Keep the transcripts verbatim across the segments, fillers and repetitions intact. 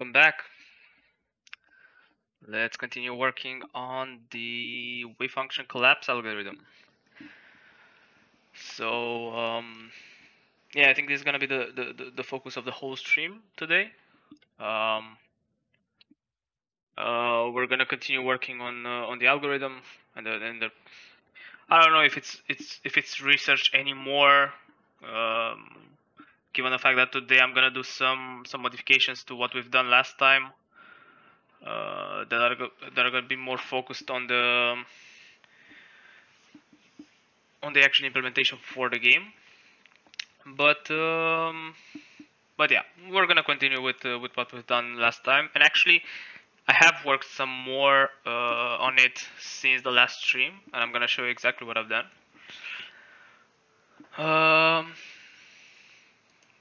Welcome back. Let's continue working on the wave function collapse algorithm. So um, yeah, I think this is going to be the, the, the focus of the whole stream today. Um, uh, we're going to continue working on uh, on the algorithm, and the, and the, I don't know if it's it's if it's research anymore. Um, Given the fact that today I'm gonna do some some modifications to what we've done last time, uh, that are that are gonna be more focused on the on the actual implementation for the game. But um, but yeah, we're gonna continue with uh, with what we've done last time. And actually, I have worked some more uh, on it since the last stream, and I'm gonna show you exactly what I've done. Um.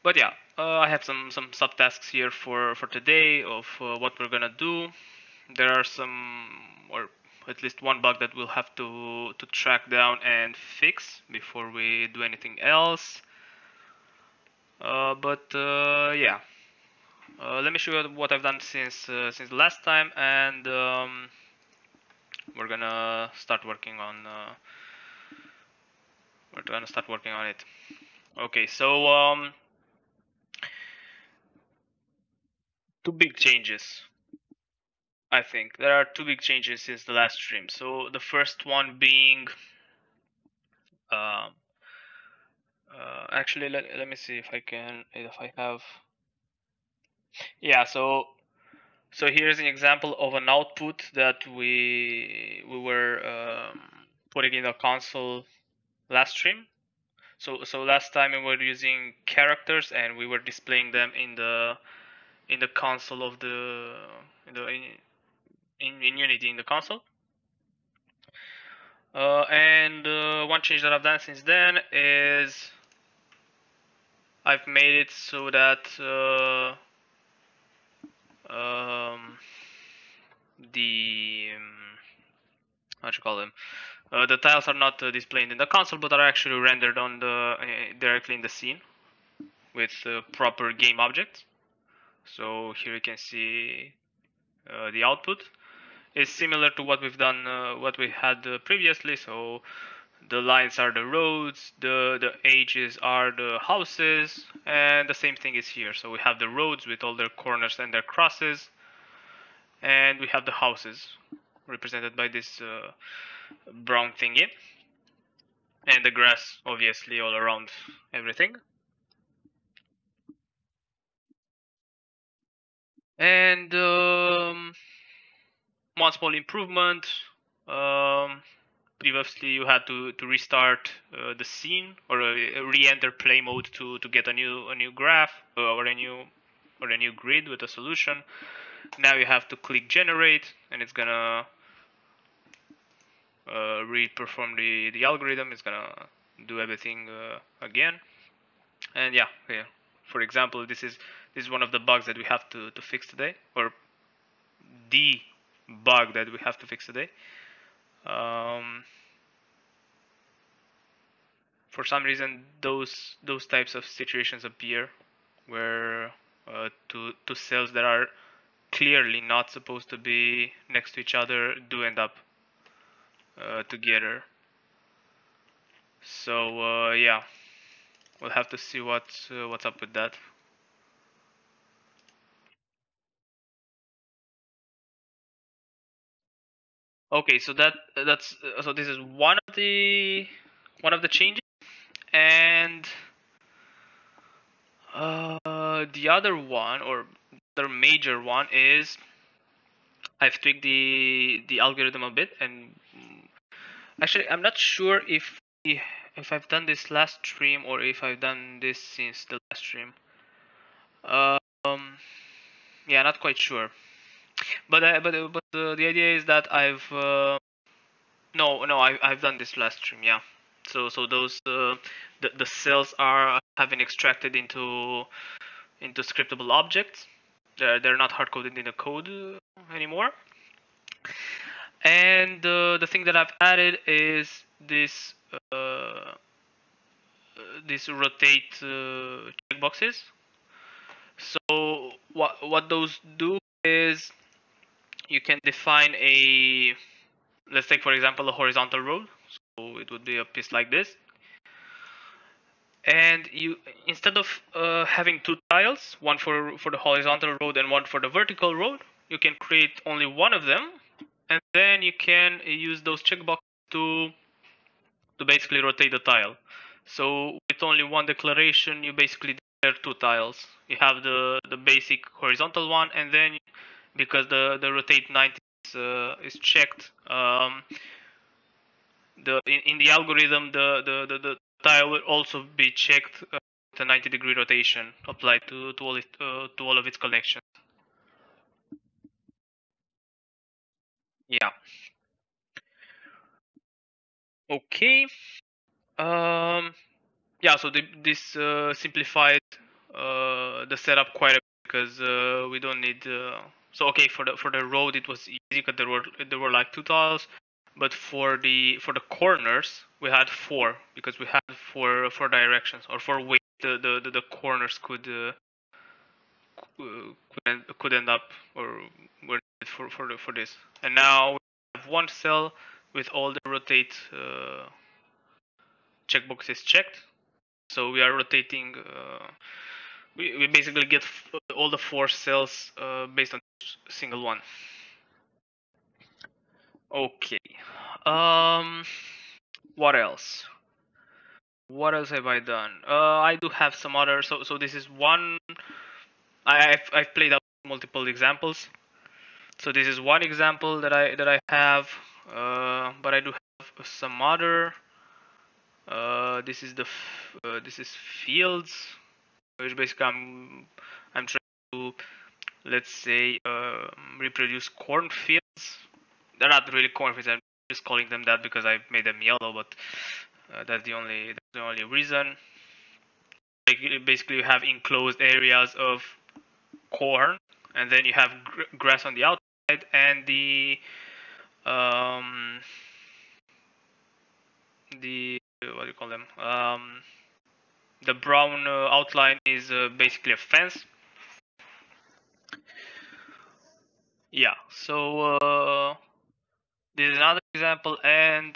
But yeah, uh, I have some some subtasks here for for today of uh, what we're gonna do. There are some, or at least one bug that we'll have to to track down and fix before we do anything else. Uh, but uh, yeah, uh, let me show you what I've done since uh, since the last time, and um, we're gonna start working on uh, we're gonna start working on it. Okay, so. Um, Two big changes. I think there are two big changes since the last stream. So the first one being, um, uh, actually, let, let me see if I can, if I have. Yeah. So, so here's an example of an output that we we were um, putting in the console last stream. So so last time we were using characters and we were displaying them in the in the console of the in the in, in Unity in the console, uh, and uh, one change that I've done since then is I've made it so that uh, um, the um, what do you call them uh, the tiles are not uh, displayed in the console but are actually rendered on the uh, directly in the scene with uh, proper game objects. So here you can see uh, the output is similar to what we've done, uh, what we had uh, previously. So the lines are the roads, the the edges are the houses, and the same thing is here. So we have the roads with all their corners and their crosses, and we have the houses represented by this uh, brown thingy, and the grass obviously all around everything. And um, one small improvement, um, previously you had to, to restart uh, the scene or uh, re-enter play mode to, to get a new a new graph or a new or a new grid with a solution. Now you have to click generate and it's gonna uh, re-perform the, the algorithm, it's gonna do everything uh, again. And yeah, here. For example, this is this is one of the bugs that we have to, to fix today, or the bug that we have to fix today. Um, for some reason, those those types of situations appear where uh, two two cells that are clearly not supposed to be next to each other do end up uh, together. So uh, yeah. We'll have to see what uh, what's up with that. Okay, so that that's uh, so this is one of the one of the changes, and uh, the other one or the major one is I've tweaked the the algorithm a bit, and actually I'm not sure if we If I've done this last stream or if I've done this since the last stream. Um, yeah, not quite sure. But I, but but uh, the idea is that I've uh, no no I, I've done this last stream. Yeah. So so those uh, the the cells are have been extracted into into scriptable objects. They're they're not hard coded in the code anymore. And uh, the thing that I've added is this. Uh, these rotate uh, checkboxes. So what what those do is you can define a, let's take for example a horizontal rule. So it would be a piece like this, and you, instead of uh, having two tiles, one for for the horizontal road and one for the vertical road, you can create only one of them, and then you can use those checkboxes to to basically rotate the tile. So with only one declaration, you basically declare two tiles. You have the the basic horizontal one, and then you, because the the rotate ninety is, uh, is checked, um, the in, in the algorithm the the the, the tile will also be checked uh, with a ninety degree rotation applied to to all it, uh, to all of its connections. Yeah. Okay. Um, yeah. So the, this uh, simplified uh, the setup quite a bit, because uh, we don't need. Uh, so okay, for the for the road it was easy because there were there were like two tiles, but for the for the corners we had four, because we had four four directions or four ways the the the, the corners could uh, could end, could end up or were needed for for the, for this. And now we have one cell with all the rotate uh, checkboxes checked, so we are rotating. Uh, we we basically get f all the four cells uh, based on single one. Okay. Um. What else? What else have I done? Uh, I do have some other. So so this is one. I I've, I've played out multiple examples. So this is one example that I that I have. Uh, but I do have some other. Uh, this is the f uh, this is fields, which basically I'm I'm trying to, let's say, uh, reproduce cornfields. They're not really cornfields. I'm just calling them that because I made them yellow, but uh, that's the only that's the only reason. Like, basically, you have enclosed areas of corn, and then you have gr grass on the outside, and the um the what do you call them um the brown uh, outline is uh, basically a fence. Yeah, so uh this is another example, and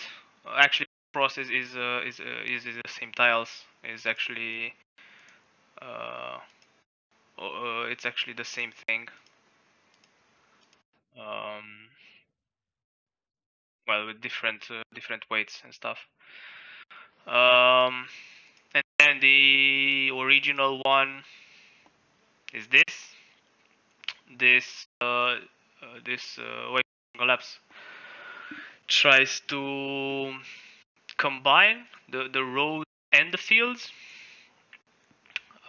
actually the process is uh, is, uh, is is the same tiles is actually uh, uh it's actually the same thing. um Well, with different uh, different weights and stuff, um, and then the original one is this this uh, uh, this uh, wave collapse tries to combine the the road and the fields.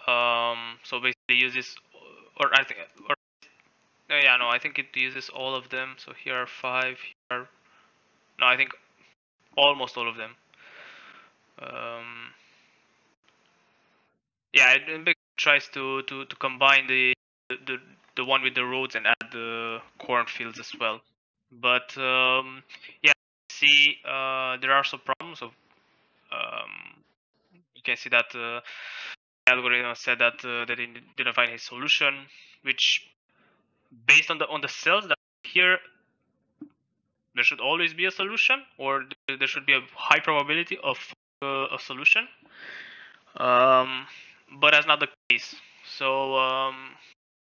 Um, so basically uses, or I think, or uh, yeah, no, I think it uses all of them. So here are five. Here are No, I think almost all of them. Um, yeah, it, it tries to, to, to combine the, the the one with the roads and add the cornfields as well. But um, yeah, see, uh, there are some problems. Of, um, you can see that uh, the algorithm said that uh, that it didn't find his solution, which based on the on the cells that are here. There should always be a solution, or there should be a high probability of uh, a solution, um, but that's not the case. So um,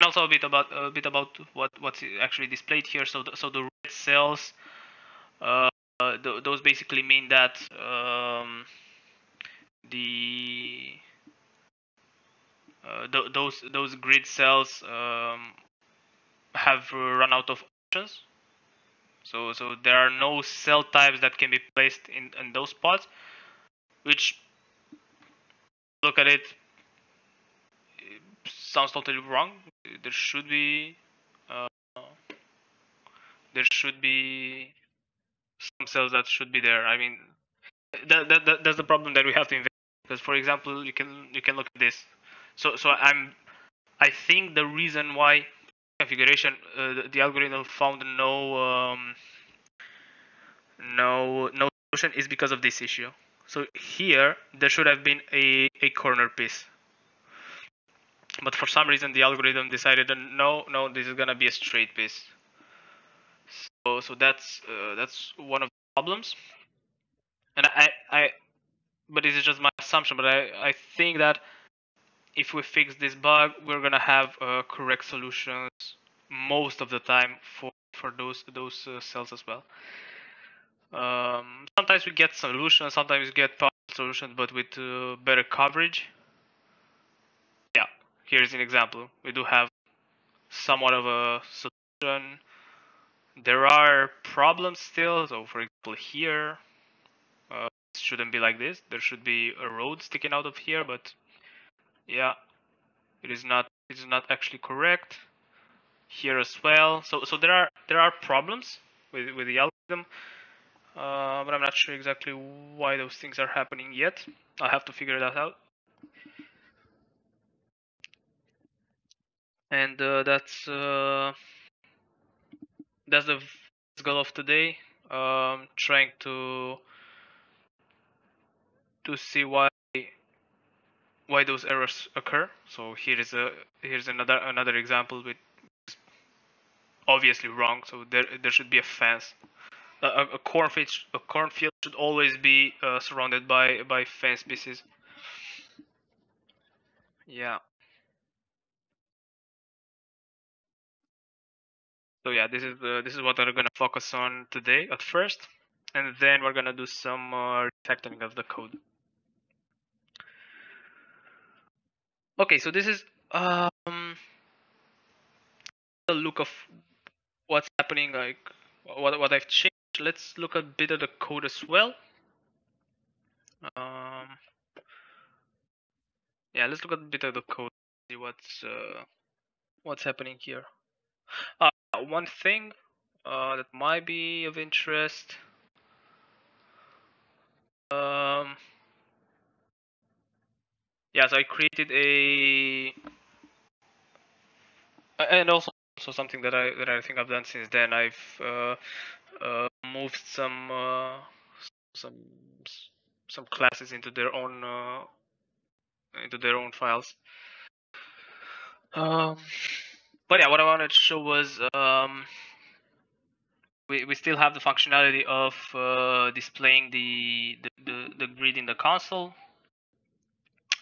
also a bit about a bit about what what's actually displayed here. So the, so the red cells, uh, th those basically mean that um, the uh, th those those grid cells um, have run out of options. So, so there are no cell types that can be placed in, in those spots, which, look at it, it sounds totally wrong. There should be, uh, there should be some cells that should be there. I mean, that, that, that that's the problem that we have to investigate. Because, for example, you can you can look at this. So, so I'm, I think the reason why. Configuration. Uh, the, the algorithm found no um, no no solution is because of this issue. So here there should have been a a corner piece. collapsed, but for some reason the algorithm decided no, no, this is gonna be a straight piece. So, so that's uh, that's one of the problems. And I, I, but this is just my assumption. But I, I think that if we fix this bug, we're gonna have uh, correct solutions most of the time for for those those uh, cells as well. Um, sometimes we get solutions, sometimes we get partial solutions, but with uh, better coverage. Yeah, here's an example. We do have somewhat of a solution. There are problems still. So, for example, here uh, it shouldn't be like this. There should be a road sticking out of here, but yeah, it is not. It is not actually correct here as well. So, so there are there are problems with with the algorithm. Uh, but I'm not sure exactly why those things are happening yet. I'll have to figure that out. And uh, that's uh, that's the goal of today. Um, trying to to see why why those errors occur. So here is a here's another another example with obviously wrong. So there there should be a fence. A, a cornfield, a cornfield should always be uh, surrounded by by fence pieces. Yeah. So yeah, this is the, this is what we're gonna focus on today at first, and then we're gonna do some uh, refactoring of the code. Okay, so this is um the look of what's happening, like what what I've changed. Let's look a bit at the code as well. Um, yeah, let's look at a bit of the code. See what's uh, what's happening here. Uh, one thing uh, that might be of interest. Um, yeah, so I created a, and also so something that I that I think I've done since then. I've uh, uh, moved some uh, some some classes into their own uh, into their own files. Um, but yeah, what I wanted to show was um, we we still have the functionality of uh, displaying the, the the the grid in the console,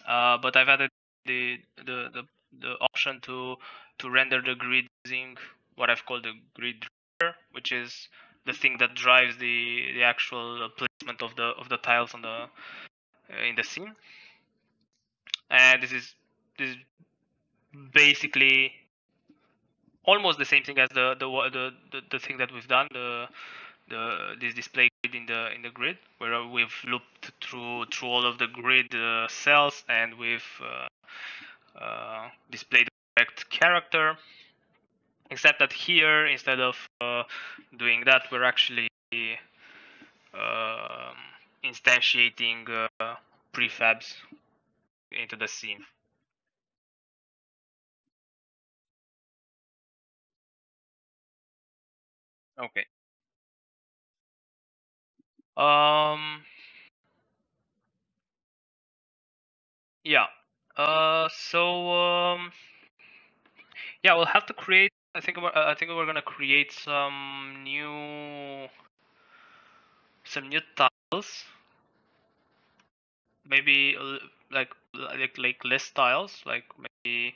uh, but I've added the the the the option to to render the grid using what I've called the grid Rider, which is the thing that drives the the actual placement of the of the tiles on the uh, in the scene. And this is this is basically almost the same thing as the the the the, the thing that we've done, the the this display grid in the in the grid, where we've looped through through all of the grid uh, cells, and we've uh, Uh, display the correct character, except that here, instead of uh, doing that, we're actually uh, instantiating uh, prefabs into the scene. Okay. Um. Yeah. Uh, so um, yeah, we'll have to create. I think we're, I think we're gonna create some new some new tiles. Maybe like like like less tiles, like maybe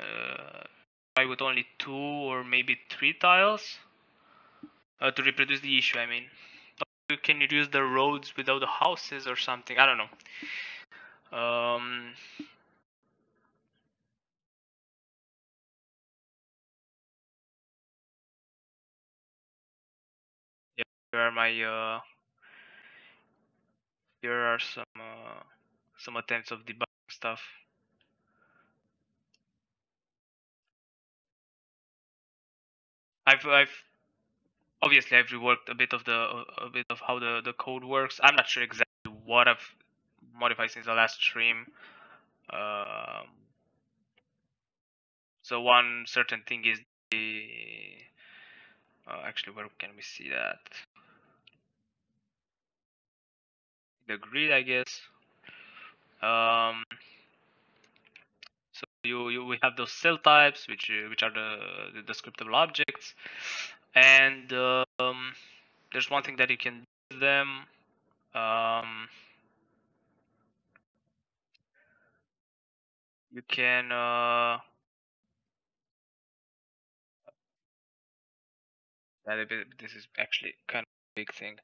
uh, try with only two or maybe three tiles uh, to reproduce the issue. I mean, you can reduce the roads without the houses or something. I don't know. Um. Here are my uh, here are some uh, some attempts of debugging stuff. I've I've obviously I've reworked a bit of the a bit of how the the code works. I'm not sure exactly what I've modified since the last stream. Um, so one certain thing is the uh, actually where can we see that? The grid, I guess. Um, so you, you we have those cell types, which which are the, the descriptible objects, and um, there's one thing that you can do to them. Um, you can uh, this is actually kind of a big thing.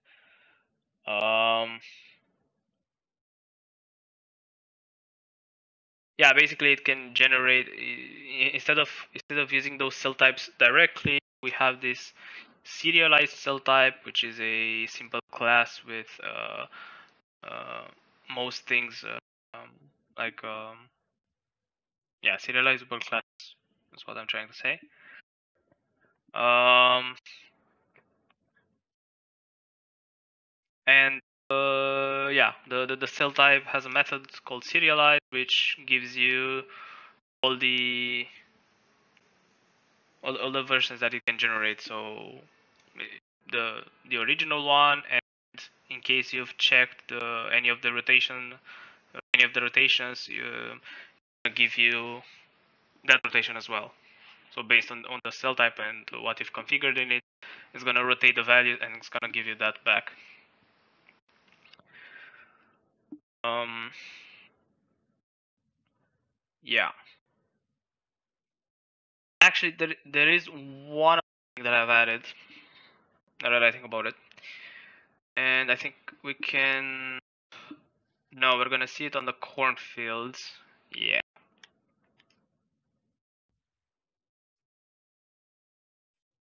Um, yeah, basically it can generate, instead of instead of using those cell types directly, we have this serialized cell type, which is a simple class with uh, uh, most things uh, um, like um, yeah, serializable class is what I'm trying to say. Um, and uh, yeah, the, the the cell type has a method called serialize, which gives you all the all, all the versions that you can generate. So the the original one, and in case you've checked the, any of the rotation, any of the rotations, you give you that rotation as well. So based on, on the cell type and what you've configured in it, it's going to rotate the value and it's going to give you that back. Um, yeah. Actually, there, there is one thing that I've added, now that I think about it. And I think we can... No, we're going to see it on the cornfields. Yeah.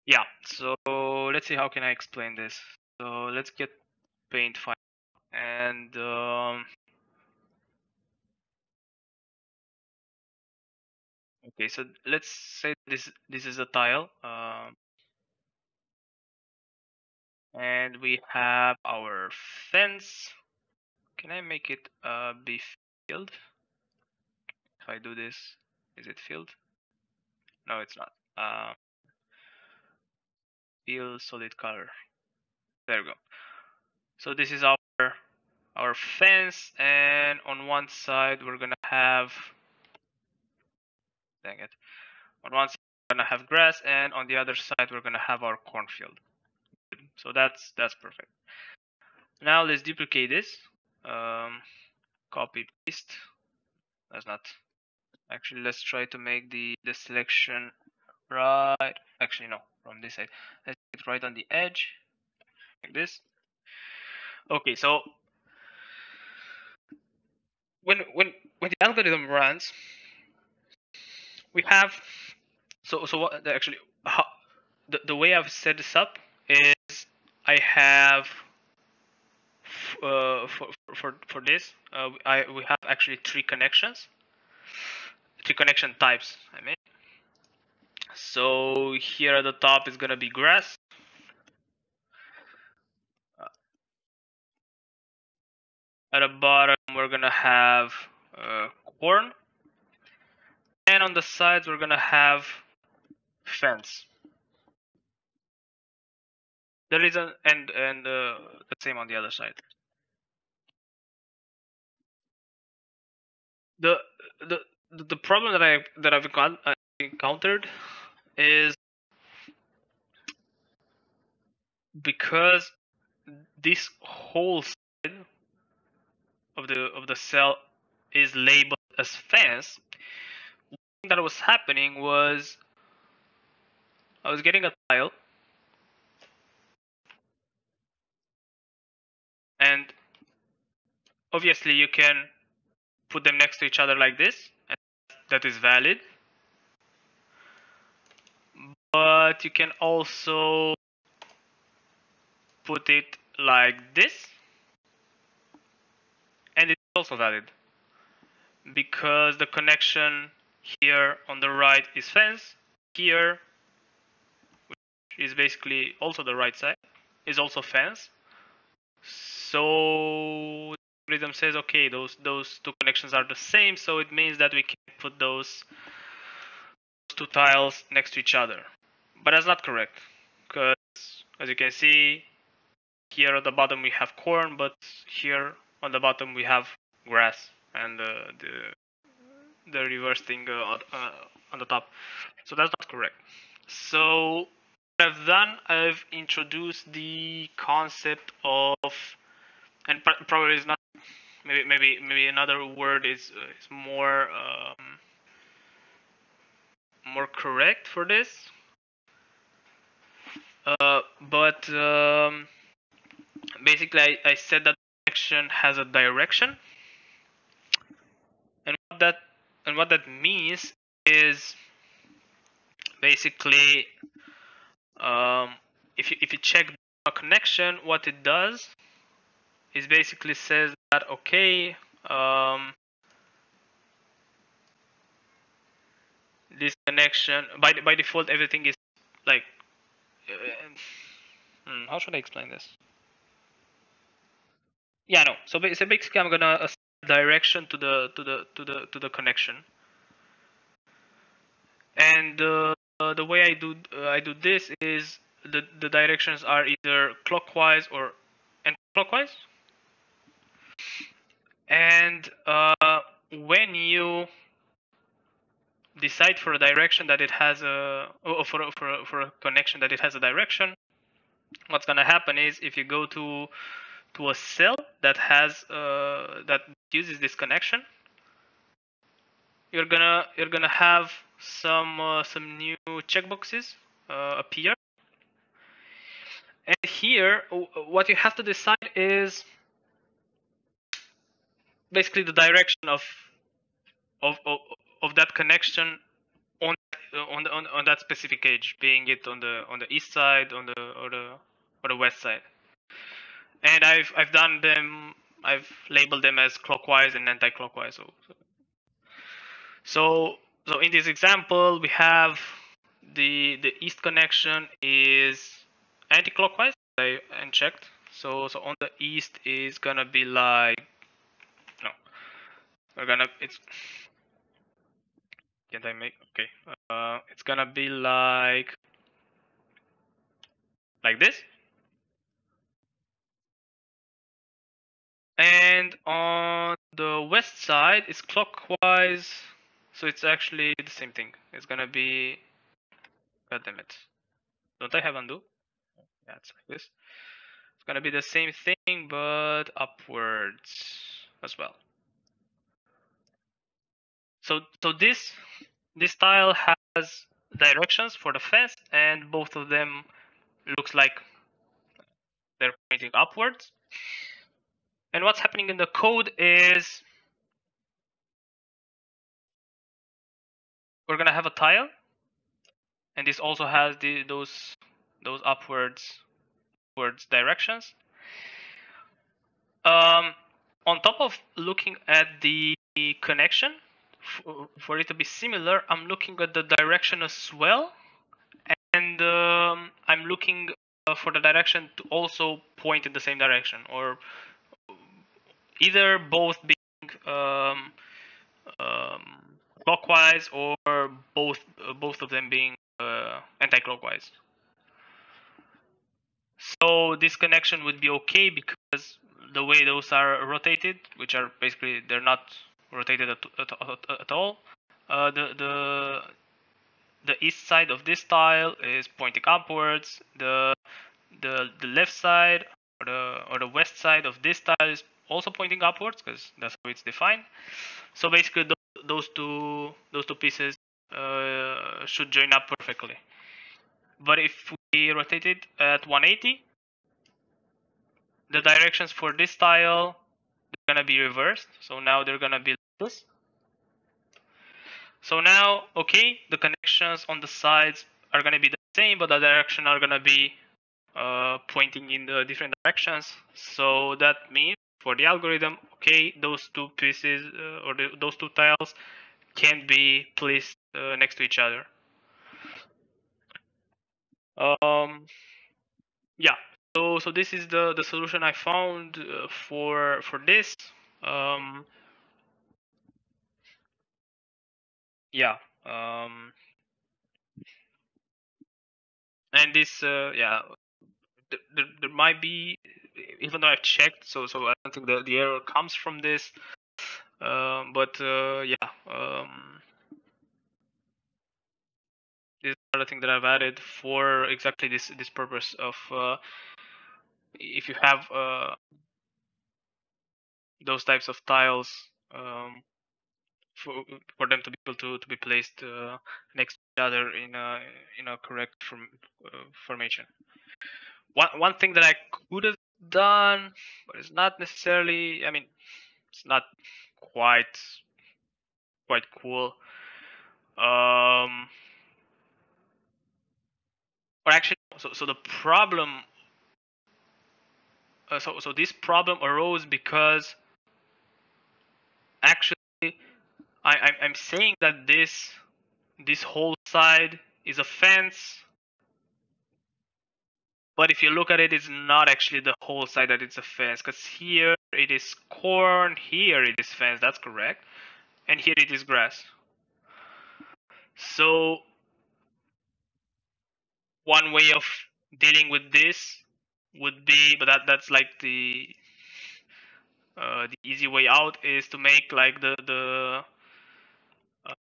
Yeah, so let's see, how can I explain this? So let's get paint file and um, okay, so let's say this this is a tile, um, and we have our fence. Can I make it uh, be field? If I do this, is it field? No, it's not. Um, Fill solid color. There we go. So this is our our fence, and on one side we're gonna have dang it. On one side we're gonna have grass, and on the other side we're gonna have our cornfield. So that's that's perfect. Now let's duplicate this. Um, copy paste. That's not actually. Let's try to make the the selection right. Actually no. From this side, let's get right on the edge, like this. Okay, so when when when the algorithm runs, we have so so what actually how, the the way I've set this up is I have uh, for for for this uh, I we have actually three connections, three connection types. I mean. So here at the top is gonna be grass. At the bottom we're gonna have uh, corn, and on the sides we're gonna have fence. There is a and and uh, the same on the other side. The the the problem that I that I've encountered is because this whole side of the of the cell is labeled as fence. One thing that was happening was I was getting a tile, and obviously you can put them next to each other like this, and that is valid. But you can also put it like this, and it's also valid because the connection here on the right is fence, here, which is basically also the right side, is also fence. So the algorithm says, okay, those those two connections are the same, so it means that we can put those two tiles next to each other. But that's not correct, because as you can see, here at the bottom we have corn, but here on the bottom we have grass, and uh, the the reverse thing uh, uh, on the top. So that's not correct. So what I've done, I've introduced the concept of, and probably is not, maybe maybe maybe another word is uh, is more um, more correct for this. Uh, but um, basically, I, I said that action has a direction, and what that and what that means is basically, um, if you, if you check a connection, what it does is basically says that okay, um, this connection by by default everything is like. Uh, hmm, how should I explain this? Yeah, no. So basically, I'm gonna assign direction to the to the to the to the connection, and uh, the way I do uh, I do this is the the directions are either clockwise or anti-clockwise, and uh, when you decide for a direction that it has a or for a, for a, for a connection that it has a direction, what's gonna happen is if you go to to a cell that has uh, that uses this connection, you're gonna you're gonna have some uh, some new checkboxes uh, appear, and here what you have to decide is basically the direction of of of of that connection on on, the, on on that specific edge, being it on the on the east side, on the or the or the west side, and I've I've done them. I've labeled them as clockwise and anti-clockwise. So, so so in this example, we have the the east connection is anti-clockwise. I unchecked. So so on the east is gonna be like no, we're gonna it's. Can I make okay? Uh, it's gonna be like like this, and on the west side it's clockwise, so it's actually the same thing. It's gonna be God damn it! Don't I have undo? Yeah, it's like this. It's gonna be the same thing but upwards as well. So, so this this tile has directions for the fence, and both of them looks like they're pointing upwards. And what's happening in the code is we're gonna have a tile, and this also has the those those upwards upwards directions. Um, on top of looking at the connection. For it to be similar, I'm looking at the direction as well, and um, I'm looking uh, for the direction to also point in the same direction, or either both being um, um, clockwise, or both uh, both of them being uh, anti-clockwise. So this connection would be okay because the way those are rotated, which are basically they're not rotated at, at, at, at all. Uh, the the the east side of this tile is pointing upwards. The the the left side or the or the west side of this tile is also pointing upwards because that's how it's defined. So basically, th those two those two pieces uh, should join up perfectly. But if we rotate it at one eighty, the directions for this tile are gonna be reversed. So now they're gonna be this. So now, okay, the connections on the sides are gonna be the same, but the direction are gonna be uh, pointing in the different directions. So that means for the algorithm, okay, those two pieces uh, or the, those two tiles can be placed uh, next to each other. Um, yeah. So so this is the the solution I found uh, for for this. Um, Yeah, um, and this, uh, yeah, there, there, there might be, even though I've checked, so so I don't think the the error comes from this. Uh, but uh, yeah, um, these are the things that I've added for exactly this this purpose of uh, if you have uh, those types of tiles, um, for for them to be able to to be placed uh, next to each other in a in a correct form, uh, formation. One one thing that I could have done, but it's not necessarily. I mean, it's not quite quite cool. Um, or actually, so so the problem. Uh, so so this problem arose because actually I I'm saying that this this whole side is a fence. But if you look at it, it's not actually the whole side that it's a fence, because here it is corn, here it is fence, that's correct, and here it is grass. So one way of dealing with this would be, but that that's like the uh, the easy way out, is to make like the the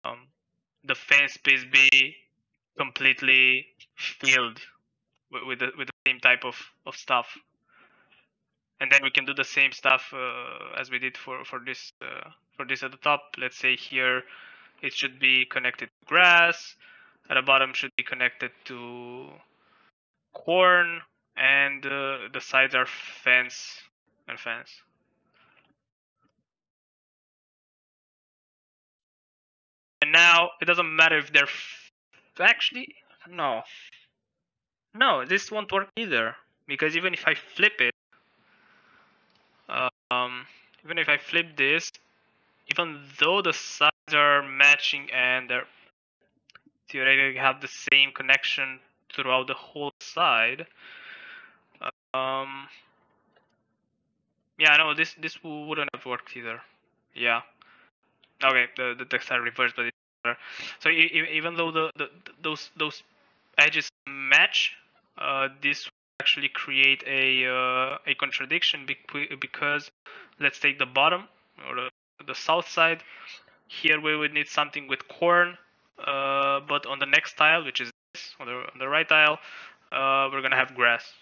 um, the fence space be completely filled with the, with the same type of, of stuff, and then we can do the same stuff uh, as we did for for this uh, for this at the top. Let's say here it should be connected to grass, at the bottom should be connected to corn, and uh, the sides are fence and fence. And now it doesn't matter if they're f actually no. No, this won't work either, because even if I flip it, um, even if I flip this, even though the sides are matching and they're theoretically have the same connection throughout the whole side, um, yeah, no, this this wouldn't have worked either. Yeah, okay, the the text are reversed, but it's better. So even though the, the those those edges match, uh, this will actually create a uh, a contradiction, because let's take the bottom or the, the south side. Here we would need something with corn, uh, but on the next tile, which is this, on the, on the right tile, uh, we're gonna have grass.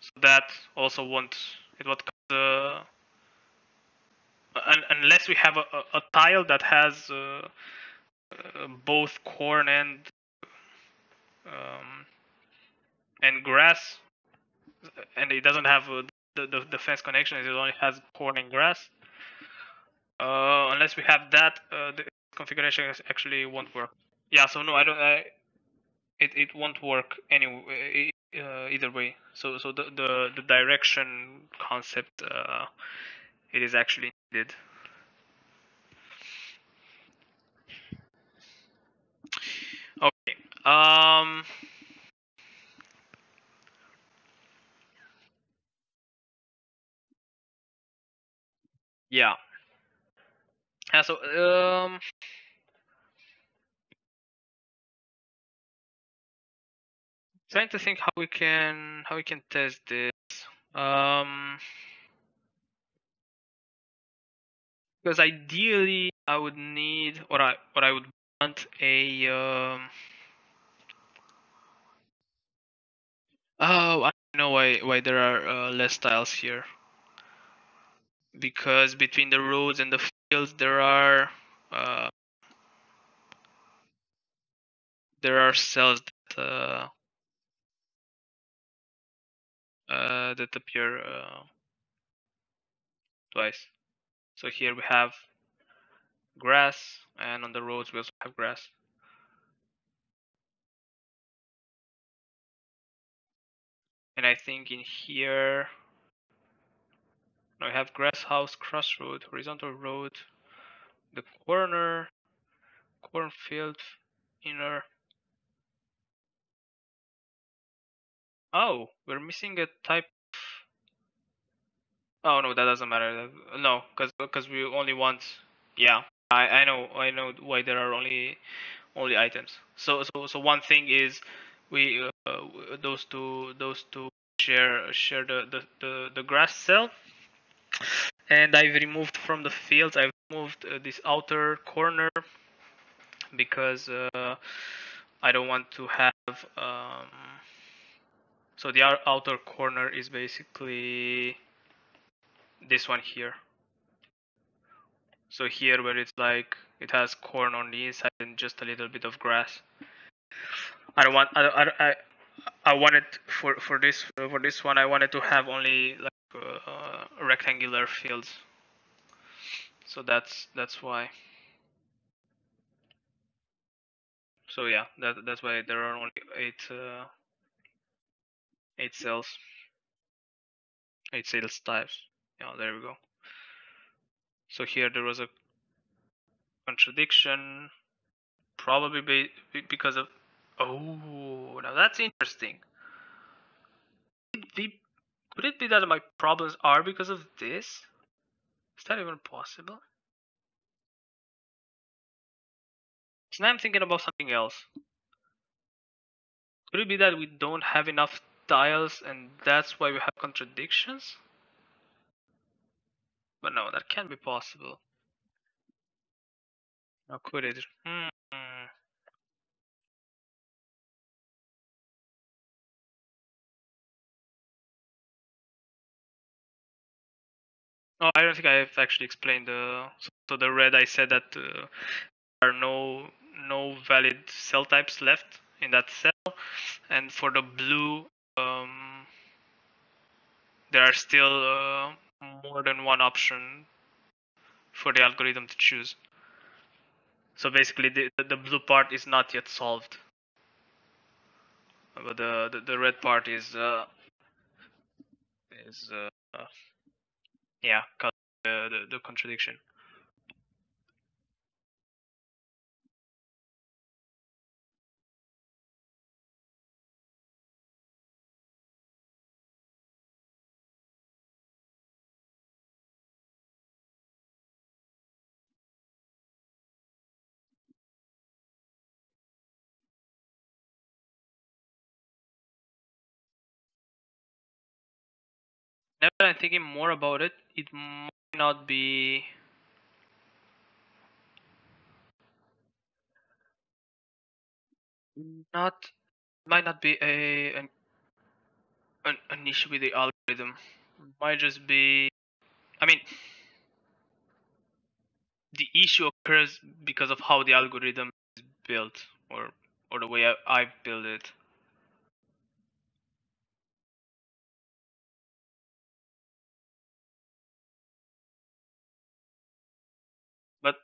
So that also won't it won't uh, un unless we have a, a, a tile that has uh, uh, both corn and Um, and grass, and it doesn't have uh, the, the the fence connection. It only has corn and grass. Uh, unless we have that, uh, the configuration actually won't work. Yeah. So no, I don't. I, it it won't work anyway. Uh, either way. So so the the, the direction concept, uh, it is actually needed. Okay. Um, yeah. Yeah, so, um, trying to think how we can, how we can test this. Um, because ideally I would need, or I, or I would want a, um, oh, I don't know why why there are uh, less tiles here. Because between the roads and the fields there are uh, there are cells that uh, uh, that appear uh, twice. So here we have grass, and on the roads we also have grass. And I think in here, now we have grass house, crossroad, horizontal road, the corner, cornfield, inner. Oh, we're missing a type. Oh no, that doesn't matter. No, because because we only want. Yeah, I I know I know why there are only only items. So so so one thing is, we uh, those two those two share share the, the the the grass cell, and I've removed from the fields. I've moved uh, this outer corner because uh, I don't want to have um, so the outer corner is basically this one here. So here where it's like it has corn on the inside and just a little bit of grass. I don't want. I I I wanted for for this for this one. I wanted to have only like uh, rectangular fields. So that's that's why. So yeah, that that's why there are only eight uh, eight cells, eight cells types. Yeah, there we go. So here there was a contradiction, probably be, because of. Oh, now that's interesting. Could it be, could it be that my problems are because of this? Is that even possible? So now I'm thinking about something else. Could it be that we don't have enough tiles and that's why we have contradictions? But no, that can't be possible. Now could it? Hmm. Oh, I don't think I've actually explained the. So the red, I said that uh, there are no no valid cell types left in that cell, and for the blue, um, there are still uh, more than one option for the algorithm to choose. So basically, the the blue part is not yet solved, but the the, the red part is uh, is. Uh, Yeah, cause the, the the contradiction. Now that I'm thinking more about it, it might not be. Not might not be a an an, an issue with the algorithm. It might just be. I mean, the issue occurs because of how the algorithm is built, or or the way I, I've built it. But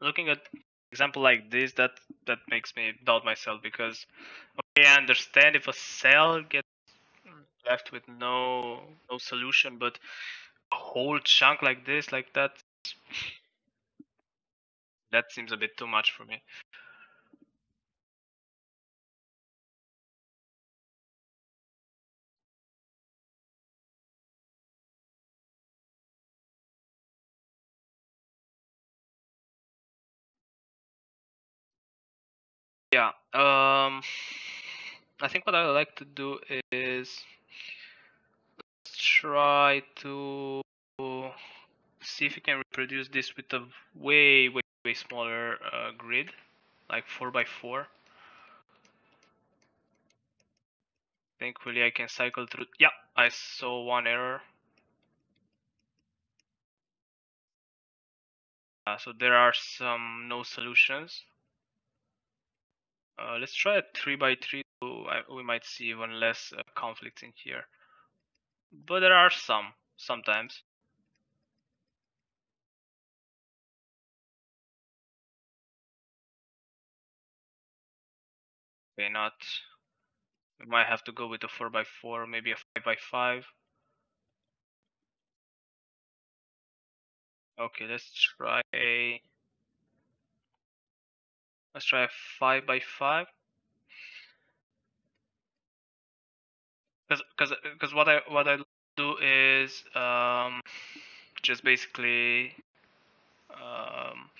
looking at an example like this, that that makes me doubt myself, because okay, I understand if a cell gets left with no no solution, but a whole chunk like this, like that, that seems a bit too much for me. Yeah, um, I think what I would like to do is let's try to see if we can reproduce this with a way, way, way smaller uh, grid, like four by four. Thankfully, I can cycle through. Yeah, I saw one error. Uh, so there are some no solutions. Uh, let's try a three by three. So I, we might see even less uh, conflicts in here, but there are some sometimes. Okay, not. We might have to go with a four by four, maybe a five by five. Okay, let's try a. Let's try a five by five. Cause, cause, cause what I what I do is um, just basically um,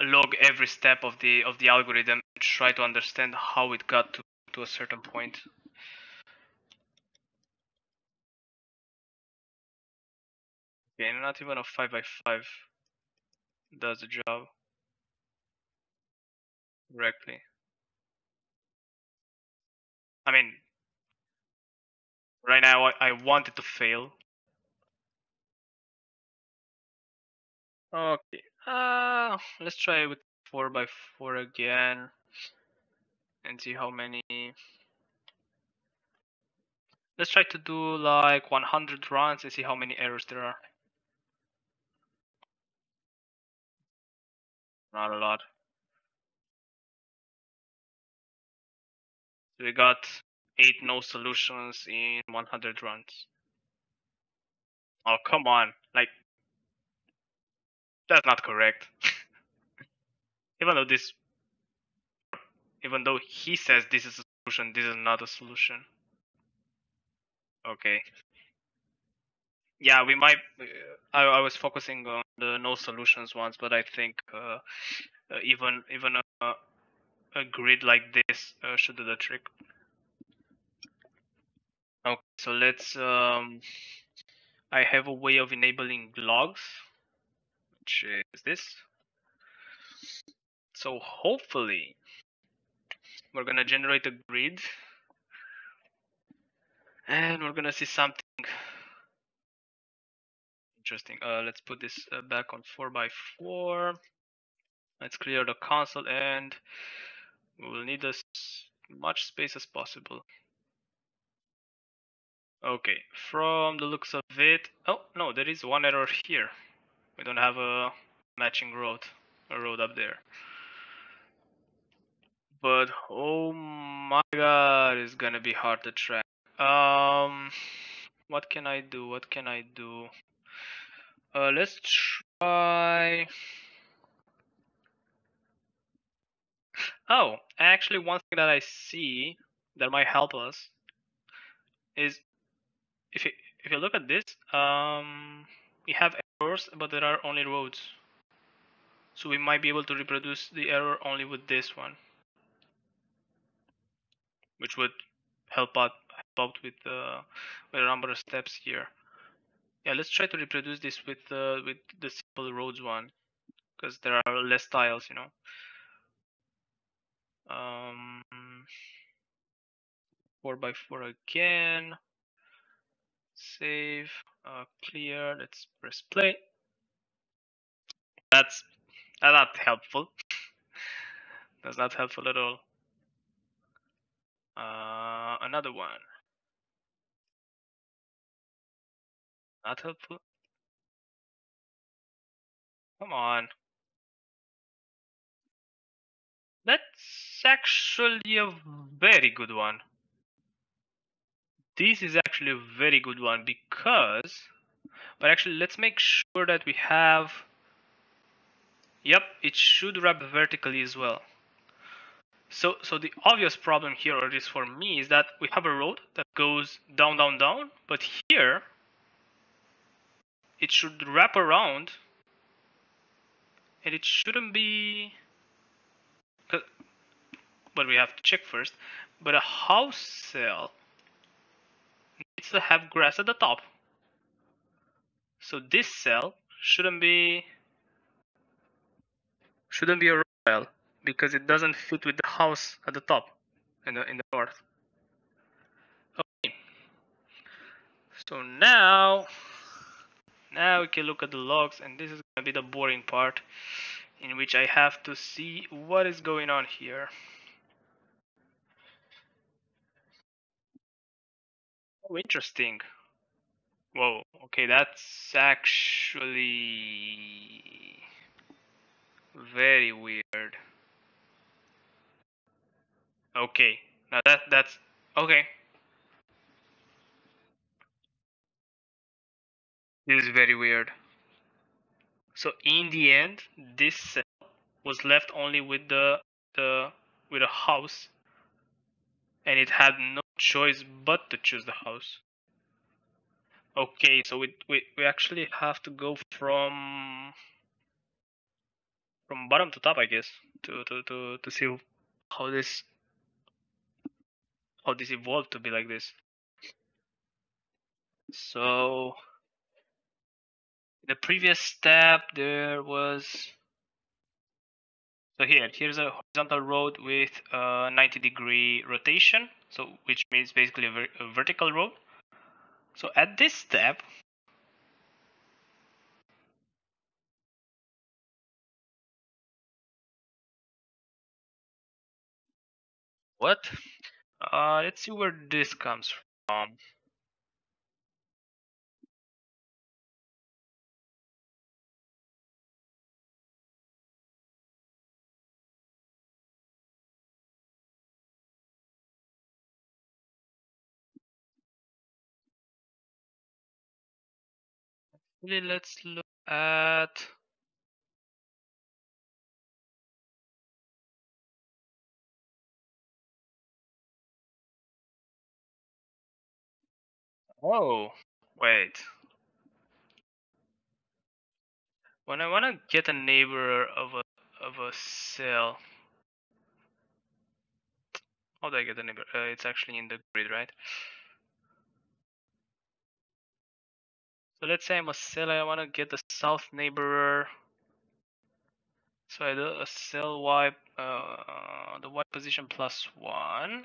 log every step of the of the algorithm and try to understand how it got to to a certain point. Yeah, not even a five by five does the job correctly. I mean, right now I, I want it to fail. Okay, uh, let's try it with four by four again and see how many. Let's try to do like one hundred runs and see how many errors there are. Not a lot. So we got eight no solutions in one hundred runs. Oh, come on. Like, that's not correct. Even though this, even though he says this is a solution, this is not a solution. Okay. Yeah, we might. Uh, I, I was focusing on the no solutions ones, but I think uh, uh, even even a, a grid like this uh, should do the trick. Okay, so let's. Um, I have a way of enabling logs, which is this. So hopefully, we're gonna generate a grid. And we're gonna see something interesting. Uh, let's put this uh, back on four by four. Let's clear the console, and we will need as much space as possible. Okay, from the looks of it, oh no, there is one error here. We don't have a matching road, a road up there. But oh my god, it's gonna be hard to track. Um, what can I do? What can I do? Uh, let's try. Oh, actually, one thing that I see that might help us is if you, if you look at this, um, we have errors, but there are only roads. So we might be able to reproduce the error only with this one, which would help out. Out with, uh, with a number of steps here. Yeah, let's try to reproduce this with uh, with the simple roads one, because there are less tiles, you know. Um, four by four again. Save, uh, clear. Let's press play. That's that's not helpful. That's not helpful at all. Uh, another one. Not helpful. Come on. That's actually a very good one. This is actually a very good one because, but actually let's make sure that we have, yep, it should wrap vertically as well. So, so the obvious problem here, or at least for me, is that we have a road that goes down, down, down, but here, it should wrap around, and it shouldn't be, but we have to check first, but a house cell needs to have grass at the top. So this cell shouldn't be, shouldn't be a road cell, because it doesn't fit with the house at the top, in the, in the north. Okay, so now, Now we can look at the logs, and this is going to be the boring part in which I have to see what is going on here. Oh, interesting. Whoa, okay, that's actually very weird. Okay, now that that's okay. This is very weird. So in the end, this cell was left only with the, the with a house, and it had no choice but to choose the house. Okay, so we we, we actually have to go from from bottom to top, I guess, to to to to see how this how this evolved to be like this. So. the previous step there was, so here, here's a horizontal road with a ninety degree rotation, so which means basically a, ver a vertical road. So at this step, what? Uh, let's see where this comes from. Let's look at oh wait when I want to get a neighbor of a of a cell, how do I get a neighbor? Uh, it's actually in the grid, right? So let's say I'm a cell, I want to get the south neighbor. So I do a cell y, uh, the y position plus one.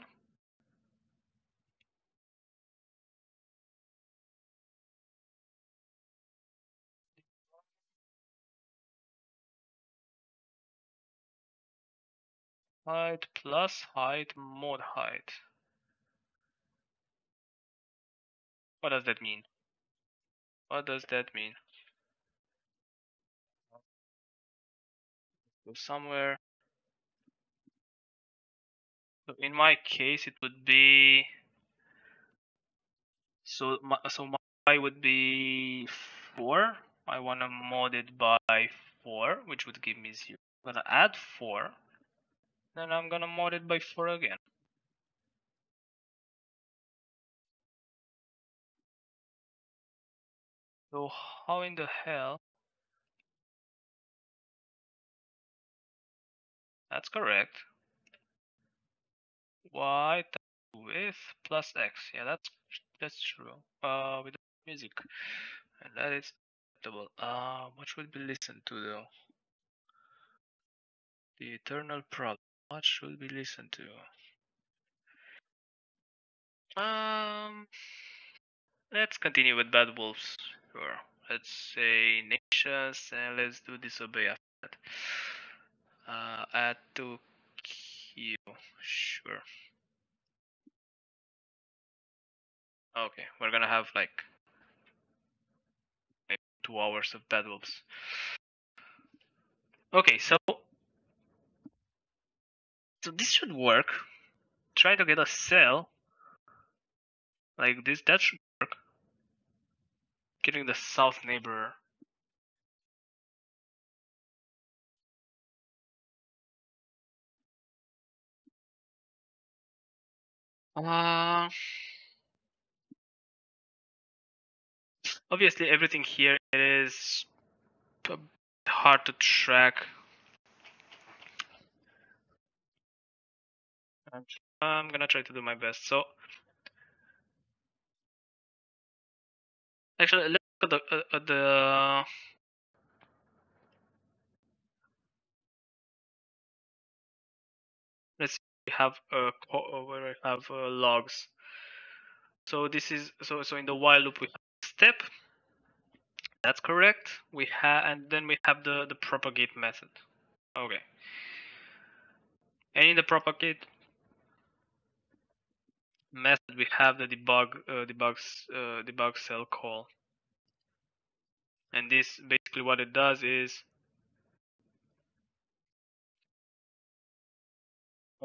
Height plus height mod height. What does that mean? What does that mean? Go somewhere. So in my case, it would be so. My, so my y would be four. I want to mod it by four, which would give me zero. I'm gonna add four. Then I'm gonna mod it by four again. So how in the hell? That's correct. Y times with plus X. Yeah, that's that's true. Uh, with music, and that is acceptable. Uh, what should be listened to though? The eternal problem. What should be listened to? Um, let's continue with bad wolves. Sure. Let's say nations, and let's do disobey after that. Uh, add to queue. Sure. Okay, we're gonna have like maybe two hours of bad wolves. Okay, so so this should work. Try to get a cell like this. That should. Getting the south neighbor. Uh, obviously, everything here it is hard to track. I'm gonna try to do my best. So. Actually, let's look at the, uh, at the let's see, we have a co where I have uh, logs. So this is so so in the while loop we have step. That's correct. We have and then we have the the propagate method. Okay. And in the propagate method we have the debug uh, debug uh, debug cell call, and this basically what it does is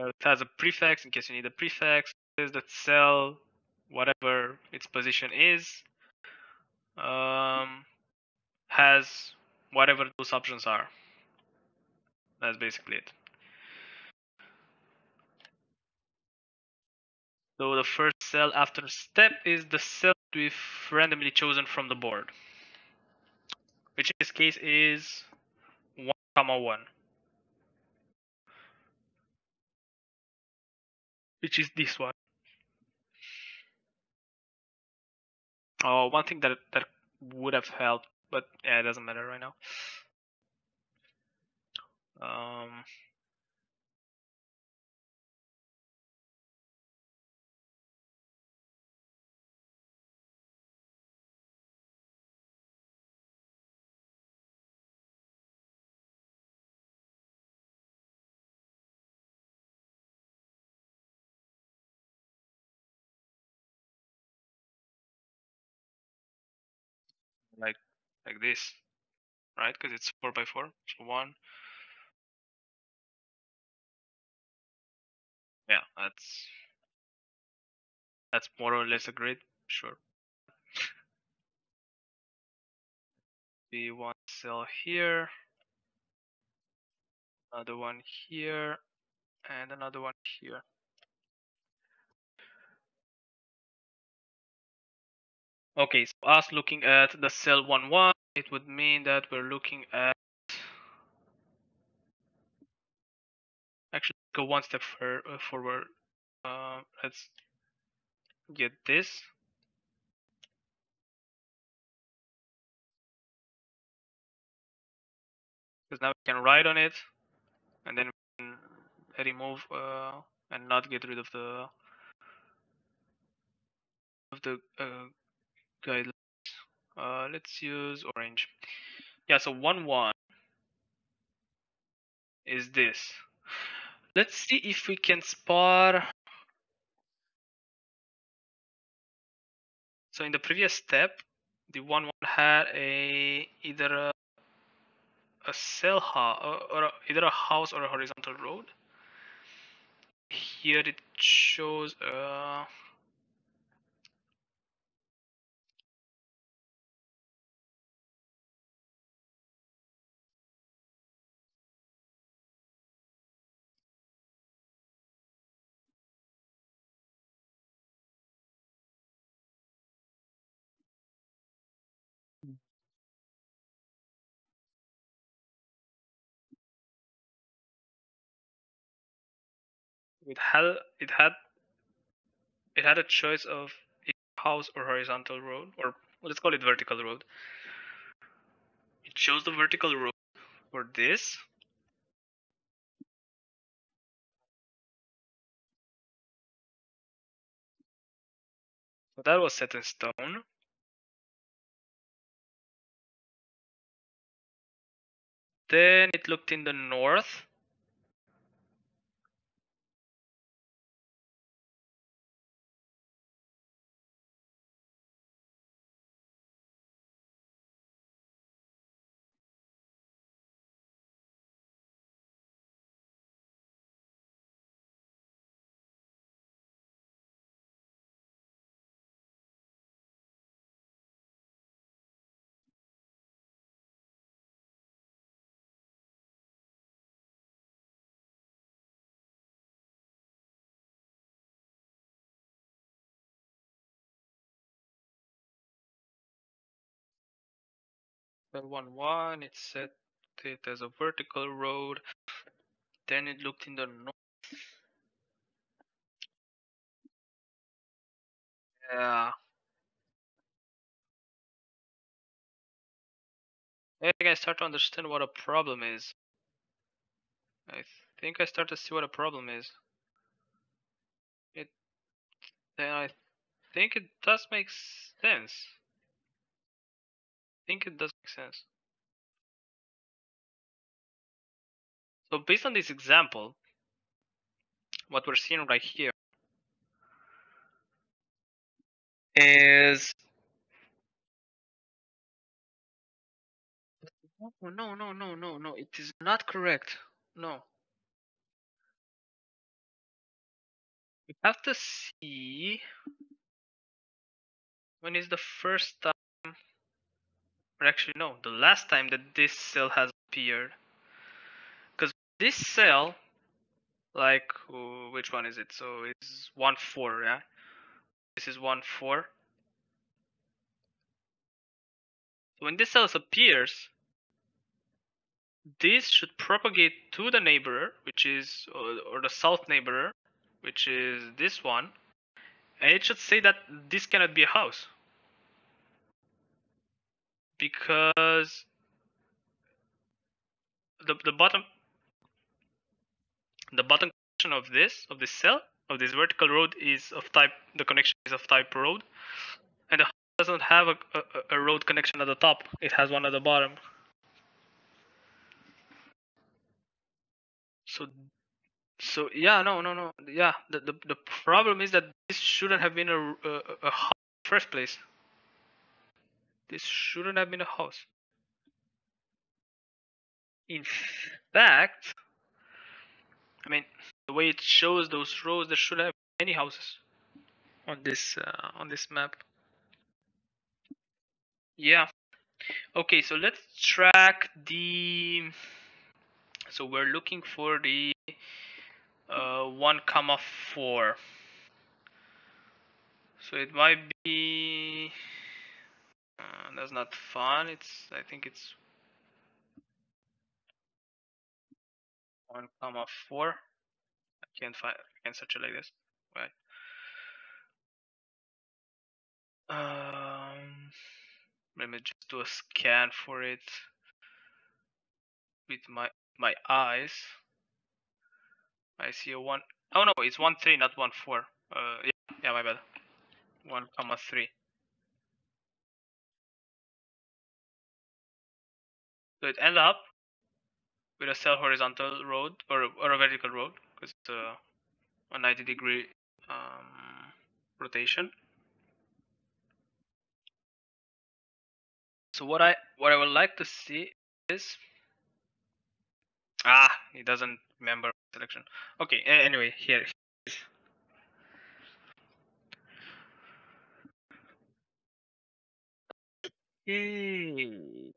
uh, it has a prefix in case you need a prefix. It says that cell whatever its position is um, has whatever those options are. That's basically it. So the first cell after step is the cell we've randomly chosen from the board, which in this case is one comma one, which is this one. Oh, one thing that that would have helped but yeah, it doesn't matter right now. Um, like like this, right? Because it's four by four. So one. Yeah, that's that's more or less a grid, sure. The one cell here, another one here, and another one here. Okay, so us looking at the cell one one, it would mean that we're looking at. Actually, go one step for, uh, forward. Uh, let's get this. Because now we can write on it, and then we can remove uh, and not get rid of the of the uh, guidelines. Uh, let's use orange. Yeah. So one one is this. Let's see if we can spar. So in the previous step, the one one had a either a, a cell or, or a, either a house or a horizontal road. Here it shows a It had it had it had a choice of house or horizontal road, or let's call it vertical road. It chose the vertical road for this. So that was set in stone. Then it looked in the north. One one, it set it as a vertical road. Then it looked in the north. Yeah. I think I start to understand what a problem is. I think I start to see what a problem is. It. Then I think it does make sense. I think it does make sense. So based on this example, what we're seeing right here is no, no, no, no, no, no. It is not correct. No. We have to see when is the first time. Actually, no, the last time that this cell has appeared. Because this cell, like, oh, which one is it? So it's one four, yeah? This is one four. So when this cell appears, this should propagate to the neighbor, which is, or, or the south neighbor, which is this one. And it should say that this cannot be a house. because the the bottom the bottom connection of this of this cell of this vertical road is of type the connection is of type road, and the hub doesn't have a, a, a road connection at the top. It has one at the bottom. So so yeah no no no yeah the the, the problem is that this shouldn't have been a a, a hub in the first place. This shouldn't have been a house. In fact, I mean, the way it shows those rows, there should have many houses on this uh, on this map. Yeah. Okay, so let's track the. So we're looking for the uh, one comma four. So it might be. Uh, that's not fun. It's. I think it's. One comma four. I can't find. I can't search it like this. Right. Um. Let me just do a scan for it with my my eyes. I see a one. Oh no, it's one three, not one four. Uh. Yeah. Yeah. My bad. One comma three. So it ends up with a cell horizontal road or or a vertical road because it's a, a ninety degree um, rotation. So what I what I would like to see is ah it doesn't remember selection. Okay, anyway, here it is. Yay.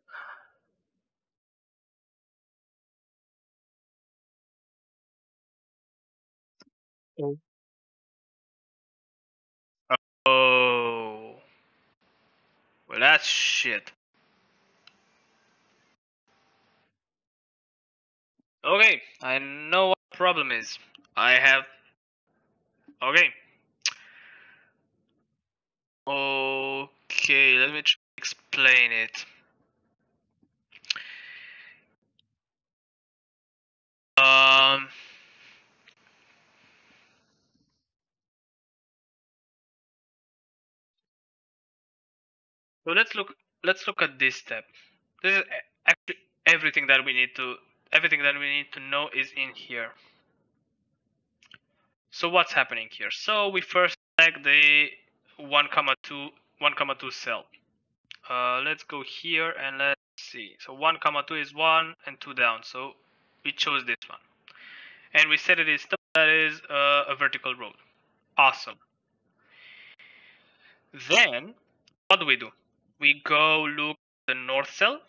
Oh. Oh, well, that's shit. Okay, I know what the problem is. I have. Okay. Okay, let me try to explain it. Um. So let's look. Let's look at this step. This is actually everything that we need to. Everything that we need to know is in here. So what's happening here? So we first select the one comma two, one comma two cell. Uh, let's go here and let's see. So one comma two is one and two down. So we chose this one, and we set it as that is uh, a vertical road. Awesome. Then what do we do? We go look at the north cell,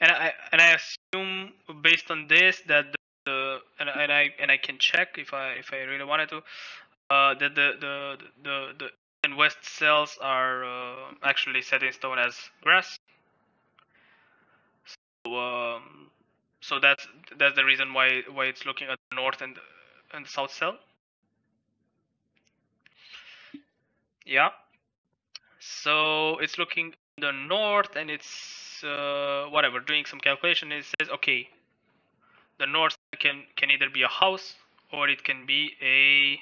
and I and I assume based on this that the, the and, and I and I can check if I if I really wanted to uh, that the the the the and west cells are uh, actually set in stone as grass. So um, so that's that's the reason why why it's looking at the north and and south cell. Yeah. So it's looking the north and it's uh, whatever doing some calculation. It says okay, the north can can either be a house or it can be a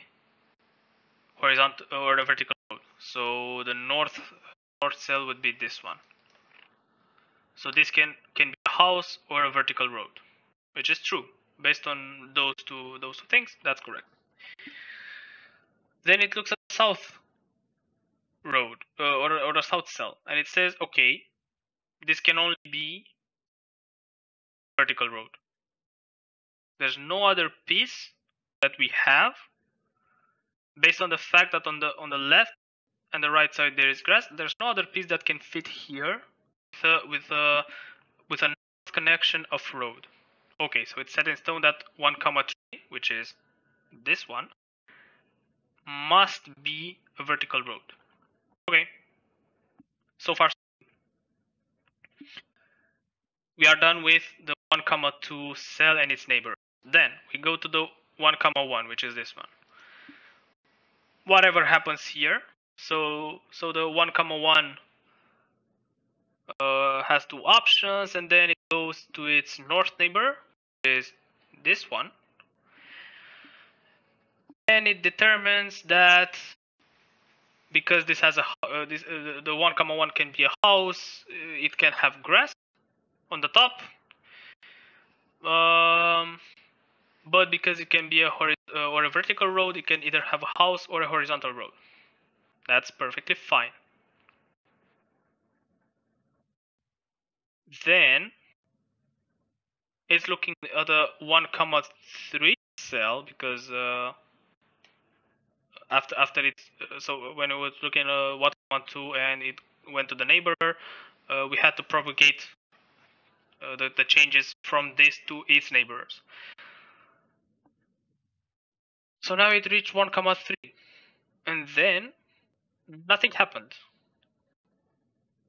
horizontal or a vertical road. So the north north cell would be this one. So this can can be a house or a vertical road, which is true based on those two those two things. That's correct. Then it looks at the south road uh, or, or the south cell, and it says okay, this can only be vertical road. There's no other piece that we have based on the fact that on the on the left and the right side there is grass. There's no other piece that can fit here with a, with a with a north connection of road. Okay, so it's set in stone that one comma three, which is this one, must be a vertical road. Okay, so far we are done with the one comma two cell and its neighbor. Then we go to the one comma one, which is this one. Whatever happens here, so so the one comma one uh, has two options, and then it goes to its north neighbor, which is this one. And it determines that because this has a uh, this, uh, the one comma one can be a house, it can have grass on the top. Um, but because it can be a hori uh, or a vertical road, it can either have a house or a horizontal road. That's perfectly fine. Then it's looking at the one comma three cell because uh, after after it uh, so when it was looking at what comma two and it went to the neighbor, uh, we had to propagate uh, the the changes from this to its neighbors. So now it reached one comma three, and then nothing happened.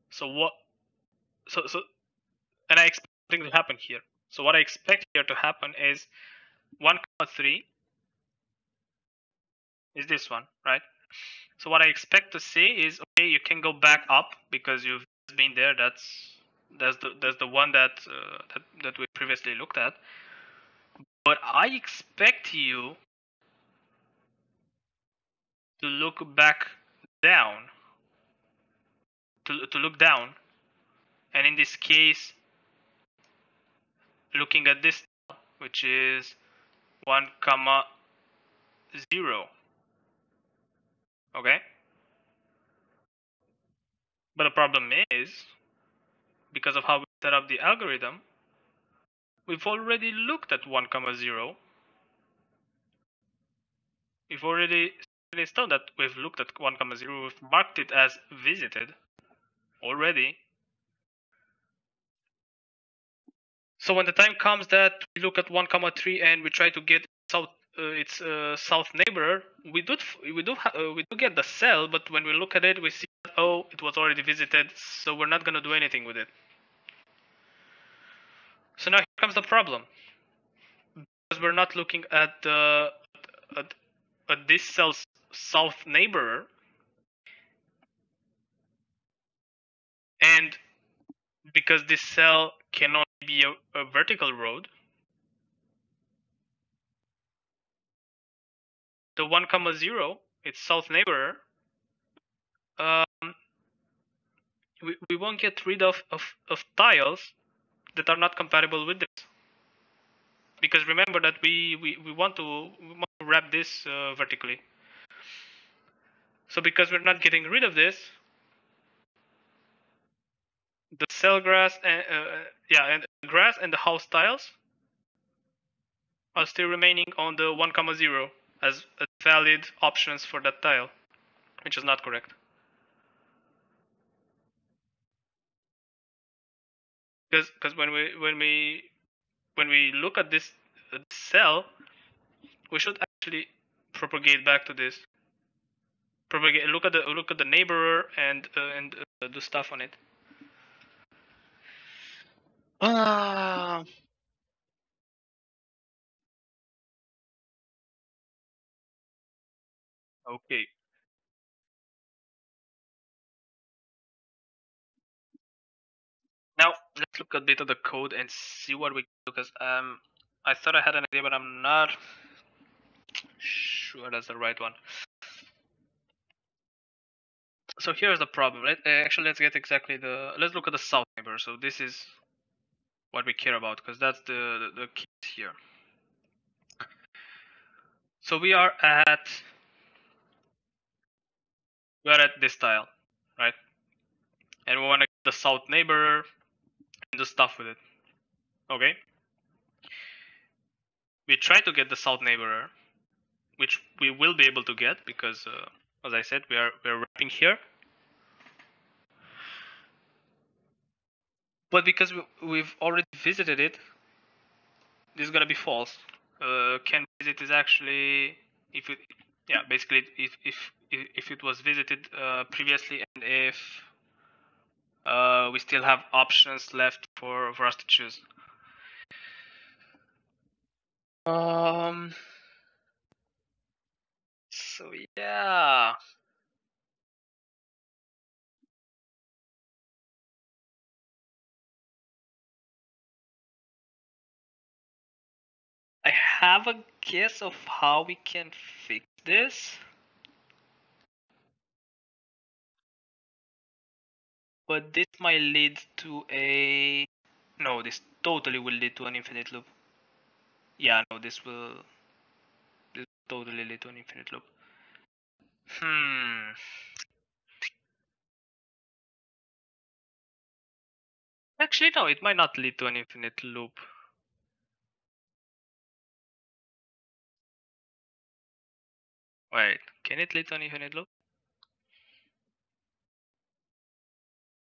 So what? So so. And I expect something to happen here. So what I expect here to happen is one comma three is this one, right? So what I expect to see is, okay, you can go back up because you've been there. That's that's the that's the one that uh, that that we previously looked at. But I expect you to look back down. To to look down, and in this case, looking at this, which is one comma zero. Okay. But the problem is, because of how we set up the algorithm, we've already looked at one comma zero. We've already set in stone that we've looked at one comma zero. We've marked it as visited already. So when the time comes that we look at one comma three and we try to get south, uh, its uh, south neighbor, we do we do uh, we do get the cell, but when we look at it, we see that, oh, it was already visited, so we're not going to do anything with it. So now here comes the problem, because we're not looking at the uh, at, at this cell's south neighbor, and because this cell cannot be a, a vertical road, the one comma zero, its south neighbor, um, we, we won't get rid of, of, of tiles that are not compatible with this, because remember that we, we, we want to we want to wrap this uh, vertically. So because we're not getting rid of this, the cell grass and uh, yeah, and grass and the house tiles are still remaining on the one comma zero as valid options for that tile, which is not correct. Because because when we when we when we look at this cell, we should actually propagate back to this. Propagate. Look at the look at the neighbor and uh, and uh, do stuff on it. Uh, okay. Now let's look a bit at the code and see what we can do, because um I thought I had an idea, but I'm not sure that's the right one. So here's the problem, right? Uh, actually, let's get exactly the let's look at the south neighbor. So this is what we care about, because that's the, the, the key here. So we are at we are at this tile, right? And we want to get the south neighbor and do stuff with it. Okay. We try to get the south neighbor, which we will be able to get because, uh, as I said, we are we are wrapping here. But because we, we've already visited it, this is gonna be false. Uh, can visit is actually if it, yeah, basically if if if it was visited uh, previously, and if uh, we still have options left for for us to choose. Um. So yeah. I have a guess of how we can fix this, but this might lead to a, no, this totally will lead to an infinite loop. Yeah, no, this will, this will totally lead to an infinite loop. Hmm. Actually, no, it might not lead to an infinite loop. Wait, can it lead to an infinite loop?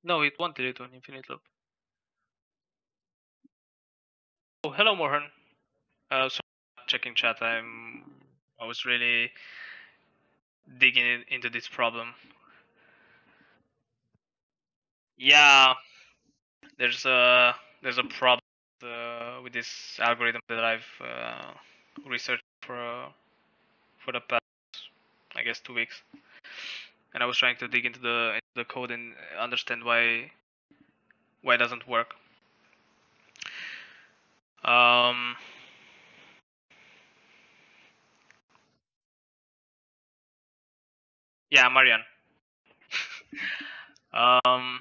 No, it won't lead to an infinite loop. Oh, hello, Mohan. Uh, sorry, checking chat. I'm. I was really digging in, into this problem. Yeah, there's a there's a problem uh, with this algorithm that I've uh, researched for uh, for the past, I guess, two weeks, and I was trying to dig into the into the code and understand why why it doesn't work. Um. Yeah, Marianne. um.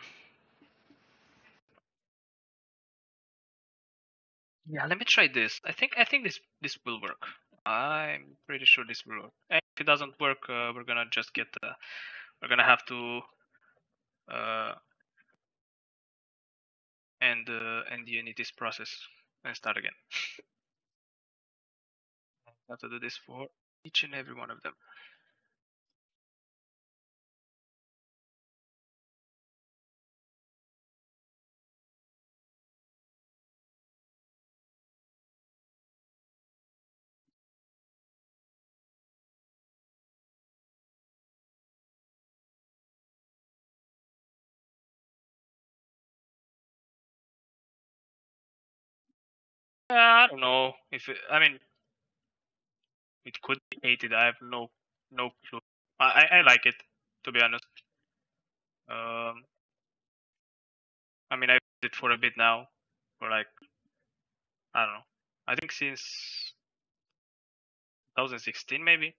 Yeah, let me try this. I think I think this this will work. I'm pretty sure this will work. And if it doesn't work, uh, we're gonna just get. Uh, we're gonna have to. Uh. End uh, end Unity's process and start again. I have to do this for each and every one of them. Uh, I don't know if it, I mean it could be hated. I have no no clue. I I like it, to be honest. Um, I mean I've used it for a bit now, for like I don't know. I think since twenty sixteen maybe,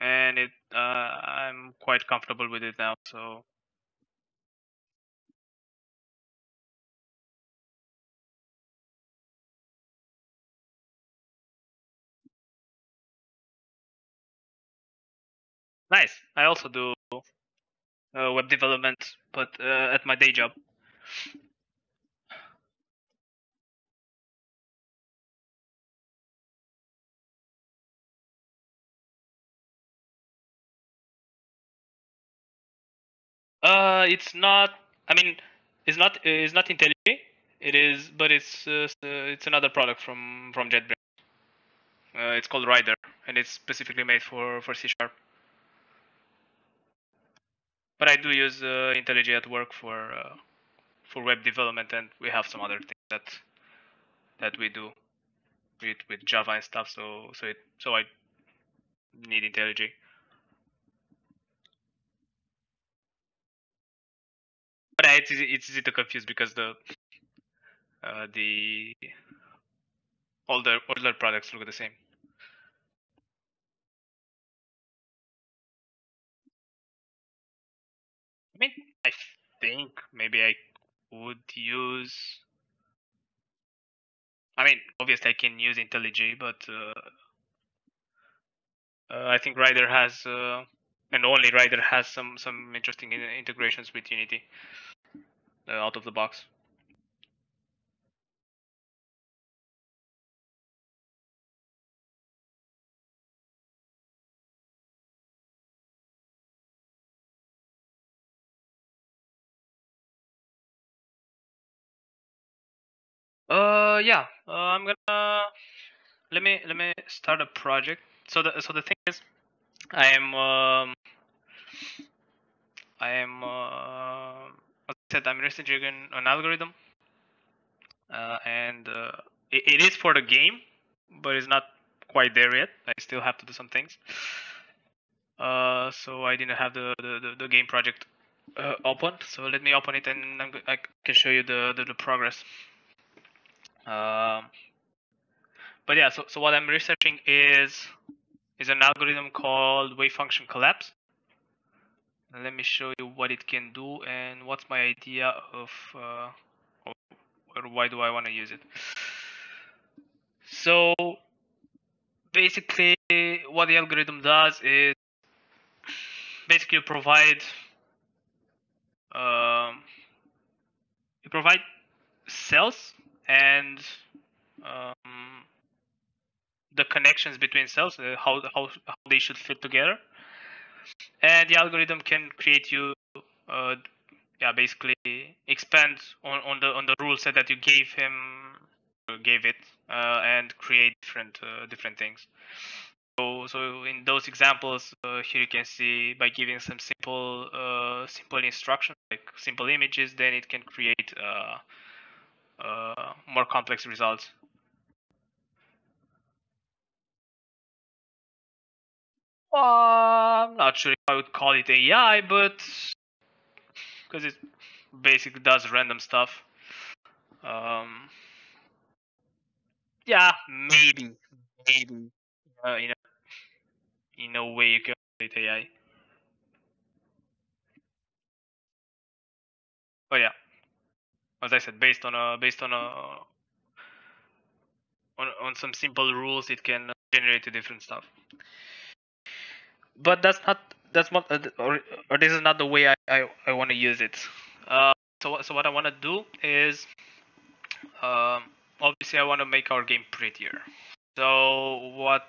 and it uh, I'm quite comfortable with it now. So. Nice. I also do uh, web development, but uh, at my day job. Uh, it's not. I mean, it's not. It's not IntelliJ. It is, but it's uh, it's another product from from JetBrains. Uh, it's called Rider, and it's specifically made for for C sharp. But I do use uh, IntelliJ at work for uh, for web development, and we have some other things that that we do with with Java and stuff. So so it so I need IntelliJ. But it's easy, it's easy to confuse because the uh, the older older products look the same. I mean, I think maybe I would use. I mean, obviously I can use IntelliJ, but uh, uh, I think Rider has, uh, and only Rider has some some interesting integrations with Unity uh, out of the box. Uh yeah, uh, I'm gonna let me let me start a project. So the so the thing is, I am um, I am uh, as I said, I'm researching an algorithm, uh, and uh, it, it is for the game, but it's not quite there yet. I still have to do some things. Uh, so I didn't have the the, the, the game project uh, open. So let me open it, and I'm, I can show you the the, the progress. Um, But yeah, so, so what I'm researching is, is an algorithm called wave function collapse. Let me show you what it can do and what's my idea of, uh, or, or why do I want to use it. So basically what the algorithm does is basically provide, um, you provide cells and um, the connections between cells, uh, how, how, how they should fit together. And the algorithm can create you, uh, yeah, basically expand on, on the on the rule set that you gave him, gave it, uh, and create different uh, different things. So, so in those examples, uh, here you can see by giving some simple uh, simple instructions like simple images, then it can create uh, uh, more complex results. Uh, I'm not sure if I would call it A I, but because it basically does random stuff. Um, yeah, maybe, maybe uh, in a, in a way you can call it A I. But yeah, as I said, based on a based on a on on some simple rules, it can generate different stuff. But that's not that's not or, or this is not the way I I, I want to use it. Uh, so so what I want to do is, um, obviously I want to make our game prettier. So what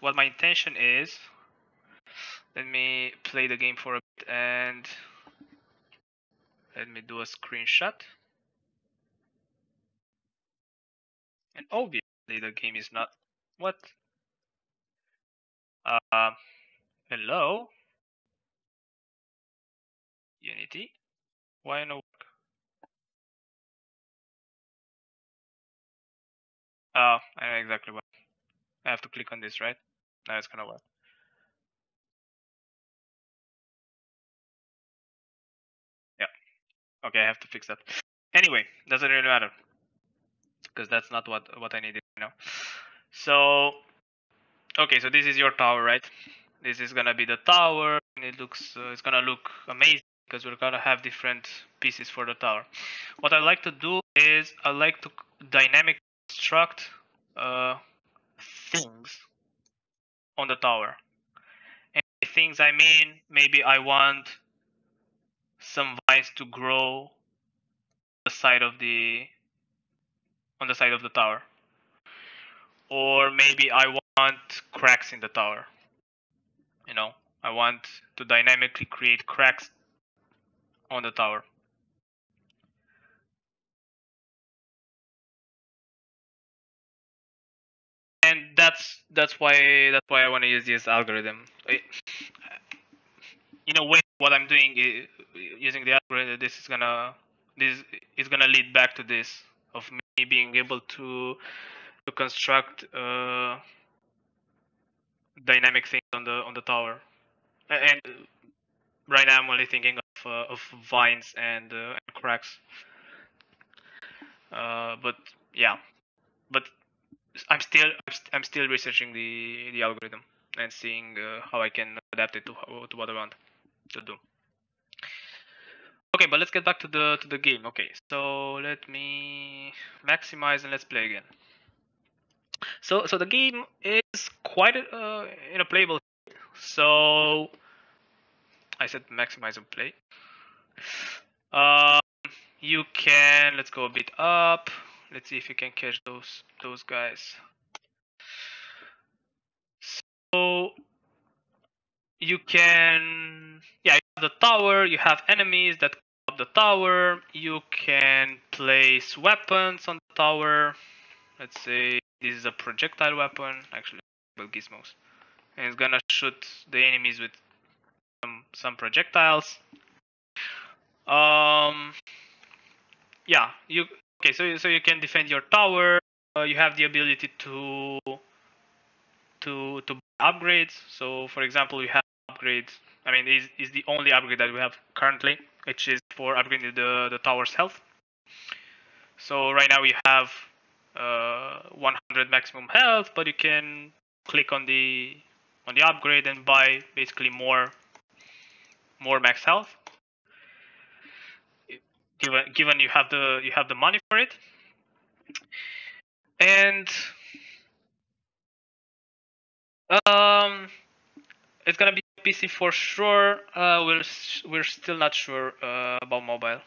what my intention is, let me play the game for a bit and let me do a screenshot. And obviously the game is not what. Uh, Hello, Unity, why no work? Ah, uh, I know exactly what. I have to click on this, right? Now it's gonna work. Yeah, okay, I have to fix that. Anyway, doesn't really matter, because that's not what, what I needed right now. So, okay, so this is your tower, right? This is gonna be the tower, and it looks uh, it's gonna look amazing because we're gonna have different pieces for the tower. What I like to do is I like to dynamically construct uh, things on the tower. And by things I mean maybe I want some vines to grow on the side of the on the side of the tower, or maybe I want cracks in the tower. You know, I want to dynamically create cracks on the tower. And that's that's why that's why I want to use this algorithm. In a way, what I'm doing is using the algorithm, this is gonna this is gonna lead back to this of me being able to to construct uh dynamic things on the on the tower, and right now I'm only thinking of uh, of vines and, uh, and cracks. Uh, but yeah, but I'm still I'm still researching the the algorithm and seeing uh, how I can adapt it to to what I want to do. Okay, but let's get back to the to the game. Okay, so let me maximize and let's play again. So so the game is quite uh, in a playable state. So I said maximize and play. Um, you can let's go a bit up. Let's see if you can catch those those guys. So you can yeah you have the tower. You have enemies that come up the tower. You can place weapons on the tower. Let's say this is a projectile weapon. Actually, gizmos, and it's gonna shoot the enemies with some, some projectiles. Um, yeah, you okay? So so you can defend your tower. Uh, you have the ability to to to buy upgrades. So for example, you have upgrades. I mean, is is the only upgrade that we have currently, which is for upgrading the the tower's health. So right now we have uh, one hundred maximum health, but you can click on the on the upgrade and buy basically more more max health. Given given you have the you have the money for it. And um, it's gonna be P C for sure. Uh, we're we're still not sure uh, about mobile.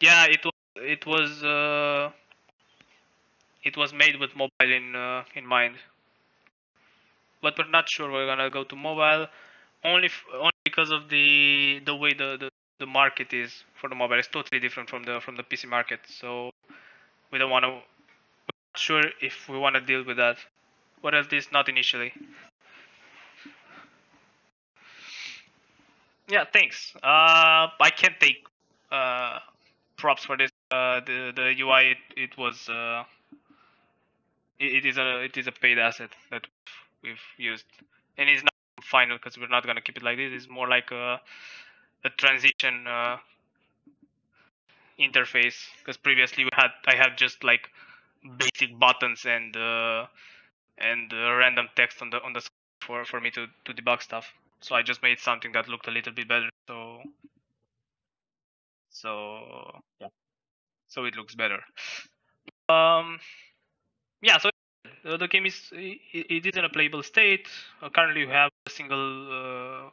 Yeah, it was it was uh, it was made with mobile in uh, in mind, but we're not sure we're gonna go to mobile only f only because of the the way the, the the market is for the mobile. It's totally different from the from the P C market, so we don't want to. We're not sure if we want to deal with that. Whereas this not initially. Yeah, thanks. Uh, I can't take uh, props for this. Uh, the the U I it, it was uh, it, it is a it is a paid asset that we've used, and it's not final because we're not gonna keep it like this. It's more like a a transition uh, interface, because previously we had I had just like basic buttons and uh, and uh, random text on the on the screen for for me to to debug stuff. So I just made something that looked a little bit better, so so yeah, so it looks better. Um, yeah, so uh, the game is it, it is in a playable state. Uh, currently, we have a single uh,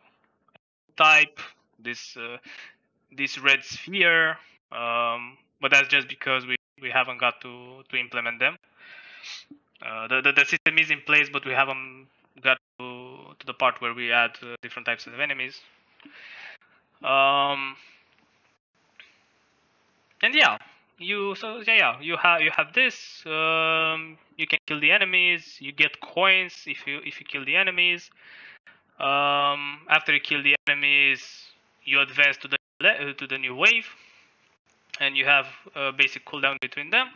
type, this uh, this red sphere, um, but that's just because we we haven't got to to implement them. Uh, the, the the system is in place, but we haven't got to, to the part where we add uh, different types of enemies. Um, and yeah, you so yeah, yeah you have you have this. Um, you can kill the enemies. You get coins if you if you kill the enemies. Um, after you kill the enemies, you advance to the uh, to the new wave, and you have a basic cooldown between them.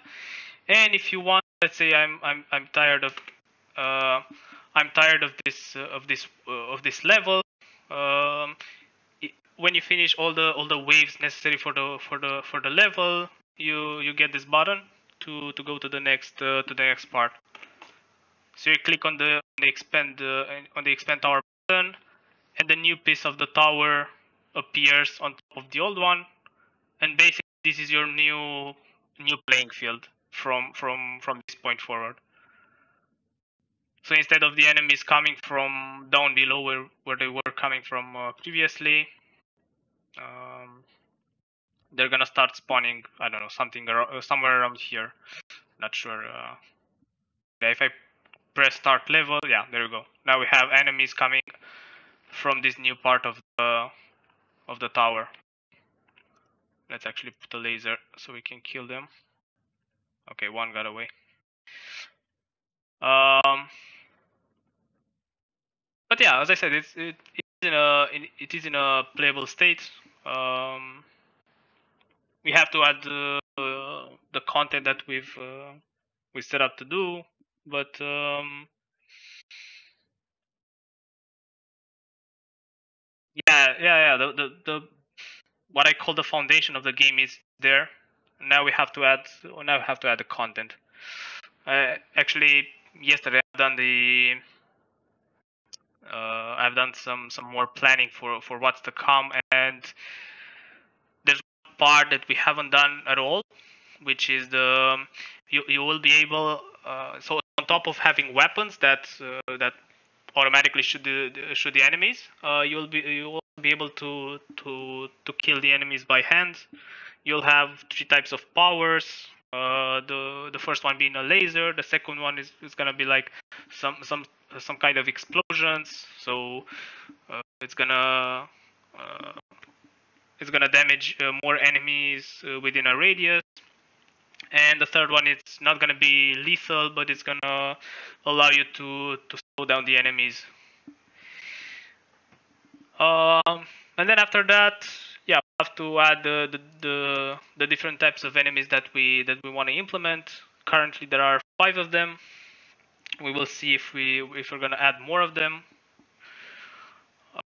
And if you want, let's say I'm I'm I'm tired of uh, I'm tired of this uh, of this uh, of this level. Um, it, when you finish all the all the waves necessary for the for the for the level, you you get this button to to go to the next uh, to the next part. So you click on the, on the expand uh, on the expand tower button, and the new piece of the tower appears on top of the old one, and basically this is your new new playing field. From from from this point forward. So instead of the enemies coming from down below where where they were coming from uh, previously, um, they're gonna start spawning. I don't know, something around, somewhere around here. Not sure. Uh, if I press start level, yeah, there you go. Now we have enemies coming from this new part of the of the tower. Let's actually put a laser so we can kill them. Okay, one got away. Um, but yeah, as I said, it's it, it is in a it is in a playable state. Um, we have to add uh, the content that we've uh, we set up to do, but um, yeah, yeah, yeah. The, the the what I call the foundation of the game is there. Now we have to add. Now we have to add the content. Uh, actually, yesterday I've done the. Uh, I've done some some more planning for for what's to come, and there's one part that we haven't done at all, which is the you you will be able. Uh, so on top of having weapons that uh, that automatically shoot the shoot the enemies, uh, you will be you will be able to to to kill the enemies by hand. You'll have three types of powers. Uh, the the first one being a laser. The second one is, is gonna be like some some some kind of explosions. So uh, it's gonna uh, it's gonna damage uh, more enemies uh, within a radius. And the third one, it's not gonna be lethal, but it's gonna allow you to to slow down the enemies. Um, and then after that. Yeah, we have to add the, the the the different types of enemies that we that we want to implement. Currently, there are five of them. We will see if we if we're gonna add more of them.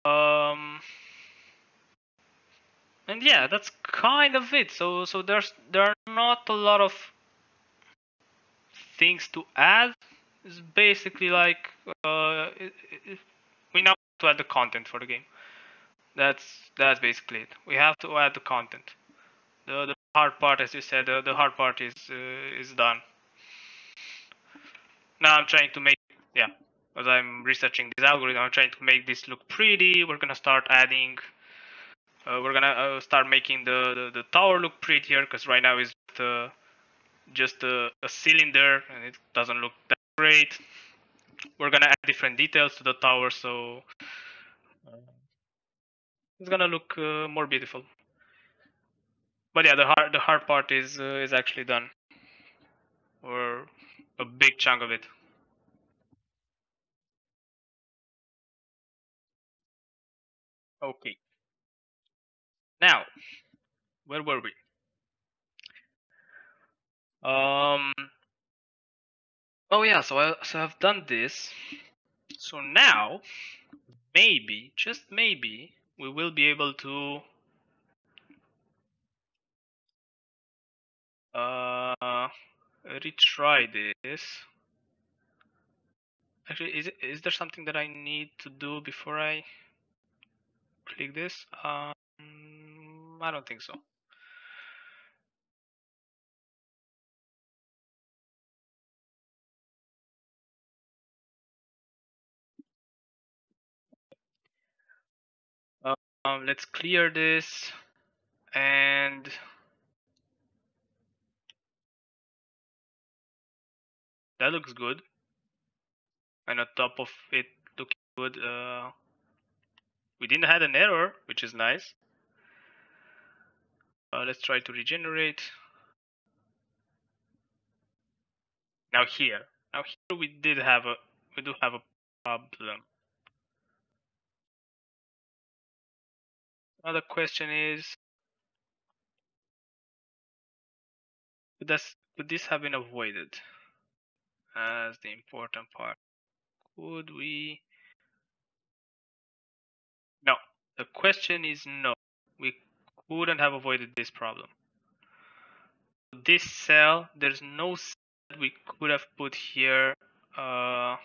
Um, And yeah, that's kind of it. So so there's there are not a lot of things to add. It's basically like uh, it, it, we now have to add the content for the game. That's that's basically it. We have to add the content. The the hard part, as you said, the, the hard part is uh, is done. Now I'm trying to make yeah, as I'm researching this algorithm, I'm trying to make this look pretty. We're gonna start adding. Uh, we're gonna uh, start making the, the the tower look prettier, because right now it's uh, just a, a cylinder and it doesn't look that great. We're gonna add different details to the tower, so it's gonna look uh, more beautiful. But yeah, the hard the hard part is uh, is actually done, or a big chunk of it. Okay. Now, where were we? Um, oh yeah, so, I, so I've done this. So now, maybe, just maybe, we will be able to uh, retry this. Actually, is, is there something that I need to do before I click this? Um, I don't think so. Um, let's clear this and that looks good. And on top of it looking good, uh, we didn't have an error, which is nice. Uh, let's try to regenerate. Now here, now here we did have a, we do have a problem. Another question is, could this, could this have been avoided? That's the important part. Could we? No, the question is no. We wouldn't have avoided this problem. This cell, there's no cell that we could have put here uh,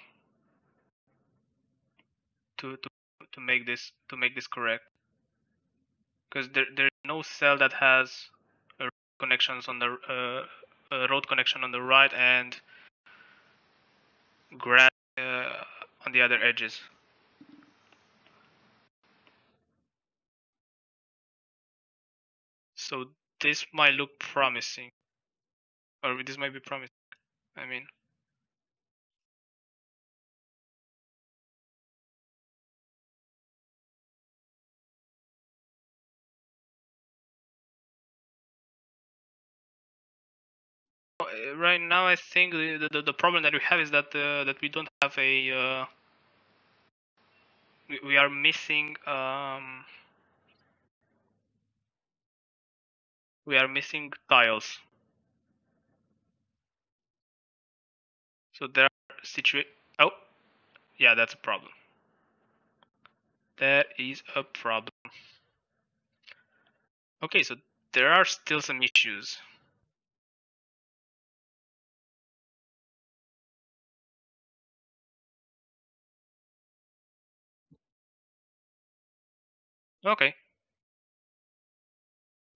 to to to make this to make this correct, because there there's no cell that has a connections on the uh, a road connection on the right and grass uh, on the other edges. So this might look promising, or this might be promising, I mean. Right now I think the, the, the problem that we have is that uh, that we don't have a, uh, we, we are missing, um, we are missing tiles. So there are situa- oh, yeah, that's a problem. That is a problem. Okay, so there are still some issues. Okay.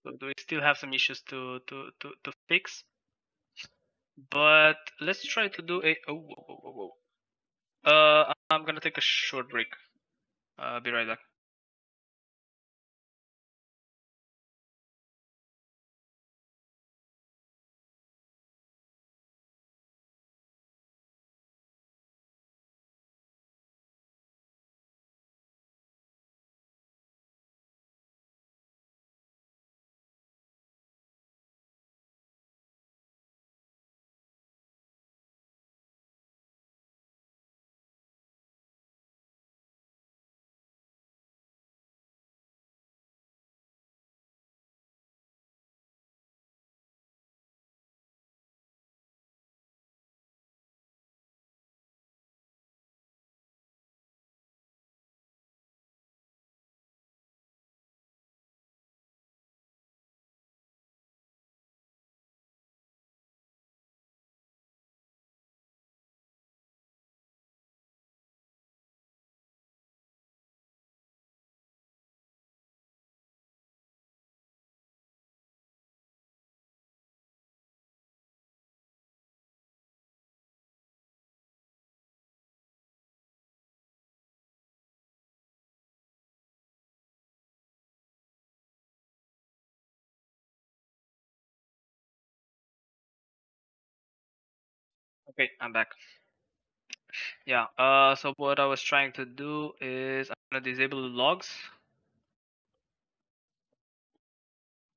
So we still have some issues to, to, to, to fix, but let's try to do a, oh, whoa, whoa, whoa, whoa. Uh, I'm gonna take a short break. Uh, be right back. Okay, I'm back. Yeah, uh, so what I was trying to do is I'm gonna disable the logs.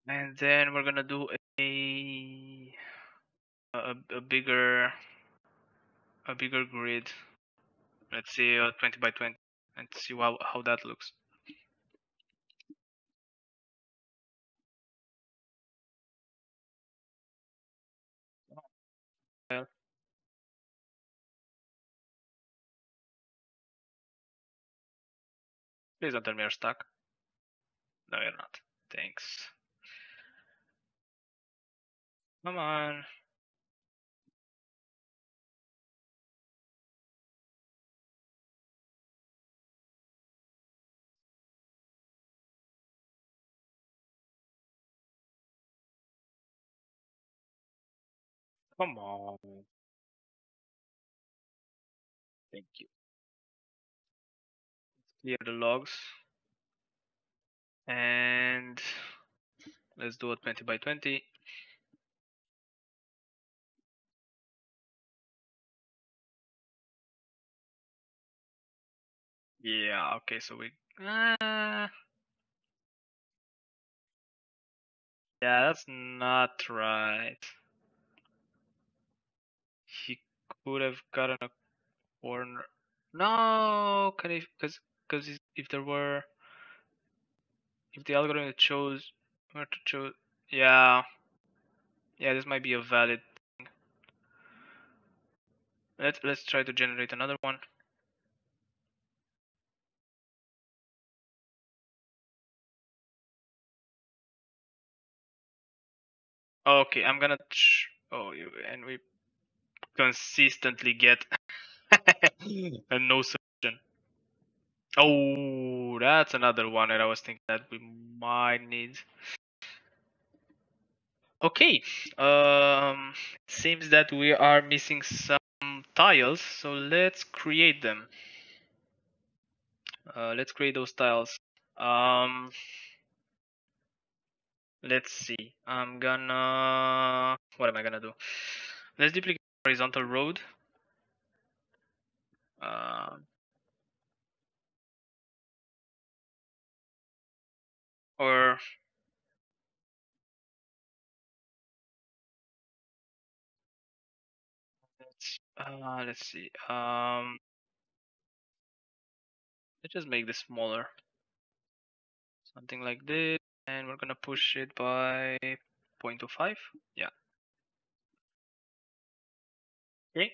And then we're gonna do a, a, a bigger, a bigger grid. Let's see, uh, twenty by twenty, and see how, how that looks. Please don't tell me you're stuck. No, you're not. Thanks. Come on. Come on. Thank you. Clear the logs. And let's do a twenty by twenty. Yeah, okay, so we uh, yeah, that's not right. He could have gotten a corner. No, can he? Because because if there were, if the algorithm chose where to choose, yeah, yeah, this might be a valid thing. Let's let's try to generate another one. Okay, I'm gonna. Ch oh, you and we consistently get a no solution. Oh, that's another one that I was thinking that we might need. Okay, um, seems that we are missing some tiles, so let's create them. Uh, let's create those tiles. Um. Let's see, I'm gonna, what am I gonna do? Let's duplicate horizontal road. Uh, or, let's, uh, let's see, um, let's just make this smaller. Something like this. And we're gonna push it by zero point two five. Yeah. Okay.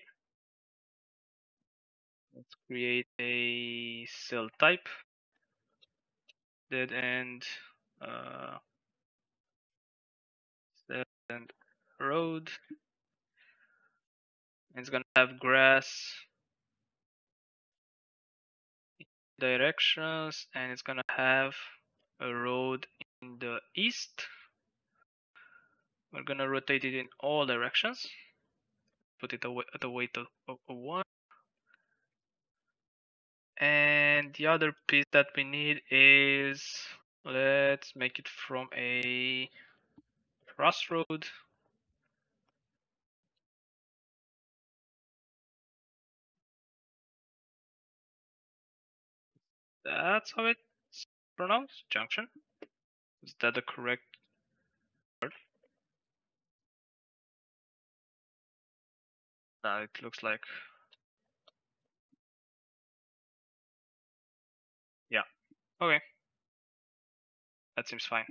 Let's create a cell type. Dead end. Uh, dead end road. And it's gonna have grass directions, and it's gonna have a road in the east. We're gonna rotate it in all directions. Put it away at a weight of, of, of one. And the other piece that we need is, let's make it from a crossroad. That's how it's pronounced, junction. Is that the correct word? No, it looks like. Yeah. Okay. That seems fine.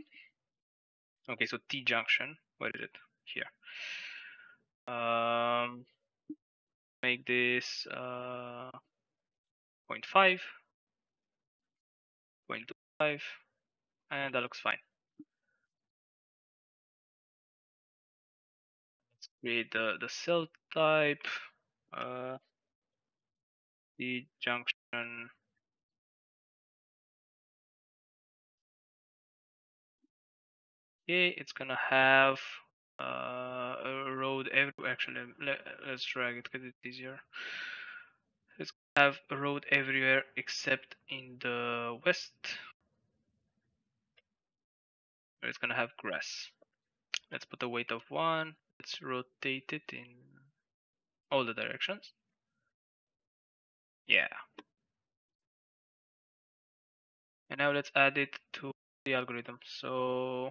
Okay, so T junction. Where is it? Here. Um, make this uh, zero point five. zero point two five. And that looks fine. Let's create the, the cell type, uh, the junction. Okay, it's gonna have uh, a road everywhere. Actually, let, let's drag it because it's easier. It's gonna have a road everywhere except in the west. It's gonna have grass. Let's put a weight of one. Let's rotate it in all the directions. Yeah. And now let's add it to the algorithm. So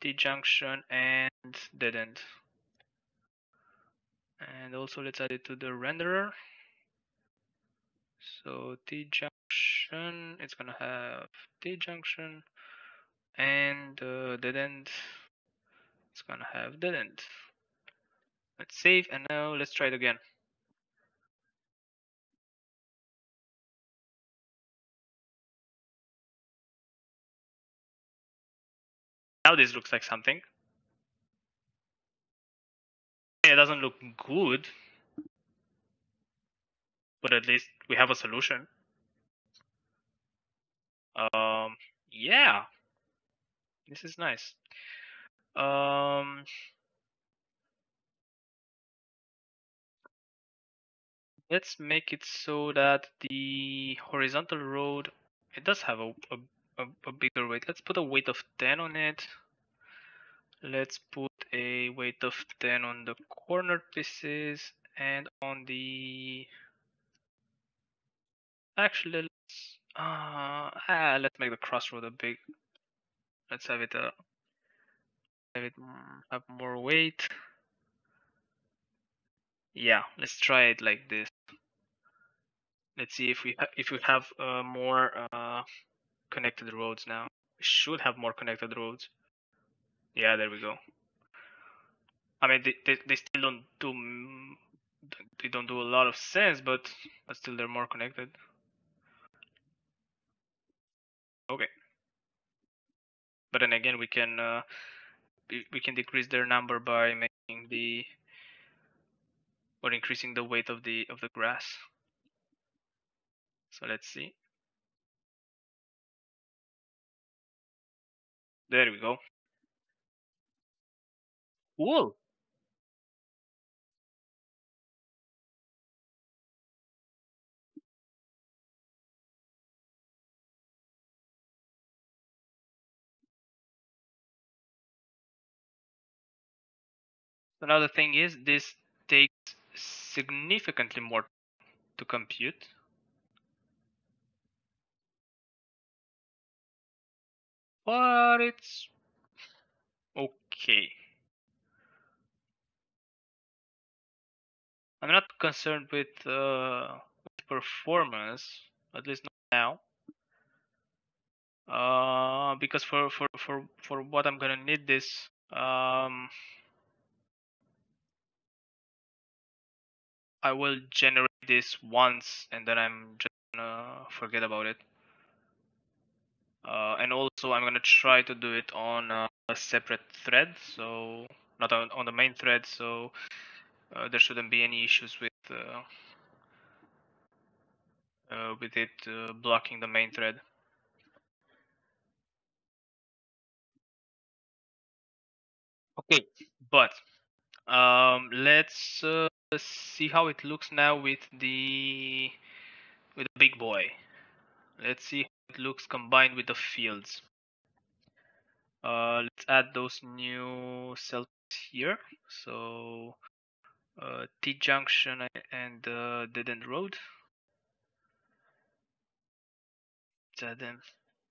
T junction and dead end. And also let's add it to the renderer. So T junction, it's gonna have T junction, and uh, dead end, it's gonna have dead end. Let's save, and now let's try it again. Now this looks like something. It doesn't look good, but at least we have a solution. Um, yeah, this is nice. Um, let's make it so that the horizontal road, it does have a, a A, a bigger weight. Let's put a weight of ten on it. Let's put a weight of ten on the corner pieces and on the. Actually, let's uh, ah, let's make the crossroad a big. Let's have it a. Uh, have it have more weight. Yeah, let's try it like this. Let's see if we if we have uh, more. Uh, connected roads now. We should have more connected roads. Yeah, there we go. I mean, they, they, they still don't do they don't do a lot of sense, but, but still they're more connected. Okay. But then again, we can uh, we can decrease their number by making the or increasing the weight of the of the grass. So let's see. There we go. Cool. Another thing is this takes significantly more to compute. But it's okay. I'm not concerned with, uh, with performance, at least not now, uh, because for for for for what I'm gonna need this, um, I will generate this once and then I'm just gonna forget about it. Uh, and also, I'm gonna try to do it on uh, a separate thread, so not on, on the main thread. So uh, there shouldn't be any issues with uh, uh, with it uh, blocking the main thread. Okay, but um, let's uh, see how it looks now with the with the big boy. Let's see. It looks combined with the fields. Uh, let's add those new cells here. So uh, T junction and uh, dead end road. Let's add them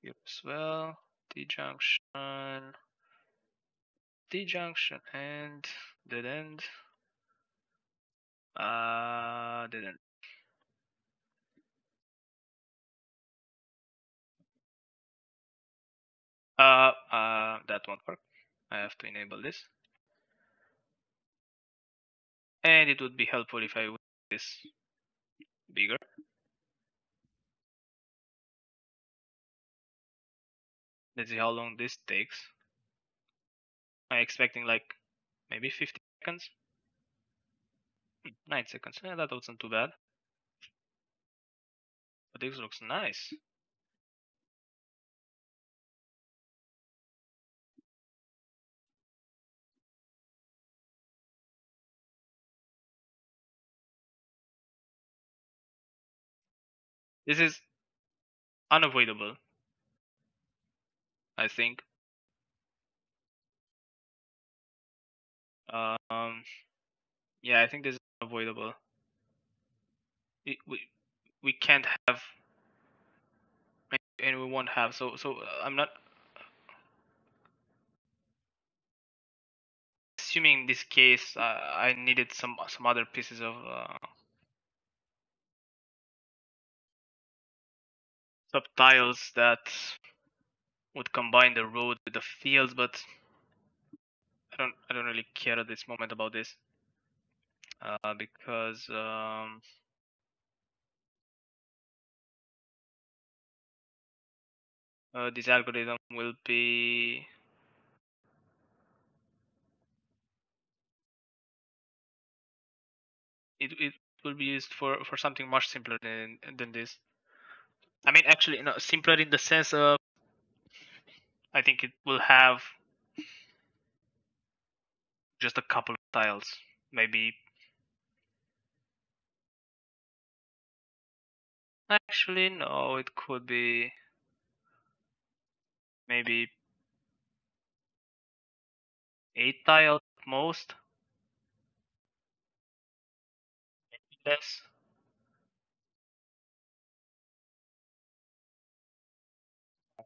here as well. T junction, T junction and dead end. Uh, dead end. Uh, uh, that won't work. I have to enable this. And it would be helpful if I would make this bigger. Let's see how long this takes. I'm expecting like maybe fifty seconds. nine seconds. Yeah, that wasn't too bad. But this looks nice. This is unavoidable, I think. Um, yeah, I think this is unavoidable. It, we we can't have, and we won't have. So so I'm not assuming in this case uh, I needed some some other pieces of uh, subtiles that would combine the road with the fields, but I don't I don't really care at this moment about this uh, because um, uh, this algorithm will be it it will be used for for something much simpler than than this. I mean, actually, no, simpler in the sense of I think it will have just a couple of tiles, maybe. Actually, no, it could be maybe eight tiles at most, maybe less.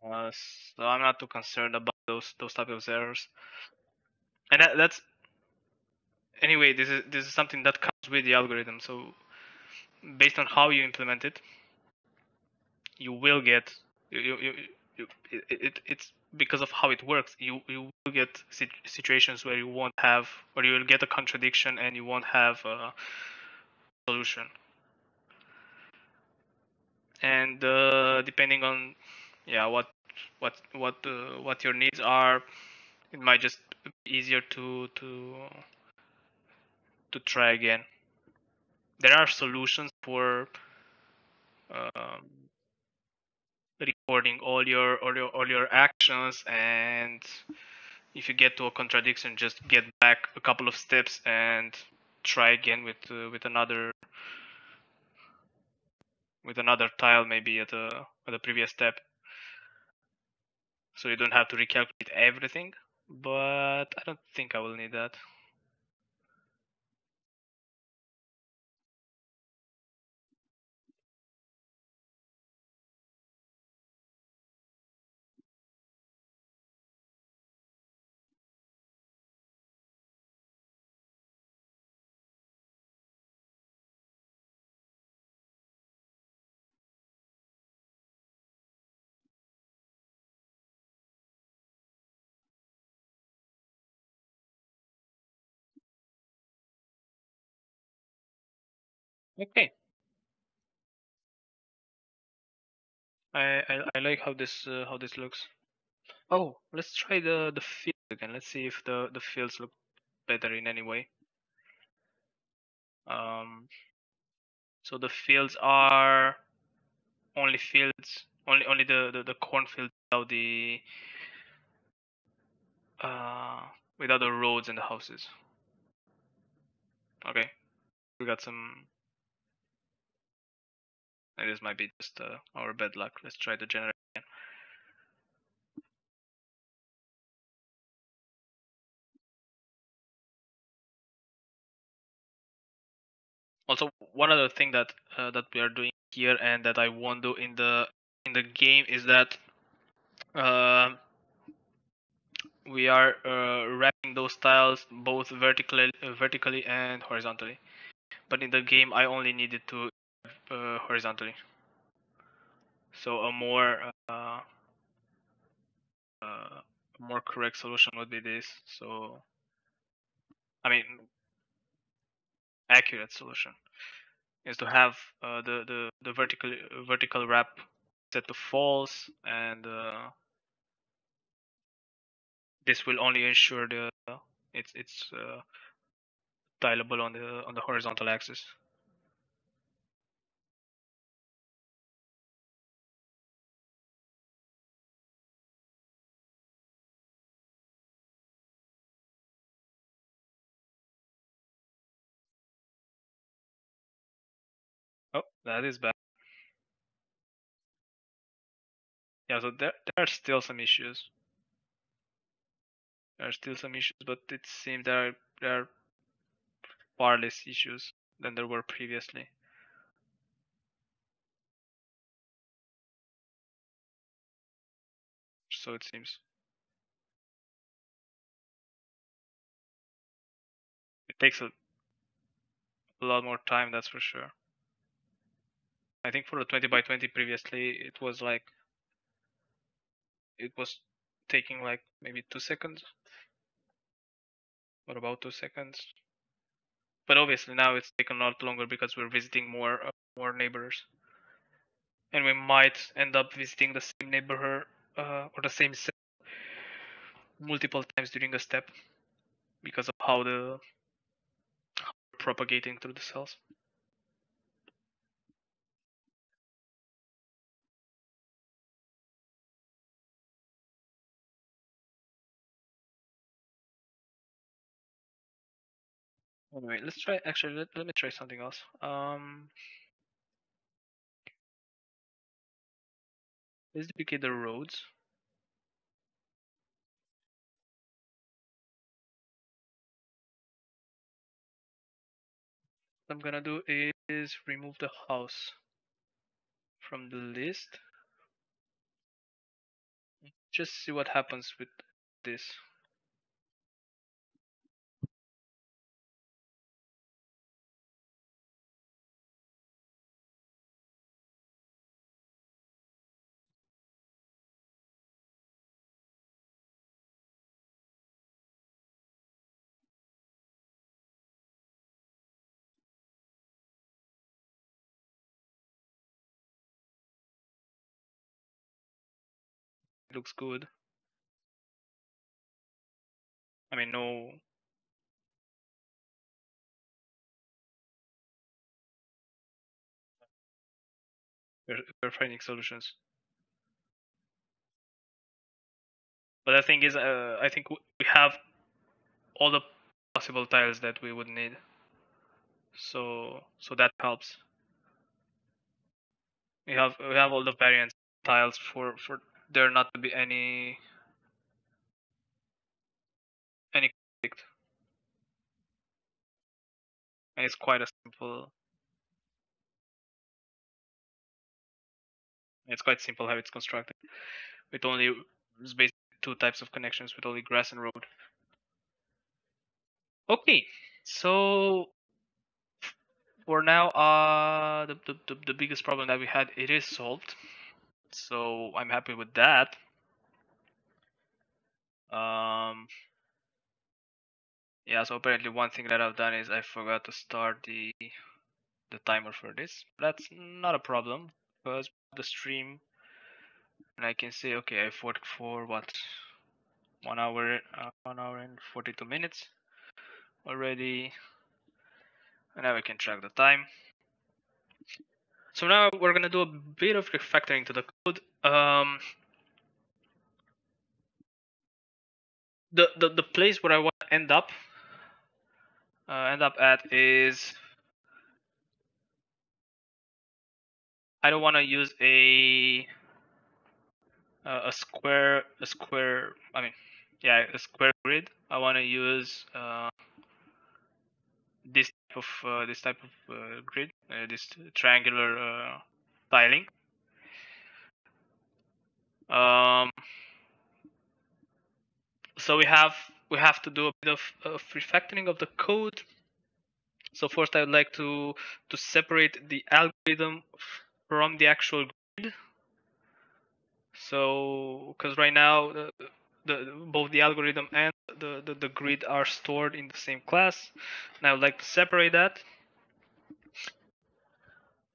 Uh, so I'm not too concerned about those those type of errors, and that, that's anyway. This is this is something that comes with the algorithm. So based on how you implement it, you will get you you, you it, it it's because of how it works. You you will get situations where you won't have, or you will get a contradiction and you won't have a solution. And uh, depending on Yeah, what what what uh, what your needs are, it might just be easier to to to try again. There are solutions for um, recording all your all your all your actions, and if you get to a contradiction, just get back a couple of steps and try again with uh, with another with another tile, maybe at a at a previous step. So you don't have to recalculate everything, but I don't think I will need that. Okay. I, I I like how this uh, how this looks. Oh, let's try the the field again. Let's see if the the fields look better in any way. Um. So the fields are only fields, only only the the, the cornfield without the uh without the roads and the houses. Okay, we got some. This might be just uh, our bad luck. Let's try to generate again. Also, one other thing that uh, that we are doing here and that I won't do in the in the game is that uh, we are uh, wrapping those tiles both vertically, uh, vertically and horizontally. But in the game, I only needed to. Uh, horizontally, so a more uh, uh, more correct solution would be this. So, I mean, accurate solution is to have uh, the the the vertical vertical wrap set to false, and uh, this will only ensure the it's it's uh, tileable on the on the horizontal axis. Oh, that is bad. Yeah, so there, there are still some issues. There are still some issues, but it seems there are, there are far less issues than there were previously. So it seems. It takes a, a lot more time, that's for sure. I think for the twenty by twenty previously, it was like, it was taking like maybe two seconds, or about two seconds. But obviously now it's taken a lot longer because we're visiting more uh, more neighbors, and we might end up visiting the same neighborhood uh, or the same set multiple times during a step because of how the how we're propagating through the cells. Anyway, let's try, actually, let, let me try something else. Um, let's duplicate the roads. What I'm gonna do is remove the house from the list. Just see what happens with this. Looks good. I mean, no. We're, we're finding solutions. But the thing is, uh, I think we have all the possible tiles that we would need. So, so that helps. We have we have all the variant tiles for for. There not to be any any conflict, and it's quite a simple. It's quite simple how it's constructed, with only basically two types of connections, with only grass and road. Okay, so for now, uh, the the the biggest problem that we had, it is solved. So I'm happy with that. Um, yeah, so apparently one thing that I've done is I forgot to start the the timer for this. That's not a problem because the stream, and I can say, okay, I've worked for what, one hour, uh, one hour and forty-two minutes already, and now we can track the time. So now we're gonna do a bit of refactoring to the code. Um, the, the the place where I want to end up uh, end up at is I don't want to use a a square a square. I mean, yeah, a square grid. I want to use uh, this type of uh, this type of uh, grid. Uh, this triangular uh, tiling. Um, so we have we have to do a bit of, of refactoring of the code. So first, I'd like to to separate the algorithm from the actual grid. So because right now the, the both the algorithm and the, the the grid are stored in the same class, and I would like to separate that.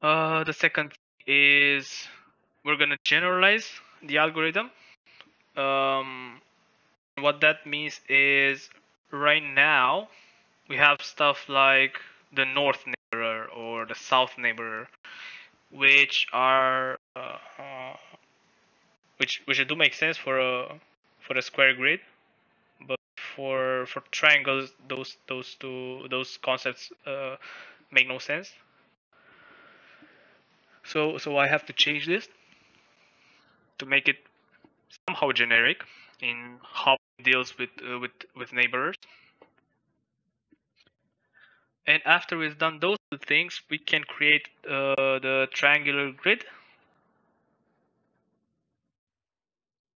Uh, the second is we're gonna generalize the algorithm. Um, what that means is right now we have stuff like the north neighbor or the south neighbor, which are uh, uh, which which do make sense for a for a square grid, but for for triangles those those two those concepts uh, make no sense. So, so I have to change this to make it somehow generic in how it deals with uh, with with neighbors. And after we've done those the things, we can create uh, the triangular grid,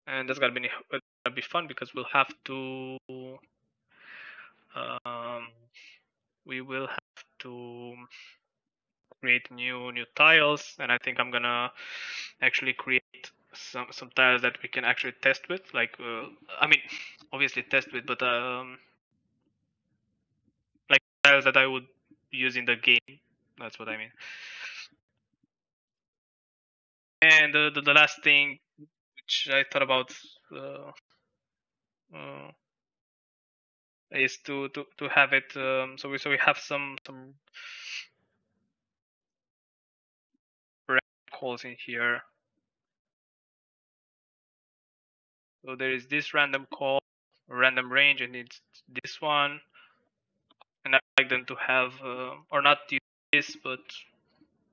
and that's gonna be gonna be fun because we'll have to um, we will have to create new new tiles, and I think I'm gonna actually create some some tiles that we can actually test with, like uh, I mean obviously test with, but um like tiles that I would use in the game, that's what I mean. And uh, the, the last thing which I thought about uh, uh, is to to to have it um, so we so we have some some calls in here. So there is this random call, random range, and it's this one. And I like them to have, uh, or not use this, but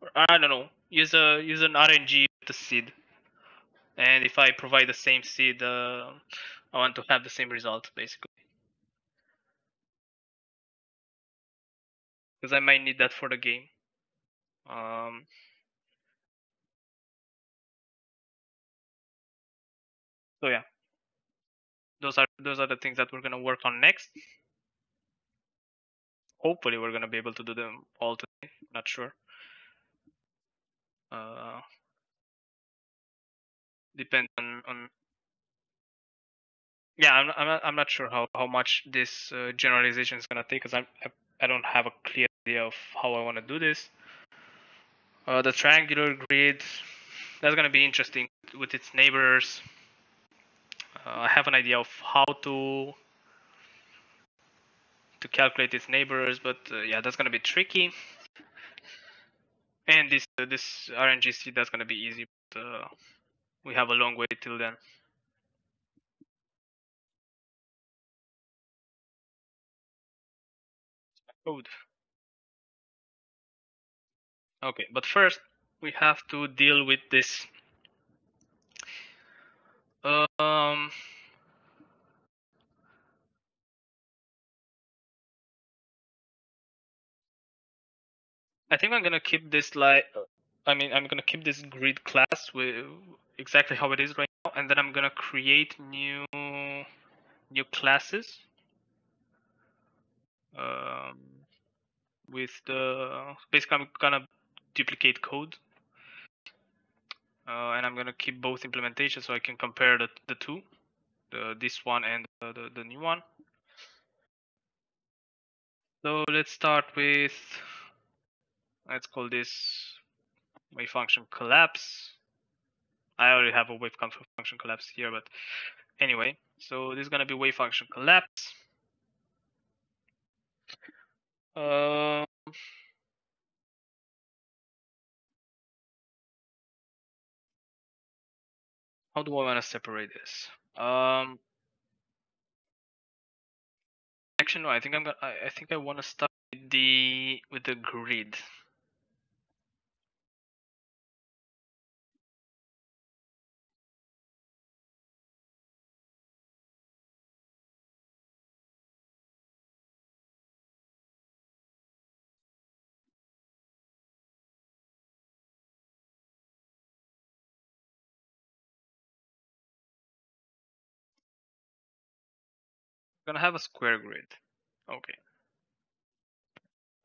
or I don't know. Use a use an R N G with a seed. And if I provide the same seed, uh, I want to have the same result basically. Because I might need that for the game. Um, so yeah. Those are those are the things that we're gonna work on next. Hopefully, we're gonna be able to do them all today. Not sure. Uh, depends on on. Yeah, I'm I'm not, I'm not sure how how much this uh, generalization is gonna take, because I'm I, I don't have a clear idea of how I want to do this. Uh, the triangular grid, that's gonna be interesting with its neighbors. Uh, I have an idea of how to to calculate its neighbors, but uh, yeah, that's gonna be tricky. And this uh, this R N G seed, that's gonna be easy, but uh, we have a long way till then. Code. Okay, but first we have to deal with this. Um, I think I'm gonna keep this like, I mean, I'm gonna keep this grid class with exactly how it is right now, and then I'm gonna create new new classes um, with the basically I'm gonna duplicate code. Uh, and I'm gonna keep both implementations so I can compare the the two, the, this one and the, the the new one. So let's start with, let's call this wave function collapse. I already have a wave function collapse here, but anyway, so this is gonna be wave function collapse. Um. Uh, How do I want to separate this? Um, actually, no. I think I'm gonna. I, I think I want to start with the with the grid. Gonna have a square grid. Okay,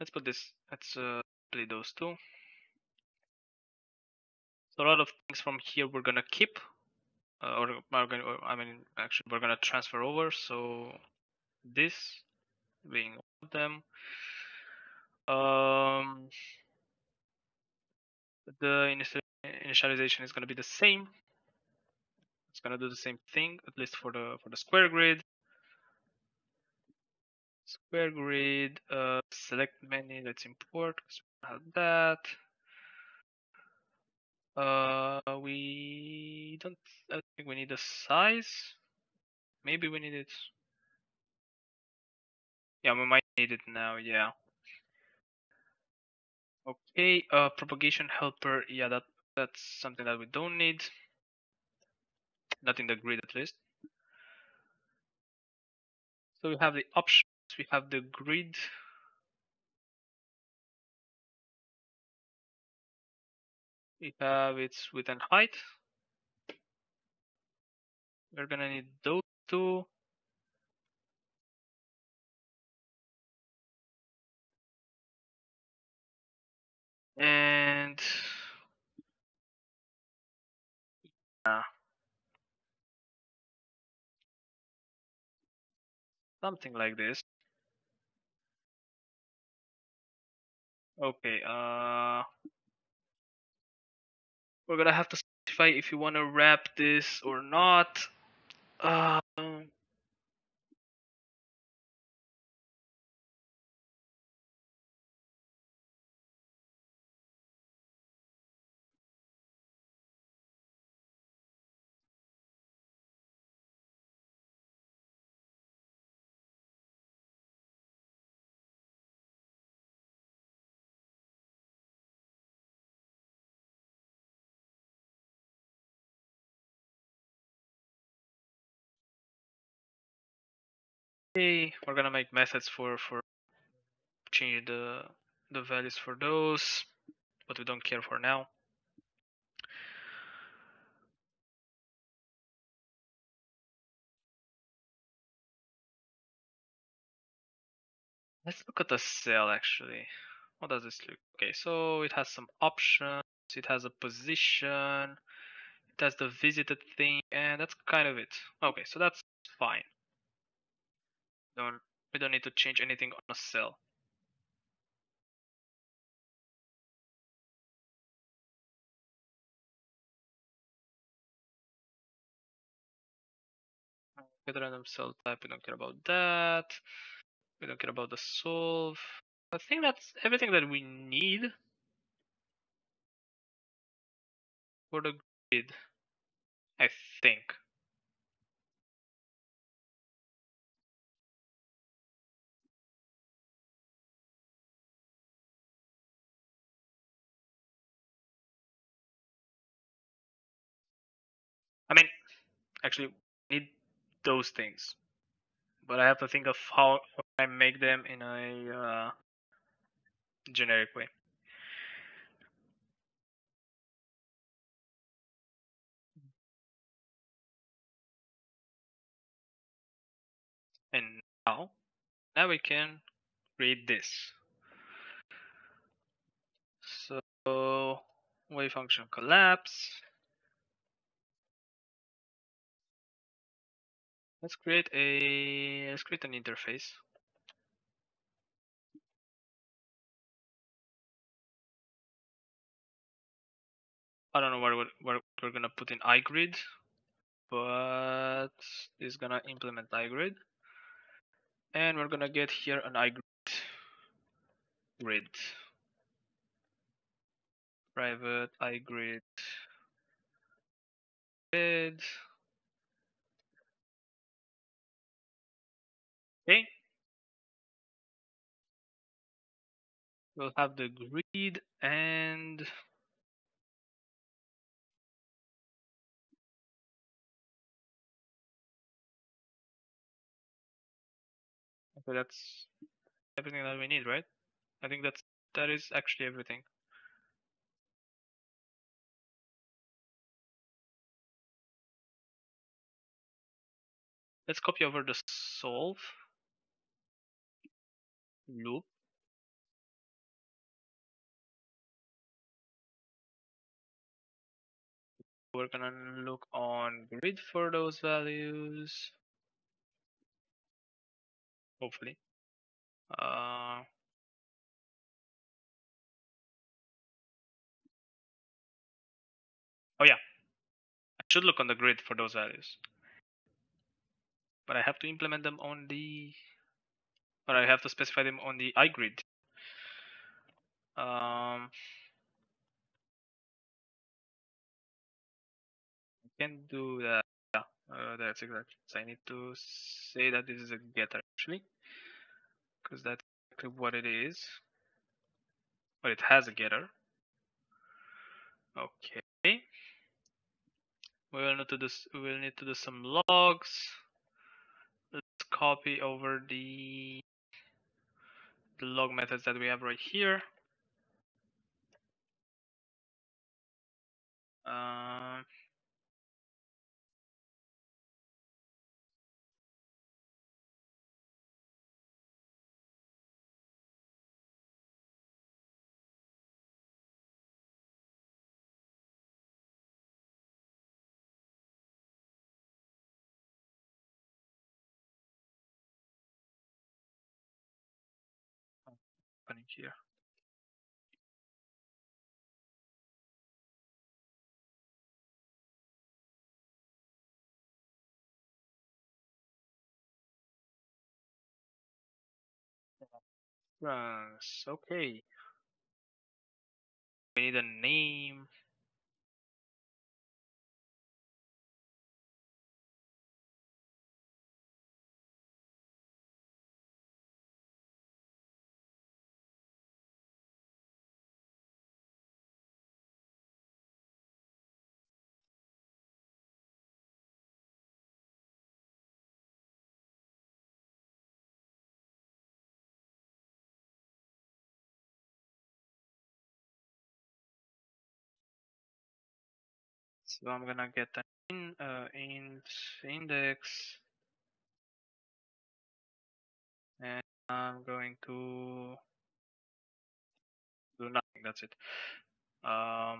let's put this, let's uh, play those two. So a lot of things from here we're gonna keep uh, or, or, or I mean actually we're gonna transfer over, so this being one of them. Um, the initial initialization is gonna be the same, it's gonna do the same thing, at least for the for the square grid. Square grid, uh, select many, let's import, because we don't have that. Uh, we don't, I don't think we need a size. Maybe we need it. Yeah, we might need it now, yeah. Okay, uh, propagation helper, yeah, that that's something that we don't need. Not in the grid, at least. So we have the option. We have the grid, We have its width and height. We're gonna need those two. And yeah. Something like this. Okay, uh we're gonna have to specify if you want to wrap this or not. Um We're gonna make methods for for change the the values for those, but we don't care for now. Let's look at the cell actually. What does this look? Okay, so it has some options. It has a position. It has the visited thing, and that's kind of it. Okay, so that's fine. Don't, we don't need to change anything on a cell. Get a random cell type, we don't care about that. We don't care about the solve. I think that's everything that we need for the grid, I think. I mean, actually, we need those things, but I have to think of how I make them in a uh, generic way. And now, now we can create this. So, wave function collapse. Let's create a let's create an interface. I don't know where we're, where we're gonna put in iGrid, but it's gonna implement iGrid, and we're gonna get here an iGrid grid private iGrid grid. Okay, we'll have the grid and okay, that's everything that we need, right? I think that's that is actually everything. Let's copy over the solve loop. We're gonna look on grid for those values, hopefully. Uh, oh yeah, I should look on the grid for those values, but I have to implement them on the But I have to specify them on the iGrid. Um, I can do that. Yeah, uh, that's exactly. So I need to say that this is a getter actually, because that's exactly what it is. But it has a getter. Okay. We will need to do. We will need to do some logs. Let's copy over the. The log methods that we have right here. Uh, happening here. Okay, we need a name. So I'm gonna get an in, uh, in index, and I'm going to do nothing. That's it. Um,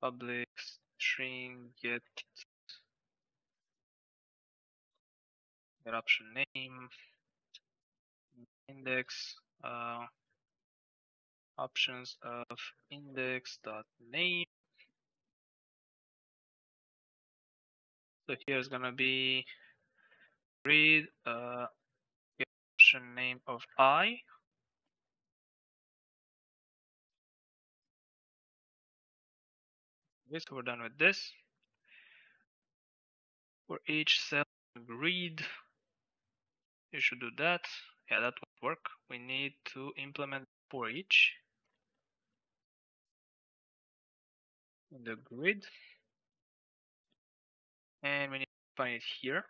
public string get get option name index. Uh, Options of index dot name. So here's gonna be read uh, option name of I. Okay, so we're done with this. For each cell read, you should do that. Yeah, that won't work. We need to implement for each. In the grid, and we need to find it here.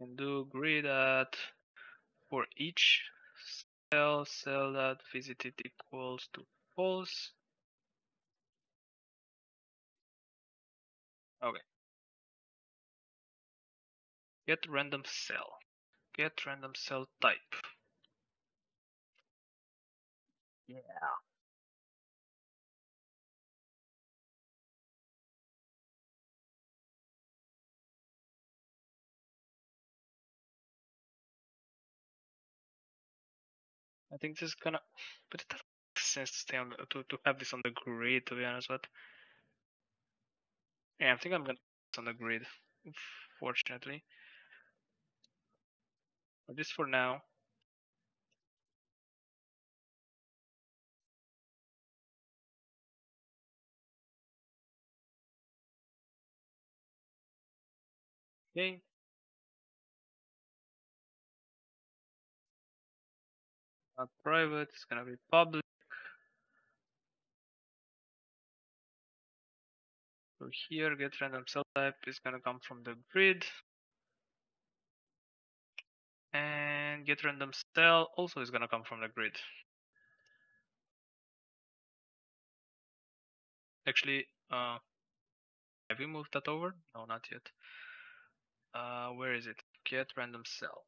And do grid at for each cell cell that visited equals to false. Okay. Get random cell. Get random cell type. Yeah. I think this is gonna, but it doesn't make sense to stay on the, to to have this on the grid, to be honest. But yeah, I think I'm gonna put this on the grid, fortunately, but just for now. Okay. Not private, it's gonna be public. So here, get random cell type is gonna come from the grid. And get random cell also is gonna come from the grid. Actually, uh, have we moved that over? No, not yet. Uh, where is it? Get random cell.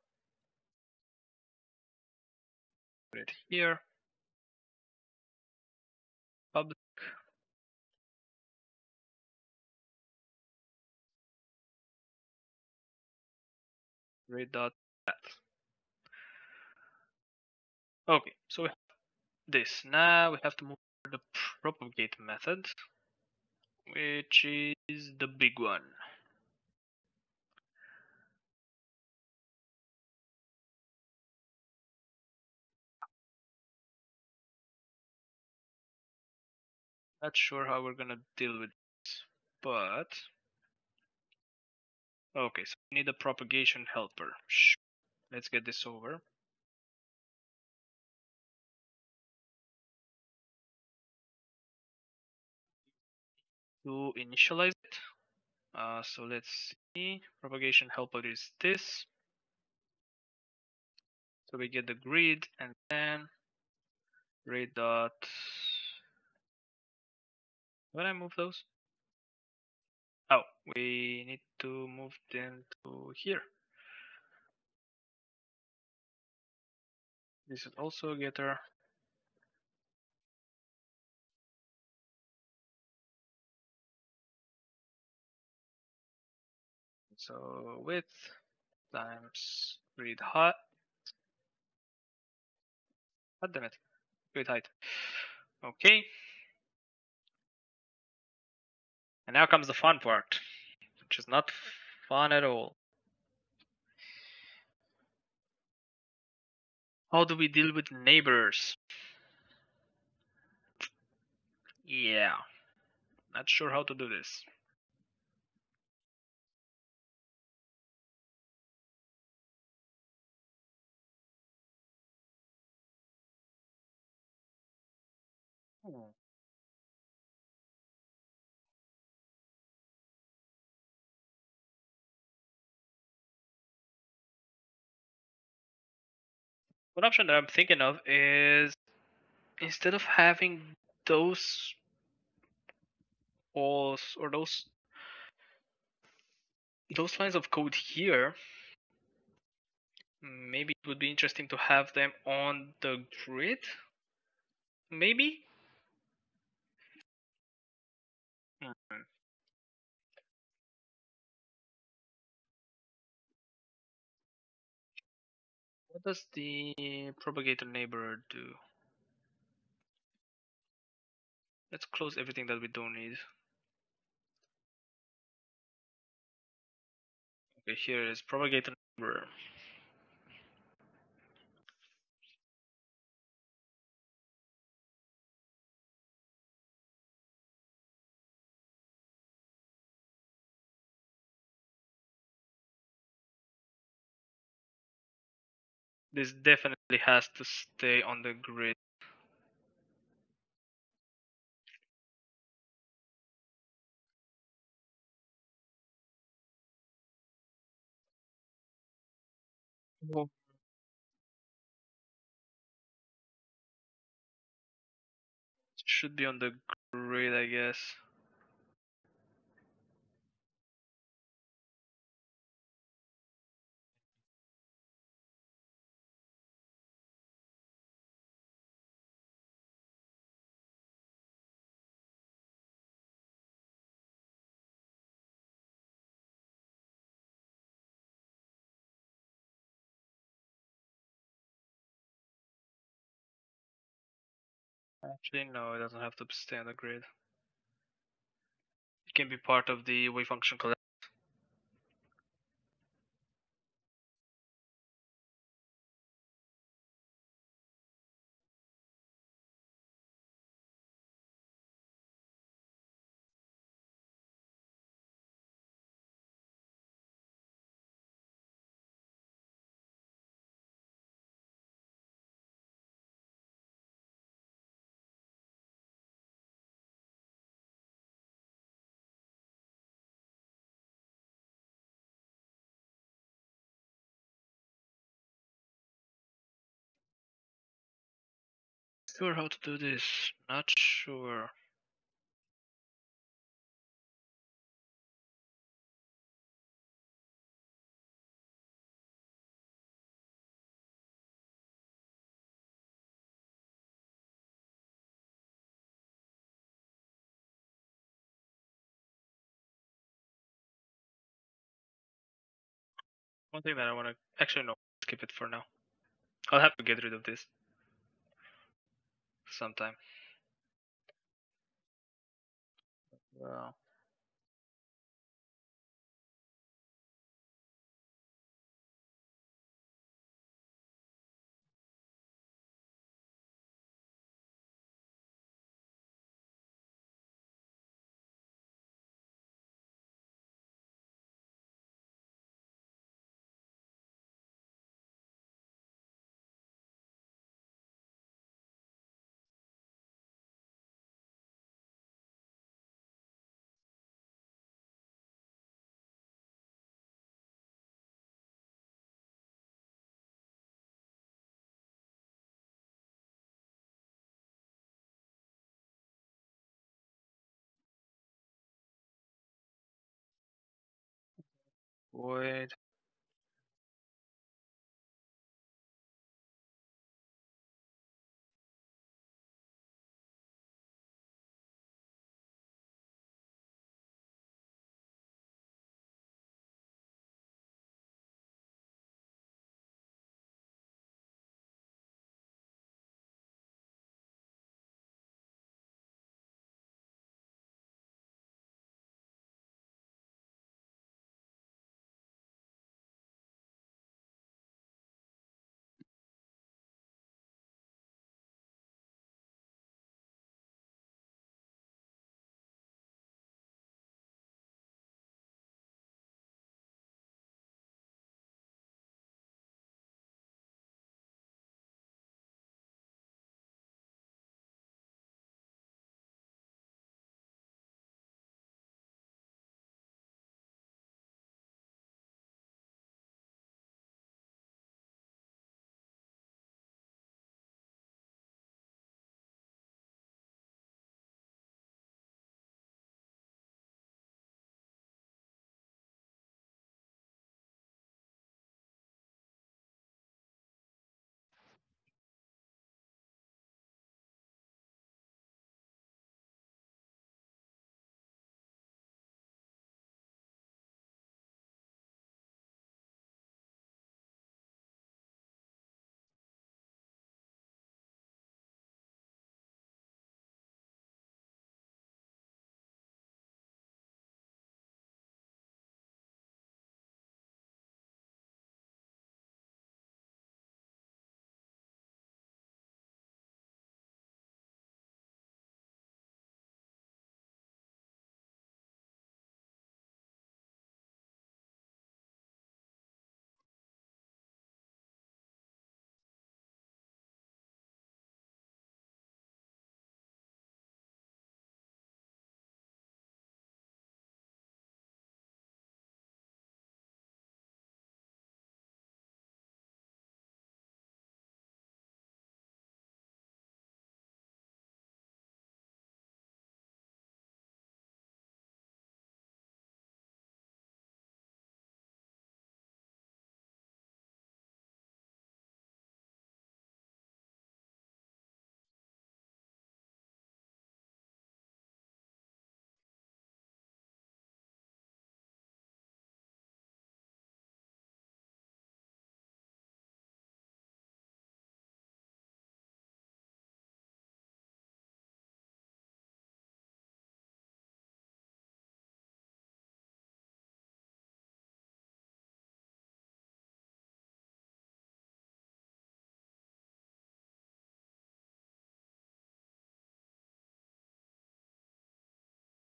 Put it here. Public. Read dot that. Okay, so we have this. Now we have to move to the propagate method, which is the big one. Not sure how we're gonna deal with this, but okay, so we need a propagation helper. Let's get this over. To initialize it, uh, so let's see. Propagation helper is this. So we get the grid and then grid dot. When I move those? Oh, we need to move them to here. This is also a getter. So width times grid height. God damn it, grid height. Okay. And now comes the fun part, which is not fun at all. How do we deal with neighbors? Yeah, not sure how to do this. Hmm. One option that I'm thinking of is, instead of having those walls or those those lines of code here, maybe it would be interesting to have them on the grid. Maybe. Hmm. What does the propagator neighbor do? Let's close everything that we don't need. Okay, here is propagator neighbor. This definitely has to stay on the grid. Oh. It should be on the grid, I guess. Actually, no, it doesn't have to stay on the grid. It can be part of the wave function collapse. Sure how to do this, not sure. One thing that I want to actually no, skip it for now. I'll have to get rid of this sometime. Wow. void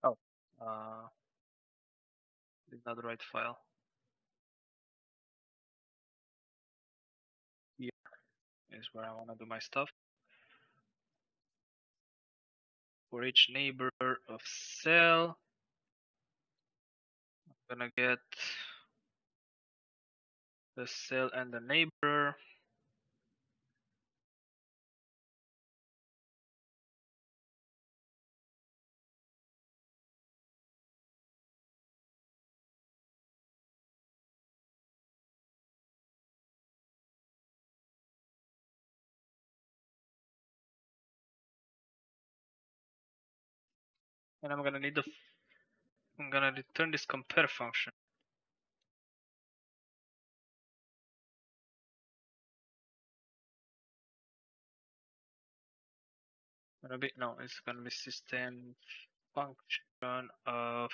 oh uh did not write file here is where I want to do my stuff. For each neighbor of cell, I'm gonna get the cell and the neighbor. And I'm gonna need the, I'm gonna return this compare function. Gonna be, no, it's gonna be system function of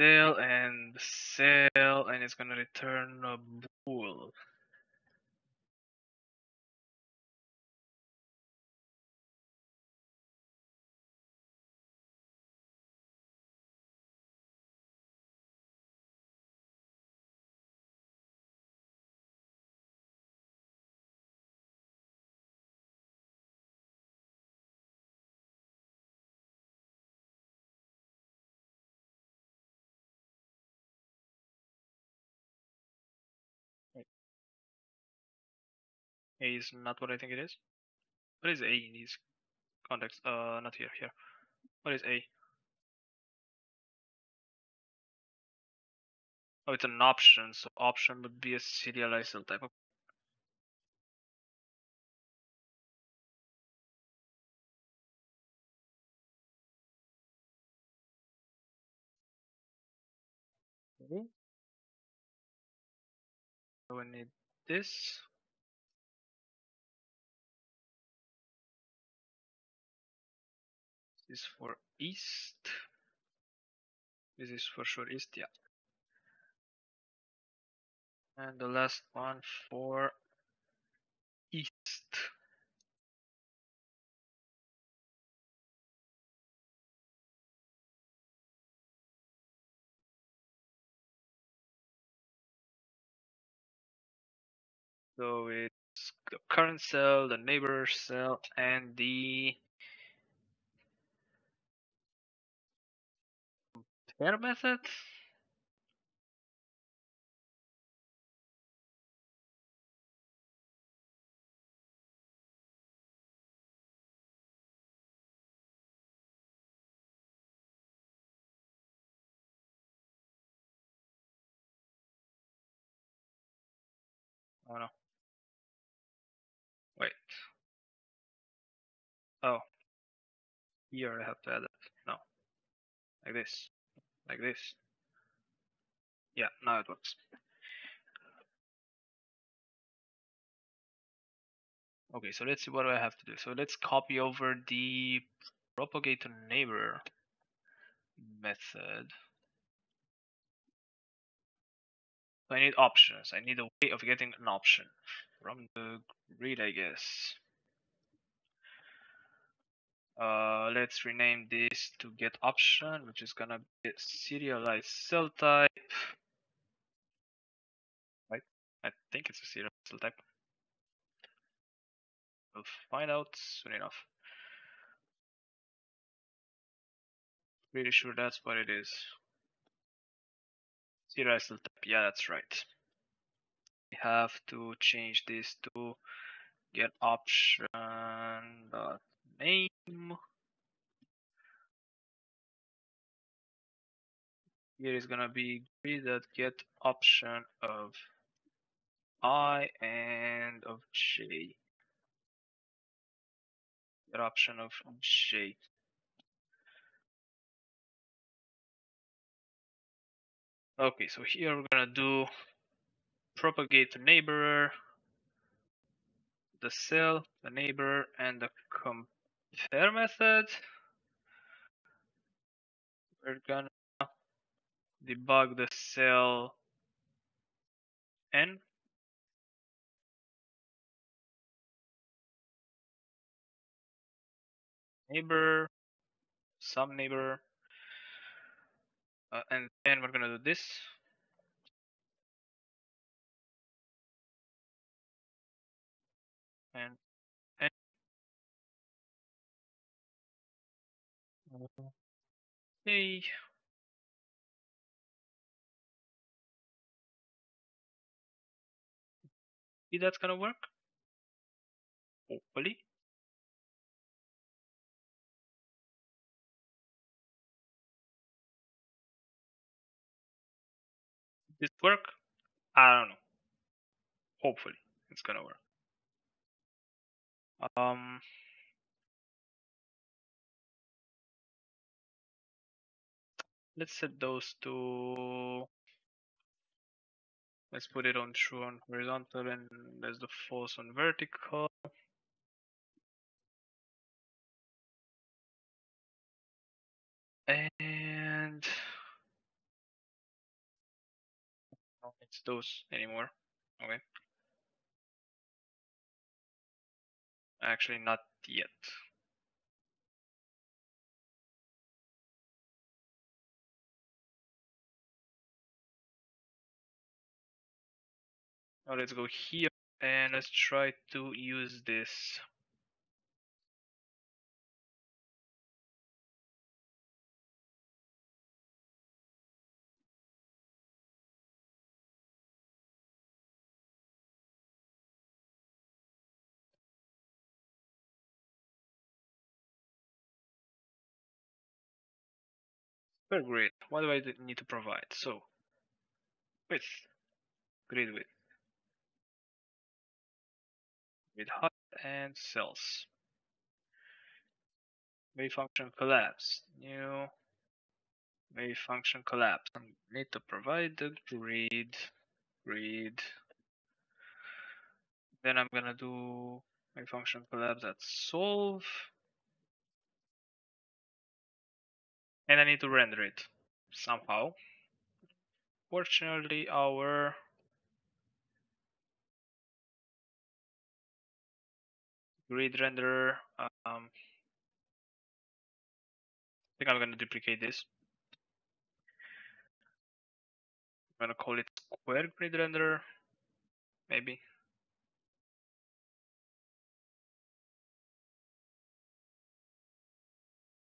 cell and cell, and it's gonna return a bool. A is not what I think it is. What is A in this context? Uh, not here, here. What is A? Oh, it's an option. So option would be a serializable type of. Okay. So we need this. This is for east. This is for sure east, yeah. And the last one for east. So it's the current cell, the neighbor cell, and the compare method. Oh no. Wait. Oh. Here I have to add it. No. Like this. Like this. Yeah, now it works. Okay, so let's see what I have to do. So let's copy over the propagate to neighbor method. So I need options. I need a way of getting an option from the grid, I guess. Uh, let's rename this to get option, which is gonna be serialized cell type. Right? I think it's a serialized cell type. We'll find out soon enough. Pretty sure that's what it is. Serialized cell type. Yeah, that's right. We have to change this to get option dot name. Here is gonna be grid dot get option of I and of j. Get option of j. Okay, so here we're gonna do propagate the neighbor, the cell, the neighbor, and the compare method. We're gonna debug the cell n. Neighbor, some neighbor. Uh, and then we're gonna do this. And, and okay. See, that's gonna work. Hopefully. This work? I don't know. Hopefully it's gonna work. Um let's set those to, let's put it on true on horizontal and there's the false on vertical. And it's those anymore. Okay. Actually, not yet. Now let's go here and let's try to use this. Super great. What do I need to provide? So width, grid width, with hot and cells. Wave function collapse, new wave function collapse. I need to provide the grid, grid. Then I'm gonna do wave function collapse at solve. And I need to render it somehow. Fortunately, our grid renderer. Um, I think I'm going to duplicate this. I'm going to call it square grid renderer, maybe.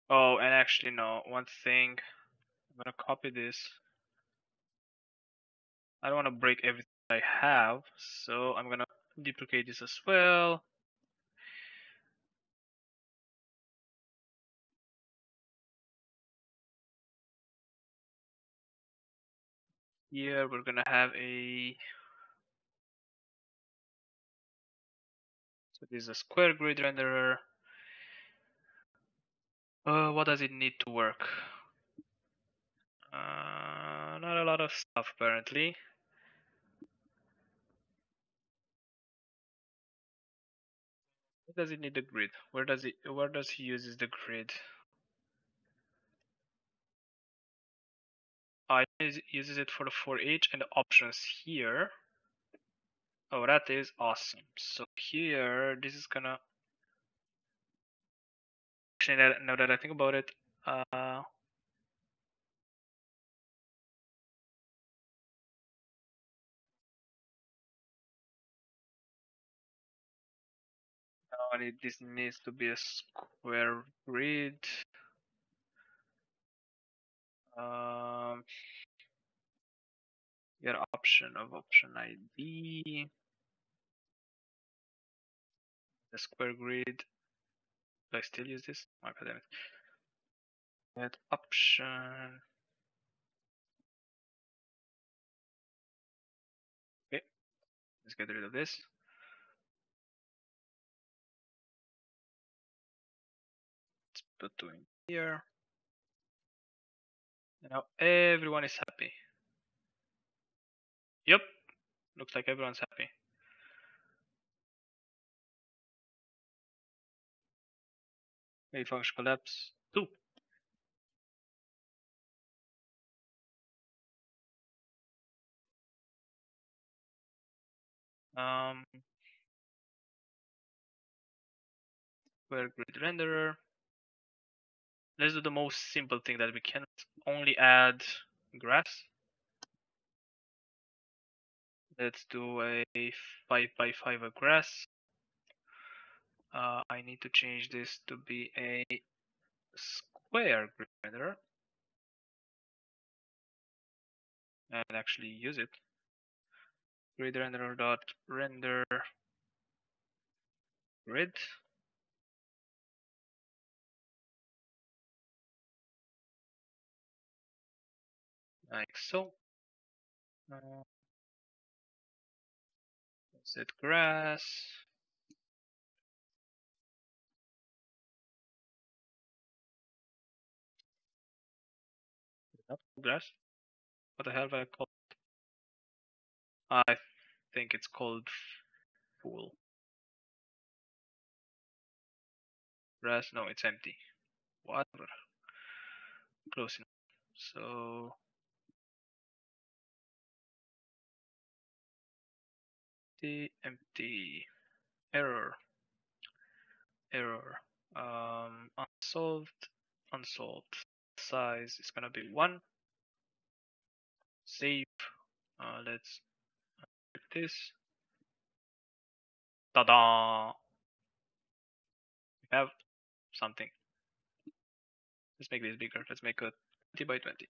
Oh, and actually, no, one thing, I'm going to copy this. I don't want to break everything I have, so I'm going to duplicate this as well. Here, we're going to have a, so this is a square grid renderer. Uh, what does it need to work? Uh, not a lot of stuff, apparently. Where does it need the grid? Where does it? Where does he uses the grid? Oh, it uses it for the for each and the options here. Oh, that is awesome. So here, this is gonna. Now that I think about it, uh, it, this needs to be a square grid. Um, your option of option I D, the square grid. Do I still use this? Oh, God damn it. That option. Okay, let's get rid of this. Let's put two in here. Now everyone is happy. Yep, looks like everyone's happy. Wave function collapse two. Um, square grid renderer. Let's do the most simple thing that we can. Only add grass. Let's do a five by five of grass. Uh, I need to change this to be a square grid renderer and actually use it. Grid renderer dot render grid. Like so. Uh, set grass. Grass. What the hell have I called? I think it's called full grass. No, it's empty. Whatever. Close enough. So empty, empty. Error. Error. Um, unsolved. Unsolved. Size is gonna be one. Save. Uh, let's click this. Ta-da! We have something. Let's make this bigger. Let's make it twenty by twenty.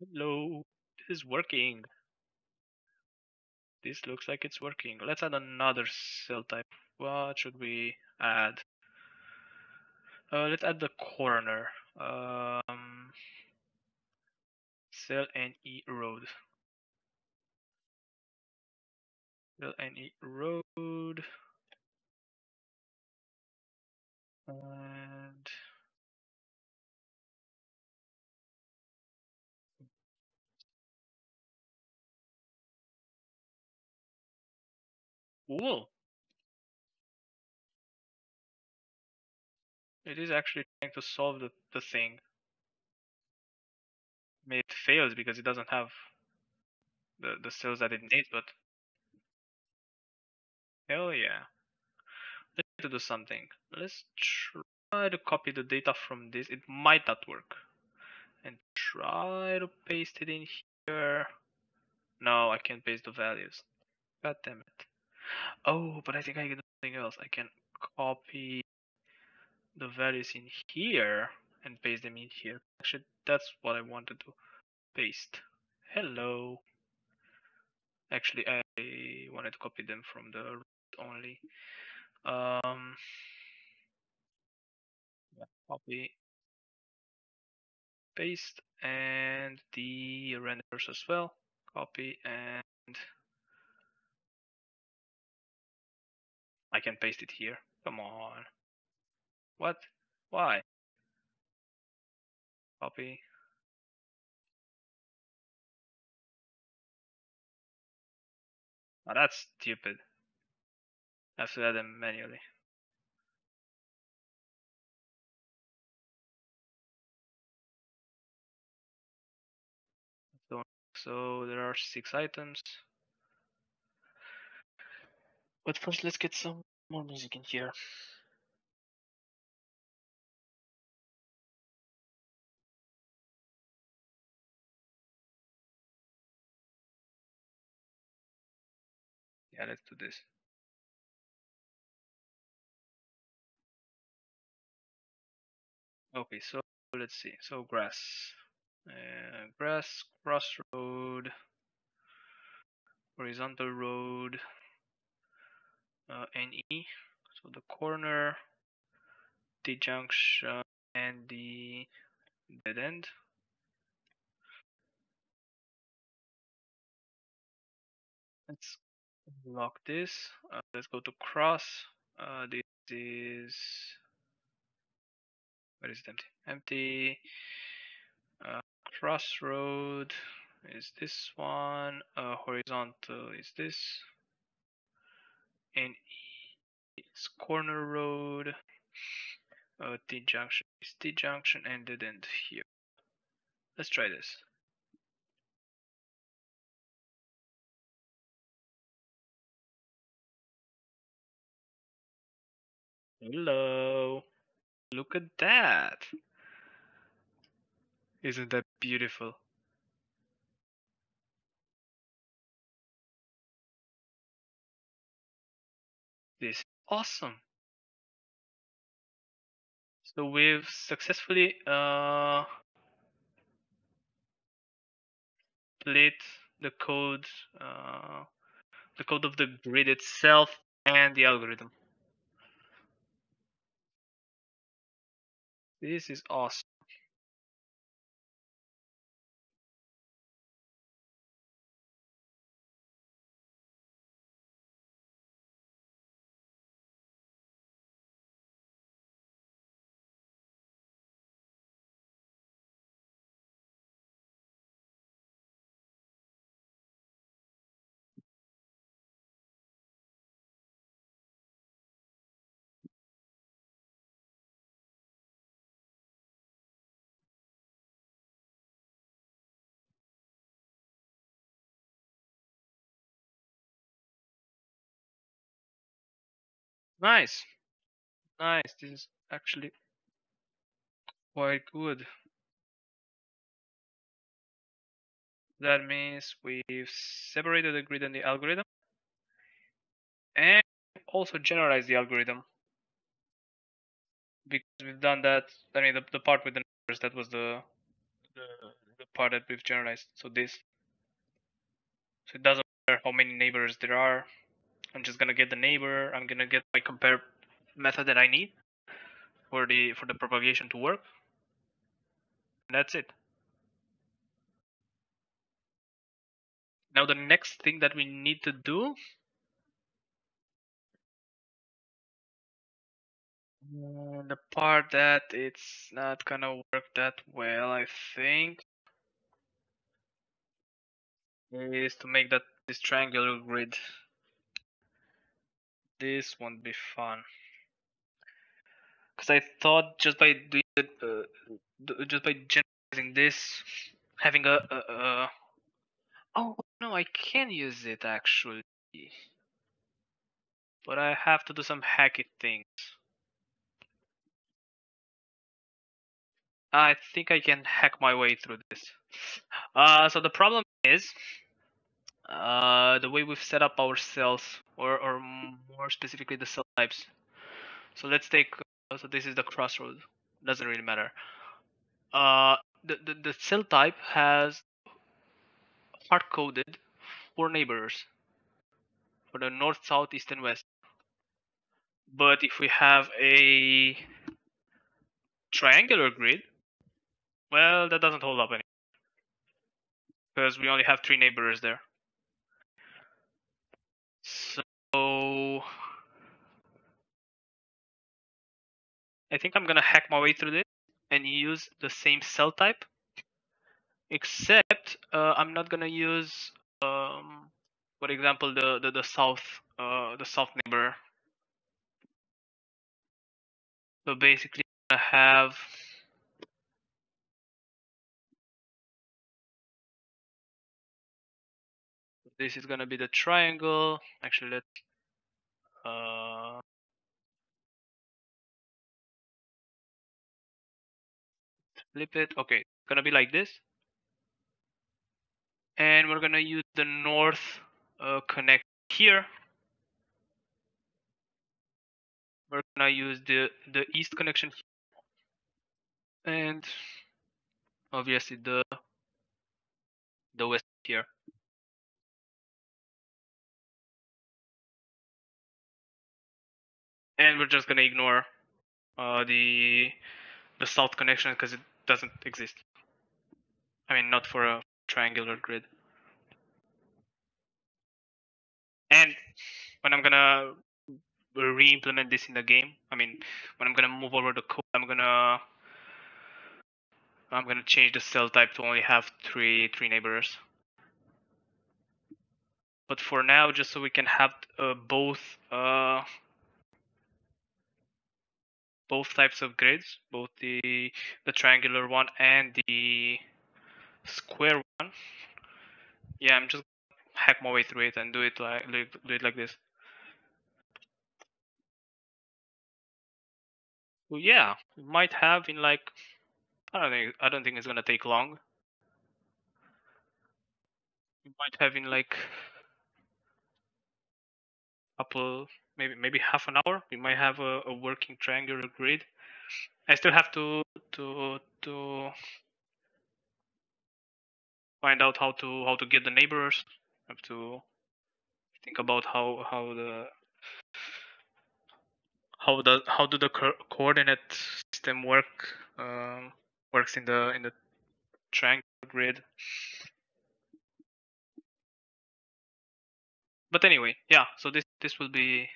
Hello. This is working. This looks like it's working. Let's add another cell type. What should we add? Uh, let's add the corner. Um, cell and E road. Cell and E road. And cool. It is actually trying to solve the, the thing. It fails because it doesn't have the, the cells that it needs, but hell yeah. Let's try to do something. Let's try to copy the data from this. It might not work. And try to paste it in here. No, I can't paste the values. God damn it. Oh, but I think I can do something else. I can copy the values in here and paste them in here. Actually, that's what I wanted to paste. Hello. Actually, I wanted to copy them from the root only. Um, yeah, copy, paste, and the renders as well. Copy, and I can paste it here. Come on. What? Why? Copy. Oh, that's stupid. I have to add them manually. So there are six items. But first, let's get some more music in here. Yeah, let's do this. Okay, so let's see. So grass, uh, grass, crossroad, horizontal road, uh, N E. So the corner, the junction, and the dead end. Let's lock this. Uh, let's go to cross. Uh, this is where is it empty? Empty. Uh, crossroad is this one. Uh, horizontal is this. And it's corner road. Uh, T junction is T junction and dead end here. Let's try this. Hello. Look at that. Isn't that beautiful? This is awesome. So we've successfully uh, split the code, uh, the code of the grid itself and the algorithm. This is awesome. Nice, nice. This is actually quite good. That means we've separated the grid and the algorithm, and also generalized the algorithm. Because we've done that, I mean, the, the part with the numbers, that was the, the the part that we've generalized. So this, so it doesn't matter how many neighbors there are. I'm just gonna get the neighbor. I'm gonna get my compare method that I need for the for the propagation to work. And that's it. Now the next thing that we need to do uh, the part that it's not gonna work that well, I think, is to make that this triangular grid. This won't be fun, because I thought just by doing it, uh, just by generalizing this, having a, a, a oh no, I can use it actually, but I have to do some hacky things. I think I can hack my way through this. Uh, so the problem is, uh, the way we've set up our cells, or, or more specifically the cell types. So let's take, so this is the crossroad, doesn't really matter. Uh, the, the, the cell type has hard-coded four neighbors for the north, south, east, and west. But if we have a triangular grid, well, that doesn't hold up anymore, because we only have three neighbors there. So I think I'm gonna hack my way through this and use the same cell type, except uh, I'm not gonna use, um, for example, the the, the south uh, the south neighbor. So basically, I have. This is gonna be the triangle. Actually, let's. Uh, flip it. Okay, it's gonna be like this. And we're gonna use the north uh, connect here. We're gonna use the the east connection here. And obviously the the west here. And we're just gonna ignore uh, the the south connection because it doesn't exist. I mean, not for a triangular grid. And when I'm gonna re-implement this in the game, I mean, when I'm gonna move over the code, I'm gonna I'm gonna change the cell type to only have three three neighbors. But for now, just so we can have uh, both. Uh, both types of grids, both the the triangular one and the square one. Yeah, I'm just gonna hack my way through it and do it like do it like this. Well, yeah, we might have in like I don't think I don't think it's gonna take long. We might have in like a couple. Maybe maybe half an hour. We might have a, a working triangular grid. I still have to to to find out how to how to get the neighbors. I have to think about how how the how the how do the co coordinate system work um, works in the in the triangular grid. But anyway, yeah. So this this will be.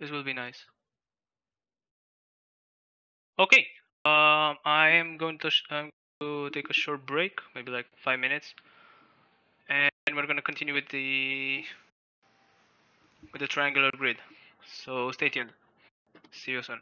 This will be nice. Okay, um, I am going to, sh I'm going to take a short break, maybe like five minutes, and we're gonna continue with the with the triangular grid. So stay tuned. See you soon.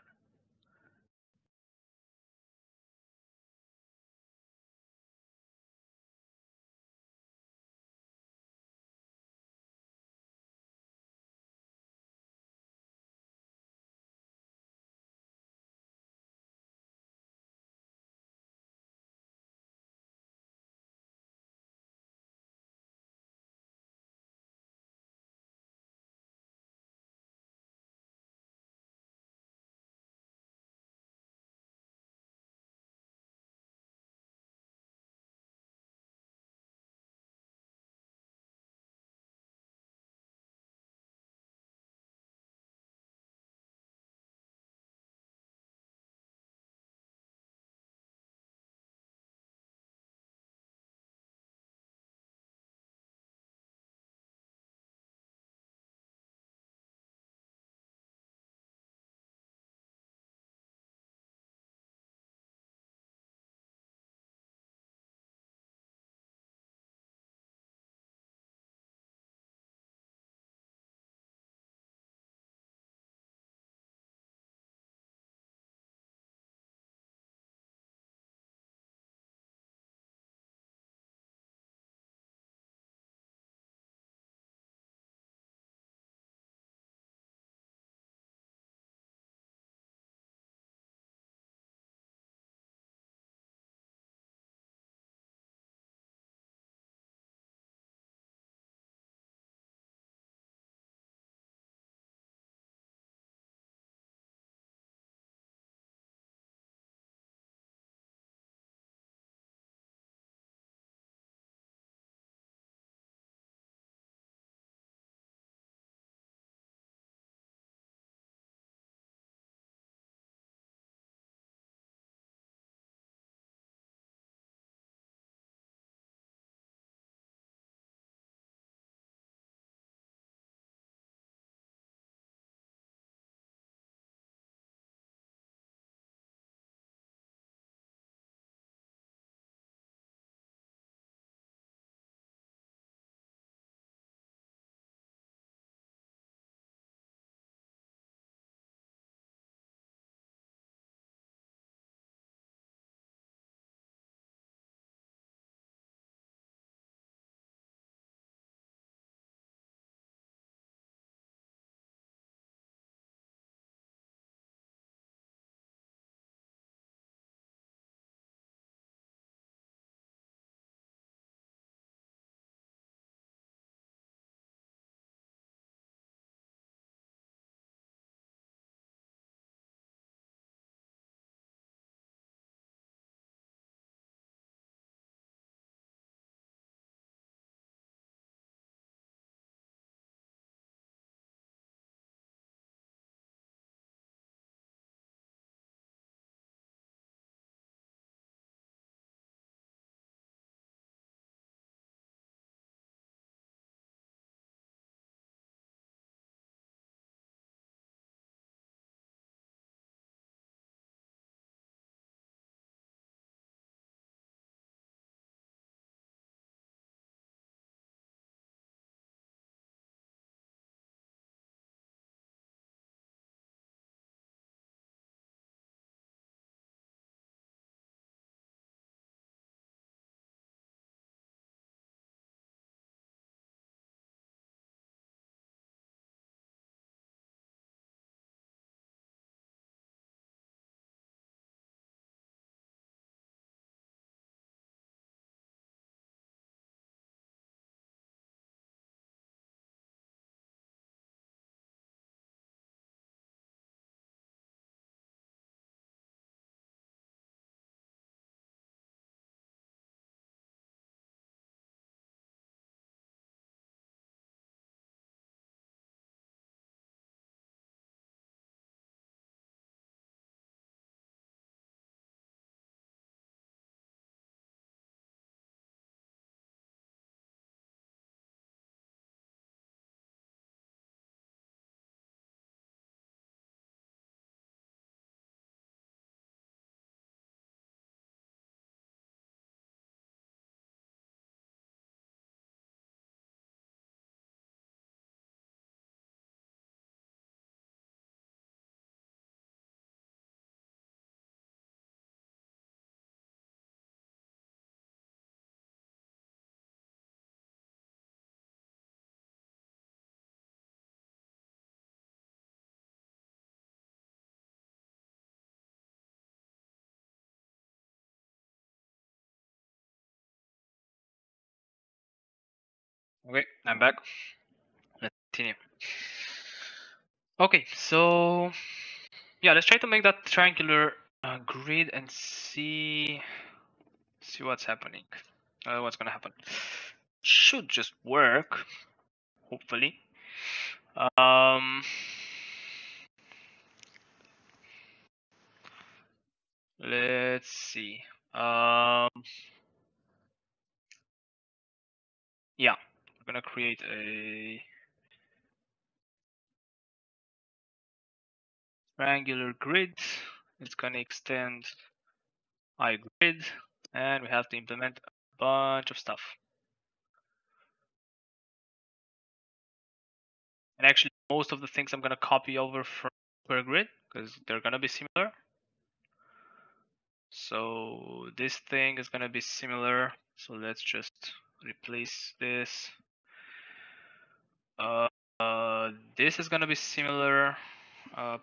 Okay, I'm back. Let's continue. Okay, so yeah, let's try to make that triangular uh, grid and see see what's happening. Uh, what's gonna happen? Should just work, hopefully. Um, let's see. Um, yeah, I'm gonna create a triangular grid. It's gonna extend iGrid, and we have to implement a bunch of stuff. And actually, most of the things I'm gonna copy over from per grid because they're gonna be similar. So this thing is gonna be similar. So let's just replace this. Uh, uh, this is gonna be similar. Uh,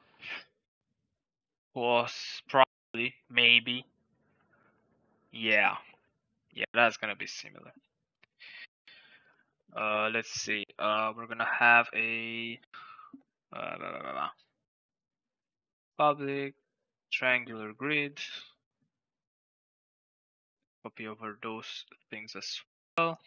was probably maybe yeah yeah that's gonna be similar. Uh let's see, uh we're gonna have a uh, blah, blah, blah, blah. public triangular grid, copy over those things as well.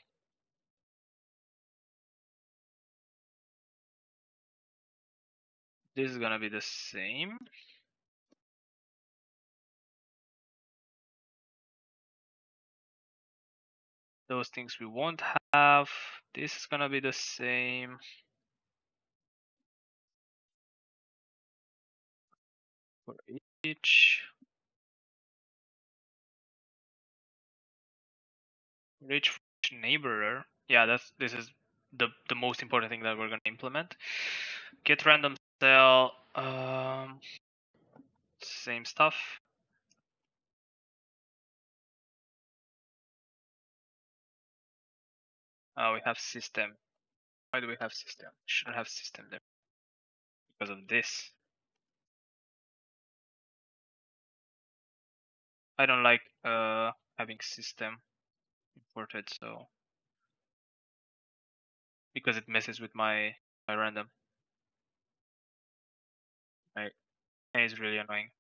This is gonna be the same. Those things we won't have. This is gonna be the same. For each. For each neighbor. Yeah, that's this is the, the most important thing that we're gonna implement. Get random cell, um, same stuff. Uh, we have system. Why do we have system? We shouldn't have system there. Because of this. I don't like uh, having system imported, so. Because it messes with my, my random. Right. It's really annoying.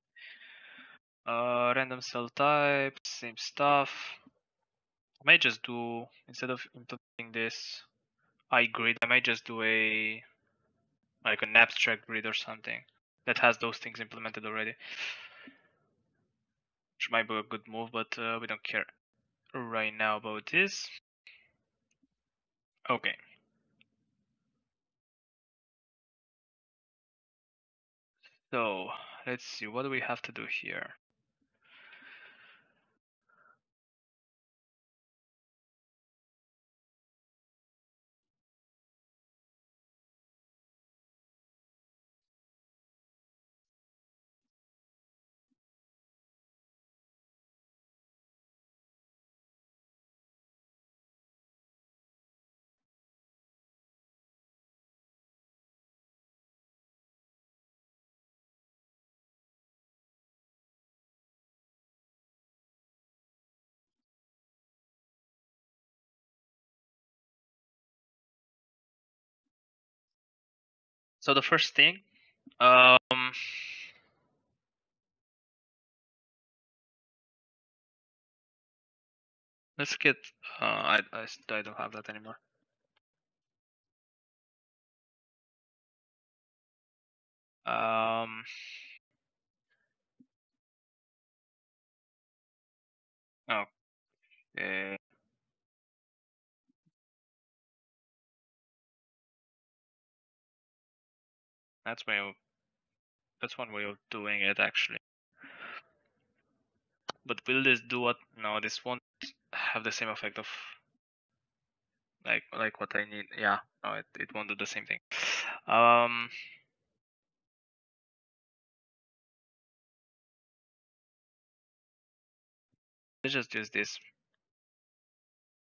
Uh, random cell type, same stuff. I might just do, instead of implementing this iGrid, I might just do a like an abstract grid or something that has those things implemented already, which might be a good move, but uh, we don't care right now about this. Okay. So let's see, what do we have to do here? So the first thing, um, let's get, uh, I, I, I don't have that anymore. Um, okay. That's way of, that's one way of doing it actually. But will this do what? No, this won't have the same effect of like like what I need. Yeah, no, it, it won't do the same thing. Um let's just use this.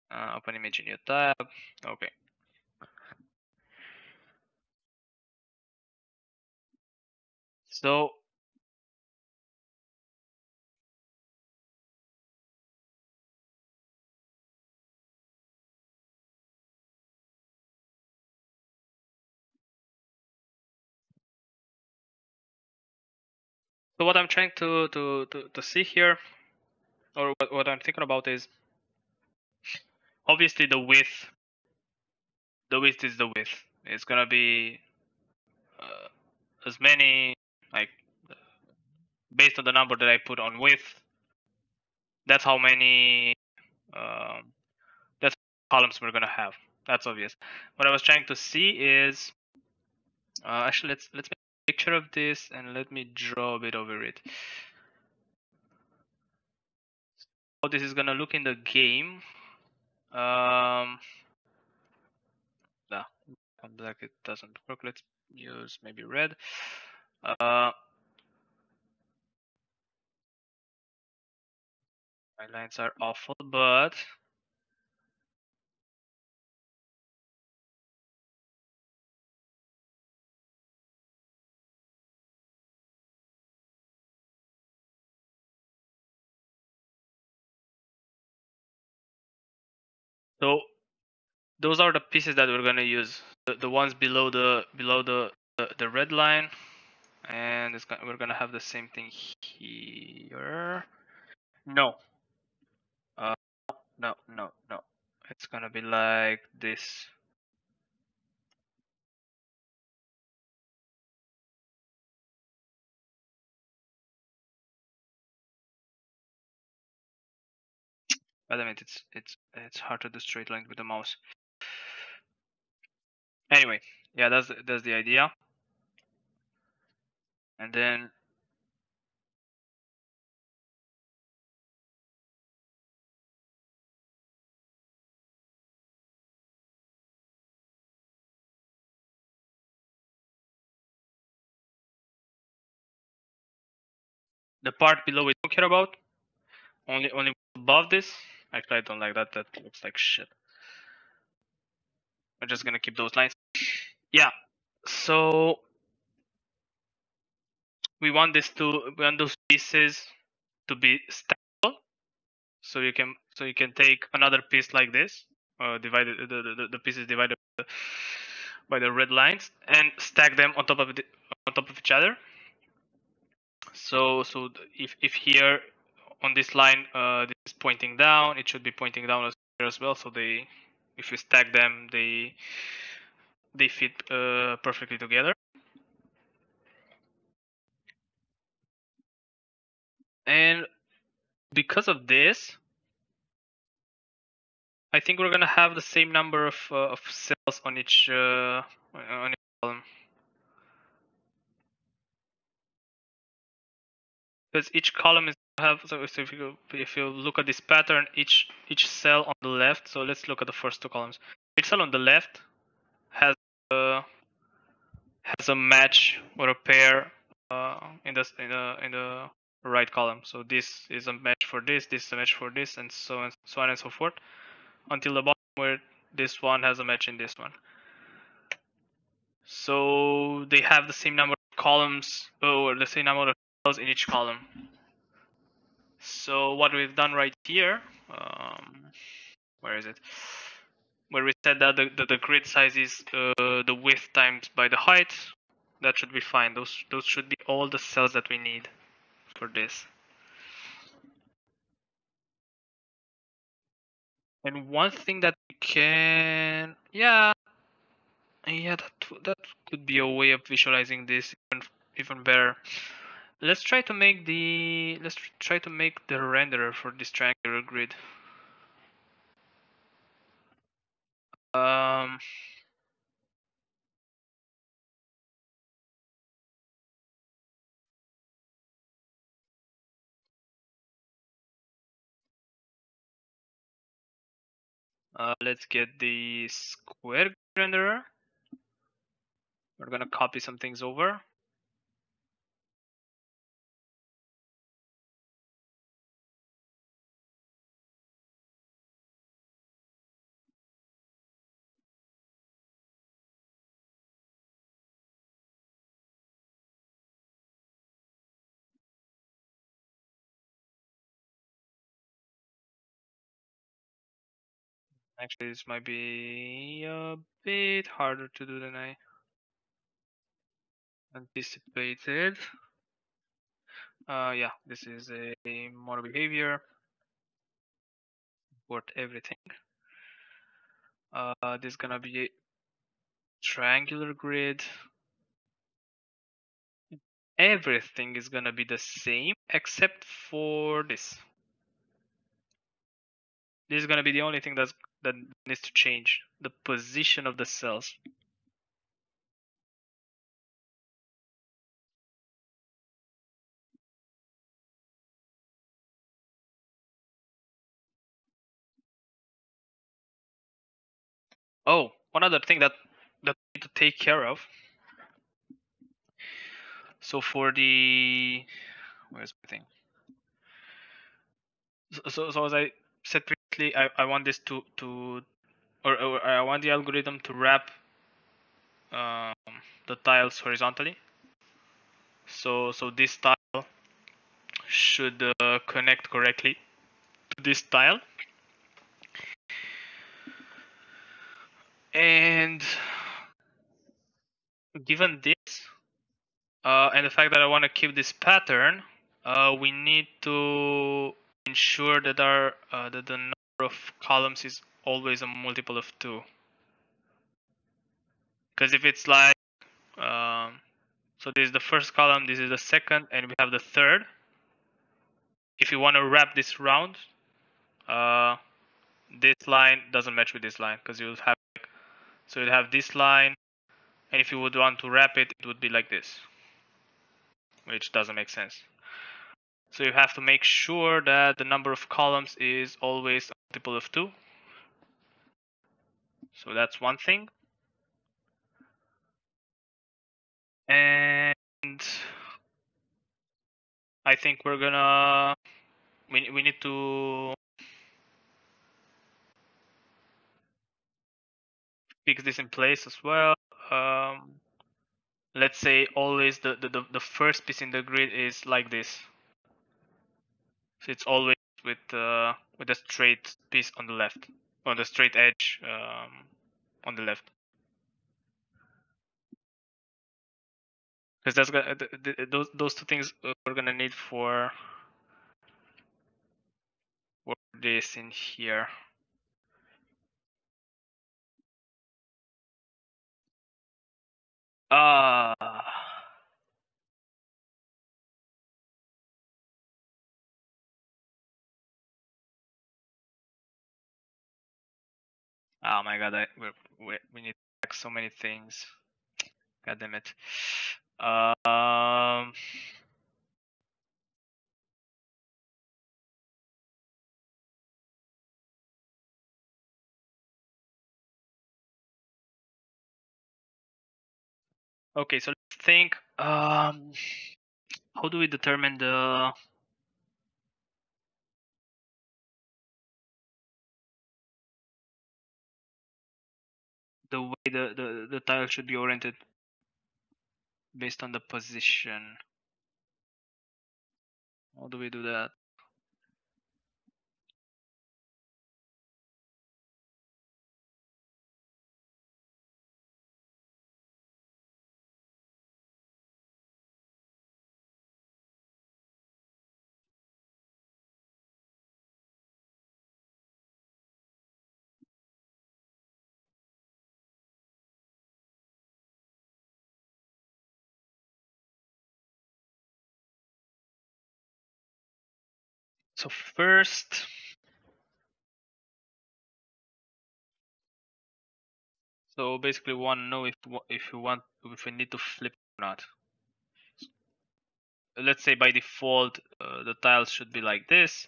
Uh, open image in your tab. Okay. So So what I'm trying to to to, to see here, or what, what I'm thinking about is obviously the width. The width is the width. It's gonna be uh, as many, like based on the number that I put on width. That's how many. Um, that's columns we're gonna have. That's obvious. What I was trying to see is uh, actually let's let's make a picture of this and let me draw a bit over it. How this is gonna look in the game. Um, no, black it doesn't work. Let's use maybe red. Uh, my lines are awful, but. So those are the pieces that we're gonna use. The, the ones below the below the the, the red line, and it's gonna, we're gonna have the same thing here. No. Uh, no, no, no. It's gonna be like this. I mean, it's it's it's hard to do straight lines with the mouse. Anyway, yeah, that's that's the idea. And then the part below we don't care about. Only only above this. Actually, I don't like that. That looks like shit. I'm just gonna keep those lines. Yeah. So we want this to we want those pieces to be stackable. So you can so you can take another piece like this, uh, divided the the, the pieces divided by the, by the red lines, and stack them on top of the, on top of each other. So so if if here. On this line, uh, this is pointing down. It should be pointing down as well. So they, if you stack them, they they fit uh, perfectly together. And because of this, I think we're gonna have the same number of uh, of cells on each uh, on each column. Because each column is have so if you if you look at this pattern, each each cell on the left. So let's look at the first two columns. Each cell on the left has a, has a match or a pair uh, in the in the in the right column. So this is a match for this, this is a match for this, and so on, so on and so forth, until the bottom where this one has a match in this one. So they have the same number of columns or the same number of cells in each column. So what we've done right here, um, where is it? Where we said that the, the, the grid size is uh, the width times by the height. That should be fine. Those those should be all the cells that we need for this. And one thing that we can, yeah, yeah, that that could be a way of visualizing this even even better. Let's try to make the let's try to make the renderer for this triangular grid. Um, uh, let's get the square renderer. We're gonna copy some things over. Actually, this might be a bit harder to do than I anticipated. Uh, yeah, this is a model behavior. Import everything. Uh, this is gonna be a triangular grid. Everything is gonna be the same except for this. This is gonna be the only thing that's that needs to change, the position of the cells. Oh, one other thing that that we need to take care of. So for the where's my thing? So, so so as I said previously, I I want this to to or, or I want the algorithm to wrap um, the tiles horizontally. So so this tile should uh, connect correctly to this tile. And given this, uh, and the fact that I want to keep this pattern, uh, we need to ensure that our uh, that the number of columns is always a multiple of two. Because if it's like, um, so this is the first column, this is the second, and we have the third. If you want to wrap this round, uh, this line doesn't match with this line because you'll have. So you'd have this line, and if you would want to wrap it, it would be like this, which doesn't make sense. So you have to make sure that the number of columns is always a multiple of two. So that's one thing. And I think we're gonna, we, we need to fix this in place as well. Um, let's say always the, the, the first piece in the grid is like this. So it's always with uh, with a straight piece on the left, on the straight edge um, on the left. Because that's gonna, th th those those two things we're gonna need for for this in here. Ah. Uh, oh my God! I we we need to check so many things. God damn it. Um. Okay, so let's think, um, how do we determine the... the way the, the, the tile should be oriented based on the position? How do we do that? So first, so basically, we want to know if if we want if we need to flip or not. Let's say by default, uh, the tiles should be like this,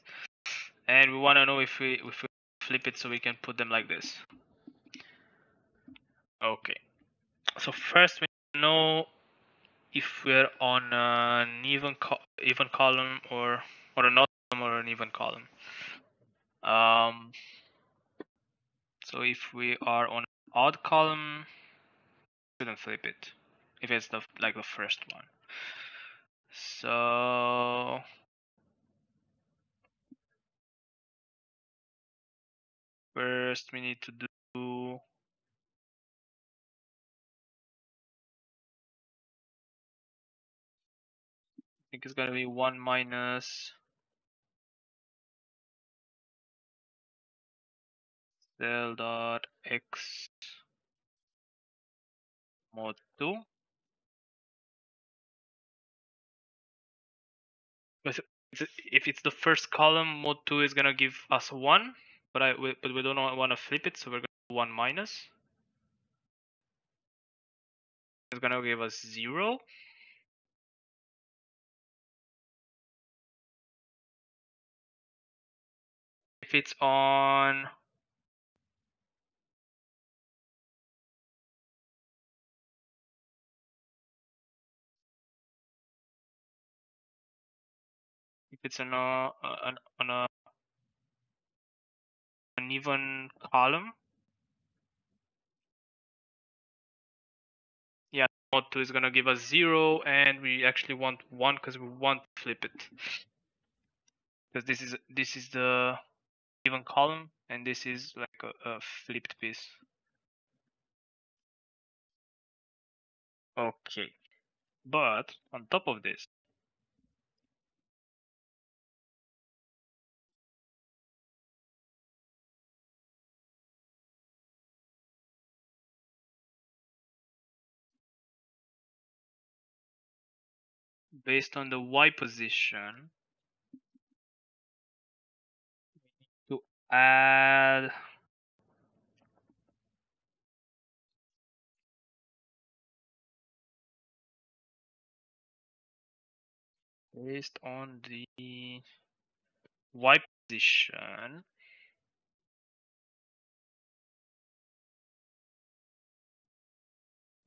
and we want to know if we if we flip it so we can put them like this. Okay. So first, we know if we're on an even co even column or or not. Or an even column. Um, so if we are on an odd column, we shouldn't flip it if it's the like the first one. So first we need to do think it's going to be one minus cell dot x mod two. If it's the first column, mod two is going to give us one, but I but we don't want to flip it, so we're going to do one minus. It's going to give us zero. If it's on if it's on a on, on a an even column, yeah, mod two is gonna give us zero, and we actually want one because we want to flip it, because this is this is the even column, and this is like a, a flipped piece. Okay, but on top of this, based on the Y position, add based on the Y position,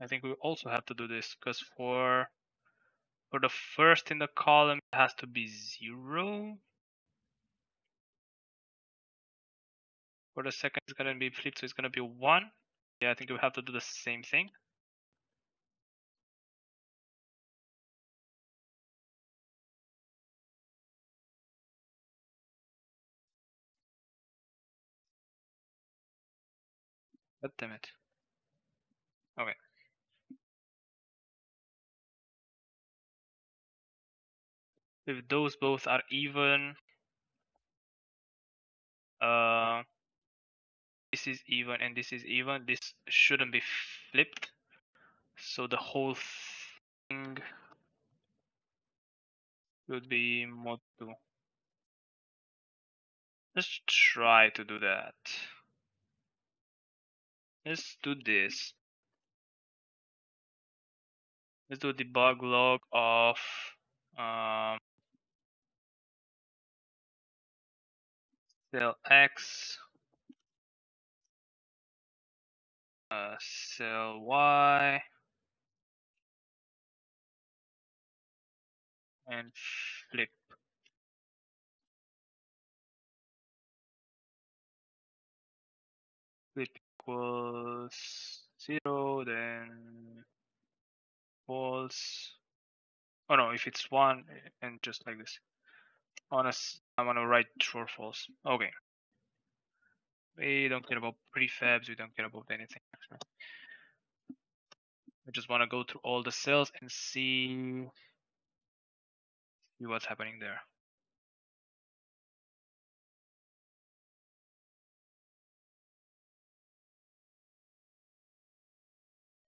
I think we also have to do this, because for for the first in the column it has to be zero. For the second, it's going to be flipped, so it's going to be one. Yeah, I think we have to do the same thing. God damn it. Okay. If those both are even, uh, this is even and this is even, this shouldn't be flipped, so the whole thing would be mod two. Let's try to do that. Let's do this. Let's do debug log of um, cell X, Uh, cell Y, and flip. Flip equals zero, then false. Oh no, if it's one, and just like this. Honest, I'm gonna write true or false. Okay. We don't care about prefabs, we don't care about anything. We just want to go through all the cells and see, see what's happening there.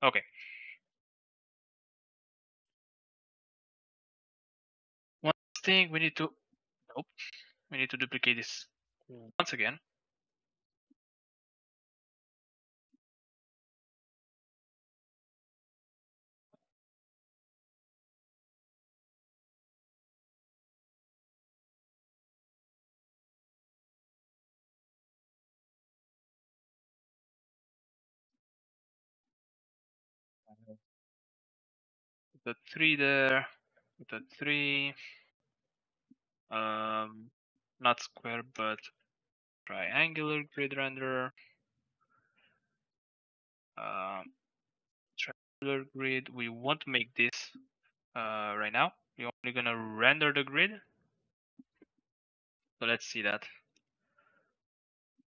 Okay. One thing we need to, nope, we need to duplicate this once again. The three there, the three, um, not square but triangular grid renderer, um, triangular grid. We won't make this uh, right now. We're only gonna render the grid. So let's see that.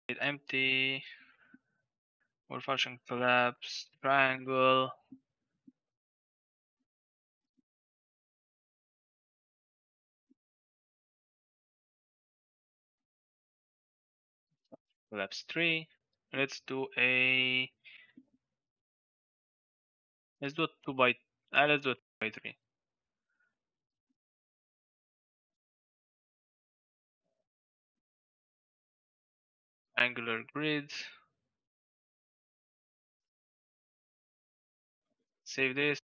Grid empty, wave function collapse, triangle. collapse three. Let's do a let's do a two by uh, let's do a two by three. Angular grids. Save this.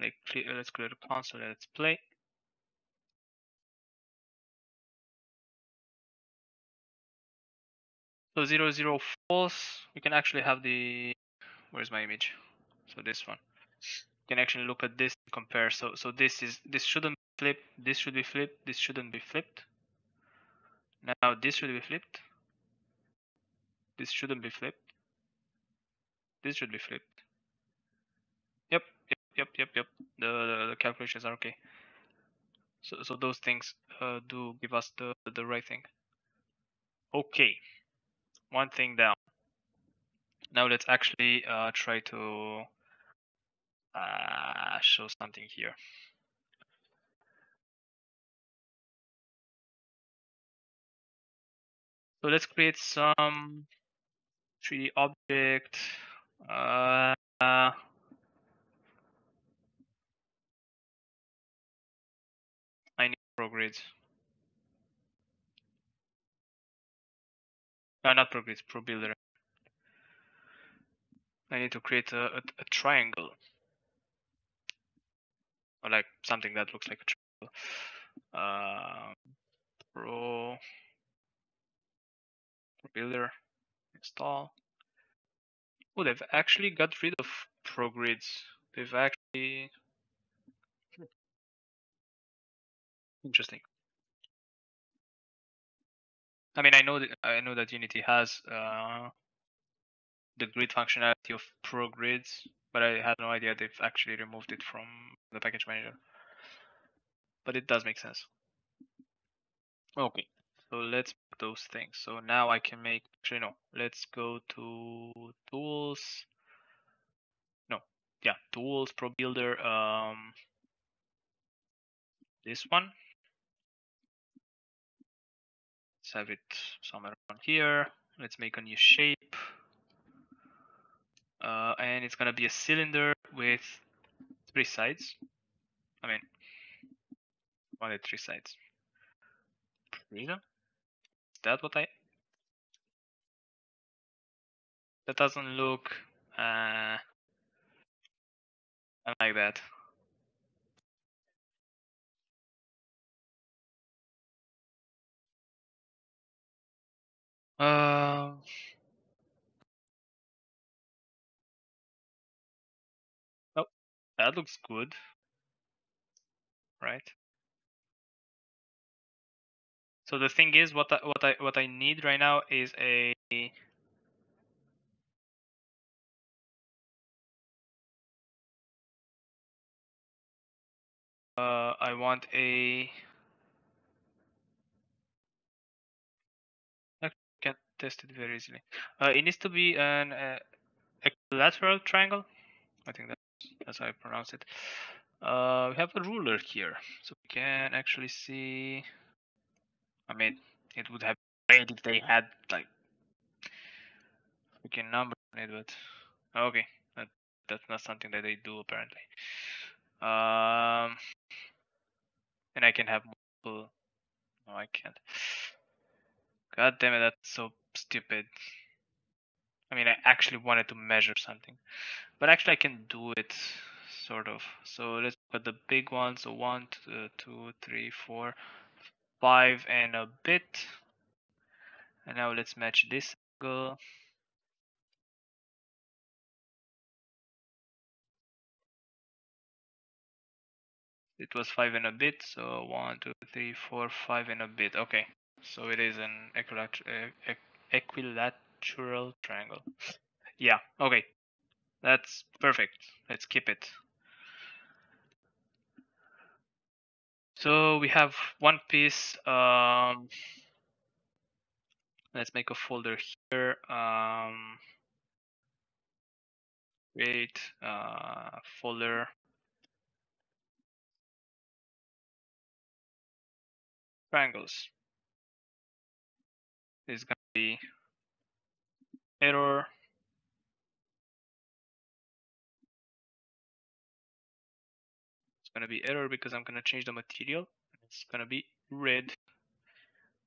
Like, let's clear the console. Let's play. So zero zero false. We can actually have the. Where's my image? So this one. You can actually look at this and compare. So so this is this shouldn't flip. This should be flipped. This shouldn't be flipped. Now this should be flipped. This shouldn't be flipped. This should be flipped. Yep, yep, yep, yep, yep. The, the, the calculations are okay. So, so those things uh, do give us the, the right thing. Okay, one thing down. Now let's actually uh, try to uh, show something here. So let's create some three D object. Uh, I need progrids. No, not progrids, ProBuilder. I need to create a, a, a triangle, or like something that looks like a triangle. Uh, pro builder install. Oh, they've actually got rid of progrids. They've actually interesting. I mean, I know that I know that Unity has uh, the grid functionality of progrids, but I had no idea they've actually removed it from the package manager. But it does make sense. Okay. So let's make those things. So now I can make, actually no, let's go to tools. No, yeah, tools, ProBuilder, um, this one. Let's have it somewhere around here. Let's make a new shape. Uh, and it's gonna be a cylinder with three sides. I mean, one of three sides. Prism. That what I that doesn't look uh like that. Uh, oh, that looks good, right? So the thing is, what I, what I what I need right now is a uh I want a I can test it very easily. Uh, it needs to be an uh, equilateral triangle. I think that's that's how I pronounce it. Uh, we have a ruler here, so we can actually see. I mean, it would have been great if they had like freaking number on it, but okay, that, that's not something that they do apparently. Um, and I can have multiple. No, I can't. God damn it, that's so stupid. I mean, I actually wanted to measure something, but actually I can do it sort of. So let's put the big ones. So one, two, two, three, four. Five and a bit, and now let's match this angle. It was five and a bit, so one, two, three, four, five and a bit. Okay, so it is an equilateral, equilateral triangle. Yeah. Okay, that's perfect. Let's keep it. So we have one piece. Um, let's make a folder here. Um, create uh, folder. Triangles. This is gonna be error. It's gonna be error because I'm gonna change the material. It's gonna be red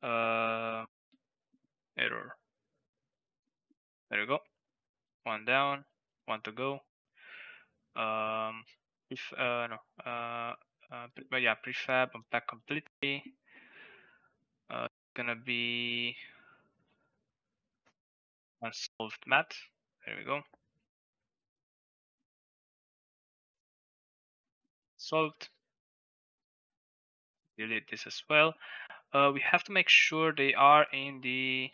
uh, error. There we go. One down, one to go. Um, if uh, no, uh, uh, but yeah, prefab unpack completely. Uh, it's gonna be unsolved math. There we go. Solved. Delete this as well. Uh, we have to make sure they are in the.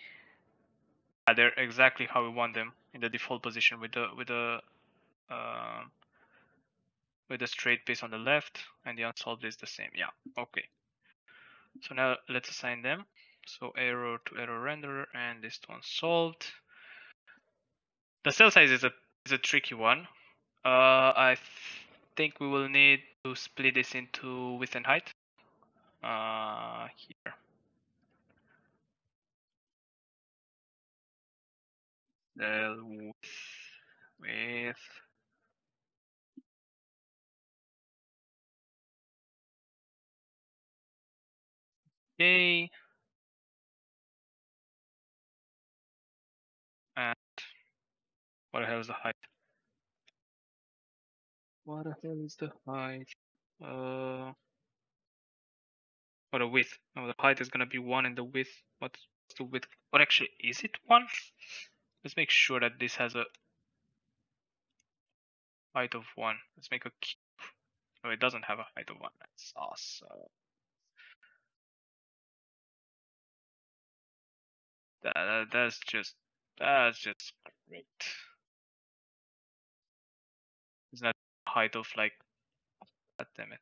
Yeah, they're exactly how we want them in the default position with the with the uh, with the straight piece on the left and the unsolved is the same. Yeah. Okay. So now let's assign them. So arrow to arrow renderer and this one solved. The cell size is a is a tricky one. Uh, I think we will need to split this into width and height. Uh, here. Cell width, width. Okay. And what the hell is the height? What the hell is the height? Uh. Or the width. No, the height is gonna be one, and the width. What's the width? Or actually, is it one? Let's make sure that this has a height of one. Let's make a cube. No, it doesn't have a height of one. That's awesome. That, that that's just that's just great. It's not height of like. God damn it.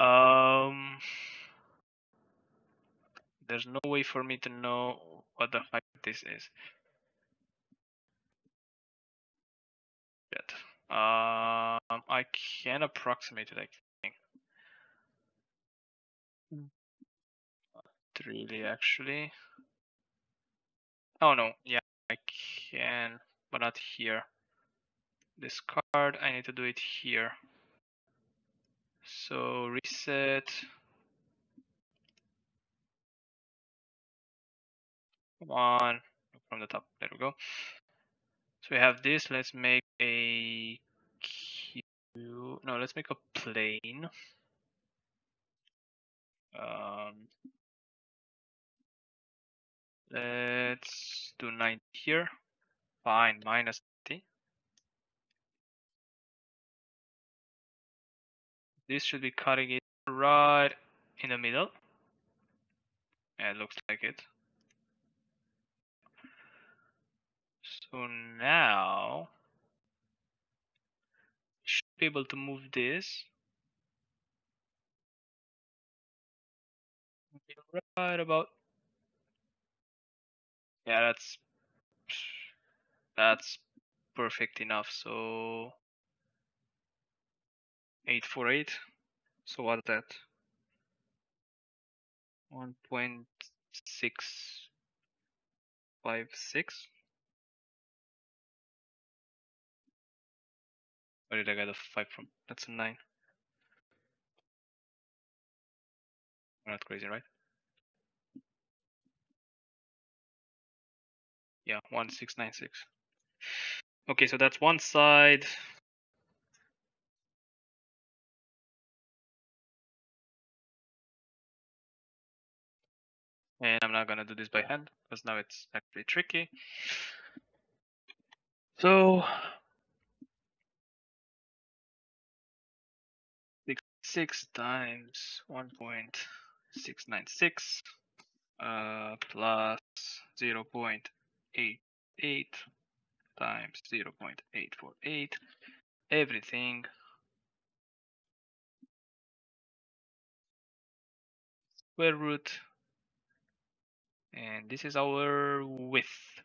Um, there's no way for me to know what the height this is. Yet. Um, I can approximate it, I think. Not really, actually. Oh no, yeah, I can, but not here. This card, I need to do it here. So reset. Come on, from the top. There we go. So we have this. Let's make a cube. No, let's make a plane. Um, let's do ninety here. Fine, minus ninety. This should be cutting it right in the middle. Yeah, it looks like it. So now, should be able to move this right about. Yeah, that's that's perfect enough. So. eight forty-eight. So what's that? one point six five six. Where did I get the five from? That's a nine. We're not crazy, right? Yeah, one six nine six. Okay, so that's one side. And I'm not gonna do this by hand because now it's actually tricky. So six times one point six nine six uh plus zero point eight eight times zero point eight four eight everything square root. And this is our width.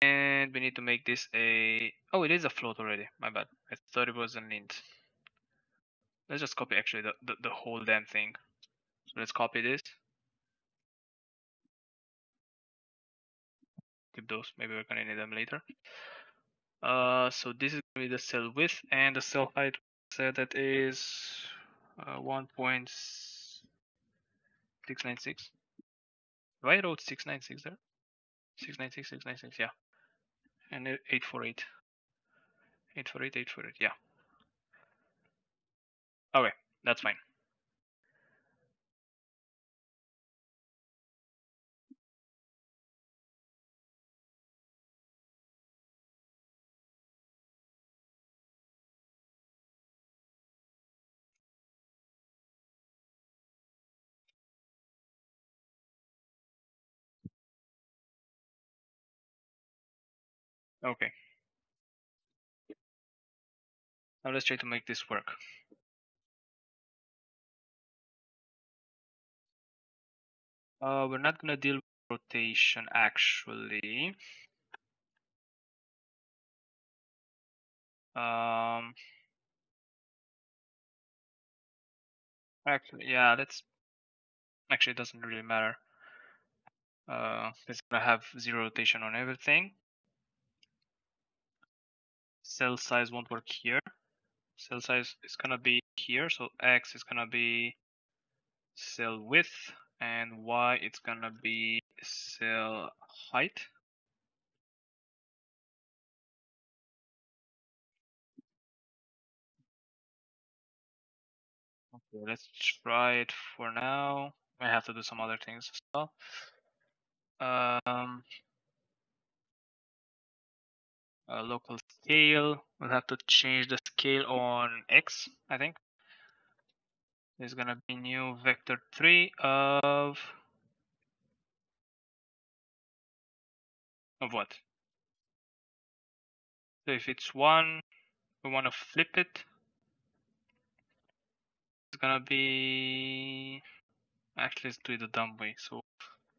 And we need to make this a... Oh, it is a float already. My bad. I thought it was an int. Let's just copy actually the, the, the whole damn thing. So let's copy this. keep those. Maybe we're gonna need them later. Uh, so this is gonna be the cell width, and the cell height set that is uh, one point six nine six. Do I wrote six ninety-six there? six ninety-six, six ninety-six, yeah. And eight forty-eight. eight forty-eight, eight forty-eight, yeah. Okay, that's fine. Okay. Now let's try to make this work. Uh, we're not gonna deal with rotation actually. Um, actually, yeah, that's actually it doesn't really matter. Uh, it's gonna have zero rotation on everything. Cell size won't work here. Cell size is gonna be here, so X is gonna be cell width, and Y it's gonna be cell height. Okay, let's try it for now. I have to do some other things as well. Um, Uh, local scale, we'll have to change the scale on X, I think. There's gonna be new vector three of... Of what? So if it's one, we wanna flip it. It's gonna be... Actually, let's do it the dumb way. So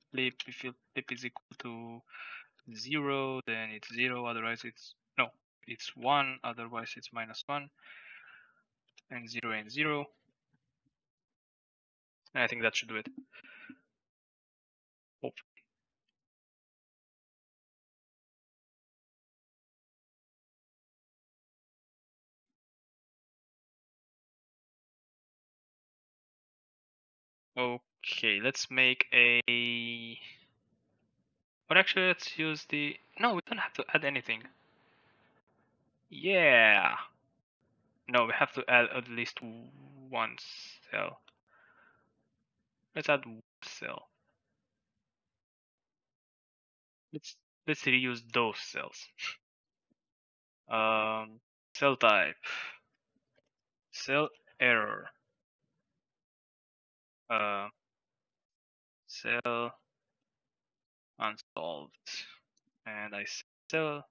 flip, if you flip is equal to zero, then it's zero, otherwise it's no, it's one, otherwise it's minus one, and zero and zero. And I think that should do it. Hopefully. Okay, let's make a But actually, let's use the... No, we don't have to add anything. Yeah. No, we have to add at least one cell. Let's add one cell. Let's, let's reuse those cells. Um, cell type. Cell error. Uh, cell... unsolved, and I still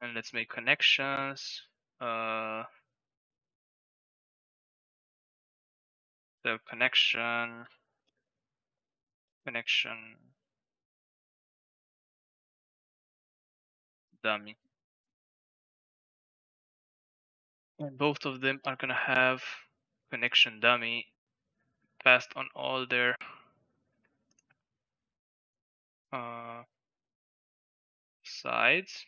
and let's make connections. Uh, the connection, connection dummy, and both of them are gonna have connection dummy passed on all their uh, sides.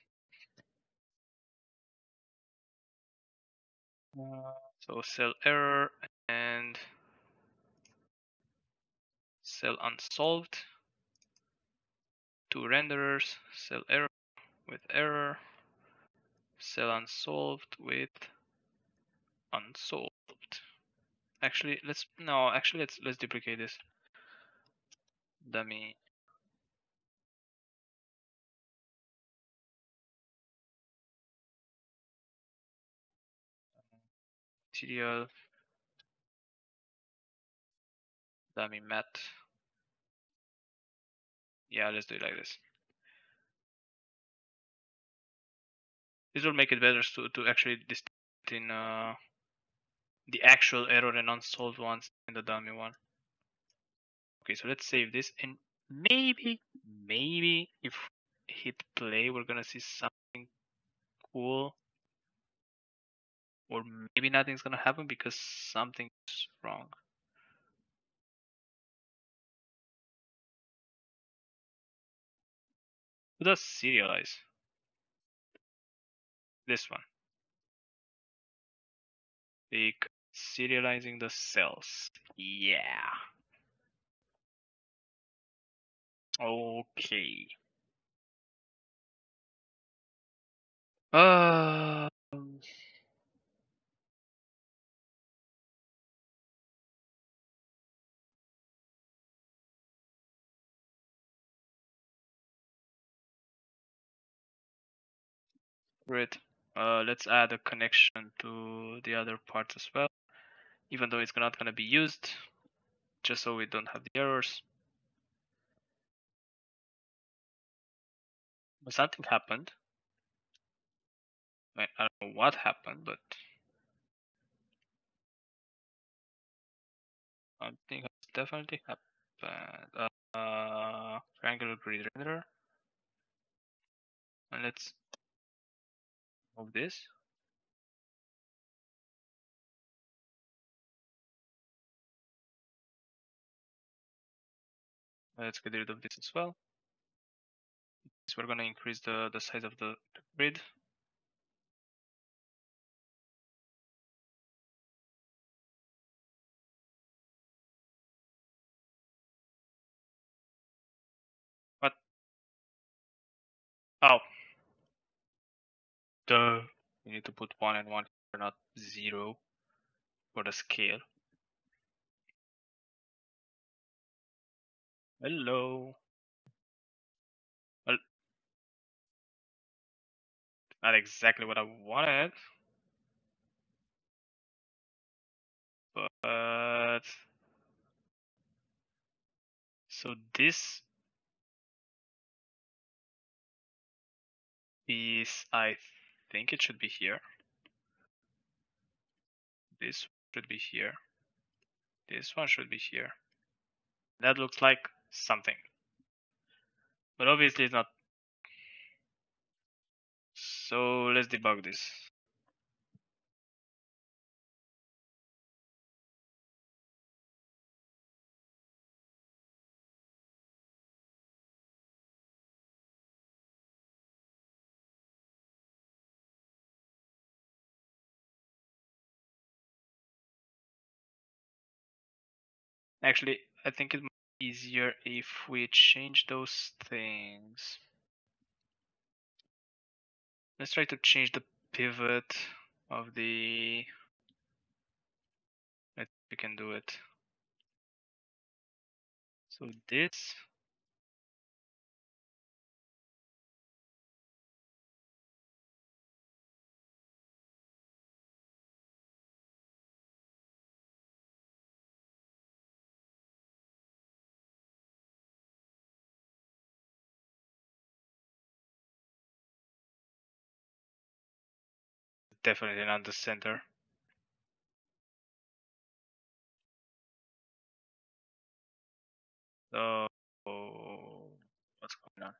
Uh, so cell error and cell unsolved. Two renderers, cell error with error, cell unsolved with unsolved. Actually, let's no. Actually, let's let's duplicate this dummy. Material dummy mat. Yeah, let's do it like this. This will make it better to to actually distinguish in uh. the actual error and unsolved ones and the dummy one. Okay, so let's save this, and maybe, maybe if we hit play, we're gonna see something cool, or maybe nothing's gonna happen because something's wrong. Who does serialize? This one. Big serializing the cells. Yeah. Okay. Uh, great. Uh, let's add a connection to the other parts as well, even though it's not going to be used, just so we don't have the errors. But something happened. I don't know what happened, but something has definitely happened. Uh, triangular grid renderer. And let's move this. Let's get rid of this as well. So we're going to increase the, the size of the grid. Oh, duh. We need to put one and one here, not zero for the scale. Hello. Well, not exactly what I wanted, but so this is, I think it should be here. This should be here. This one should be here. That looks like something, but obviously it's not. So let's debug this. Actually, I think it might be easier if we change those things. Let's try to change the pivot of the. Let's see if we can do it. So this. Definitely not the center. So what's going on?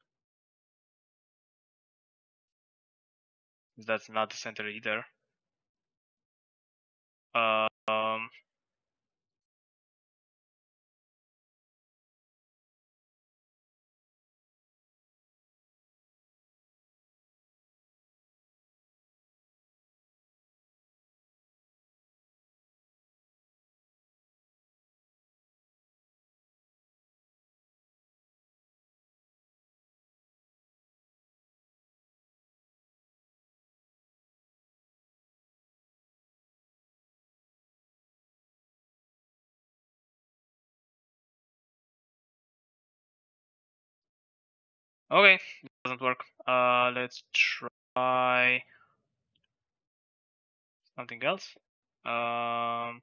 That's not the center either. Um. Okay, it doesn't work. Uh, let's try something else. Um,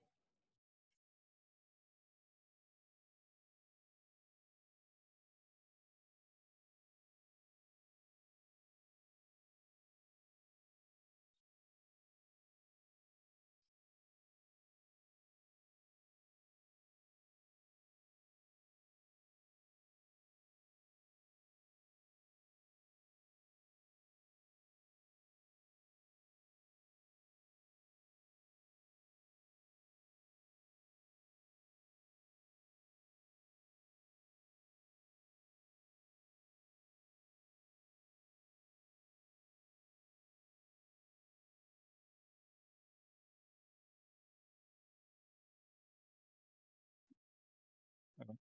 Uh-huh.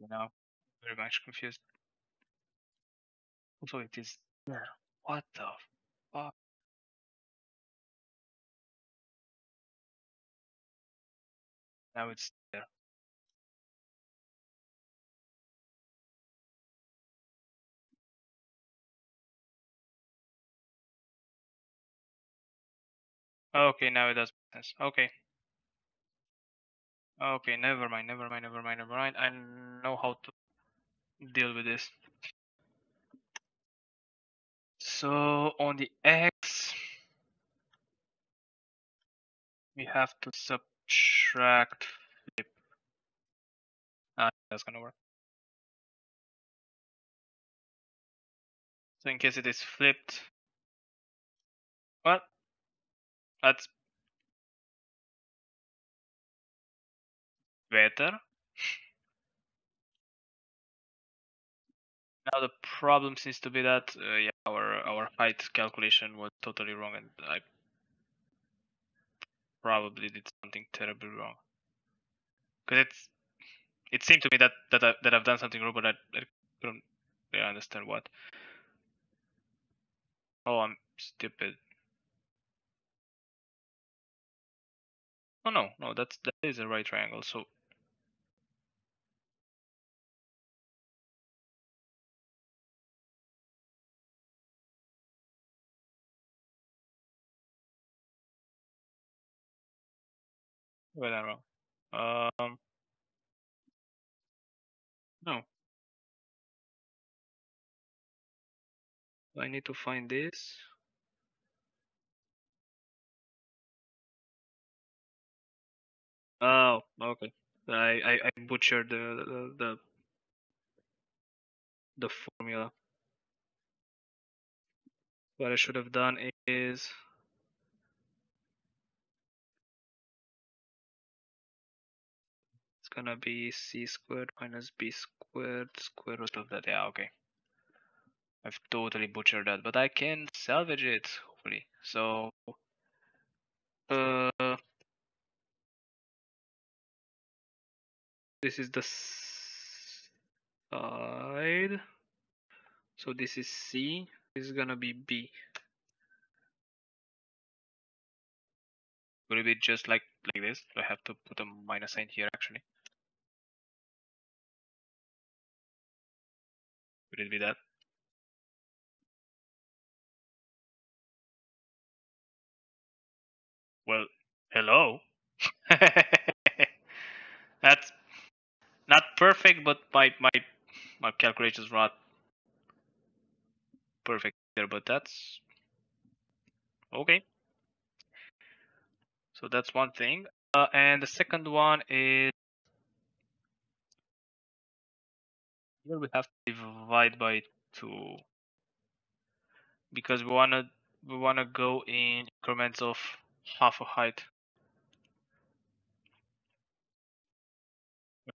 Okay, now very much confused. Also, it is there. What the fuck? Now it's there. Okay, now it does make sense. Okay. Okay, never mind, never mind, never mind, never mind. I know how to deal with this. So on the X, we have to subtract flip. Ah, that's gonna work. So in case it is flipped, well, that's better. Now the problem seems to be that uh, yeah, our our height calculation was totally wrong, and I probably did something terribly wrong. Because it's it seemed to me that that I, that I've done something wrong, but I, I don't really understand what. Oh, I'm stupid. Oh no, no, that's that is a right triangle. So. Well, I'm wrong. Um, no. I need to find this. Oh, okay. I I, I butchered the, the the the formula. What I should have done is. Gonna be c squared minus b squared square root of that. Yeah, okay. I've totally butchered that, but I can salvage it hopefully. So, uh, this is the side. So this is c. This is gonna be b. Will it be just like like this? Do I have to put a minus sign here actually? Would it be that? Well, hello. That's not perfect, but my my my calculations were not perfect there, but that's okay. So that's one thing, uh, and the second one is here we have to divide by two because we wanna we wanna go in increments of half a height.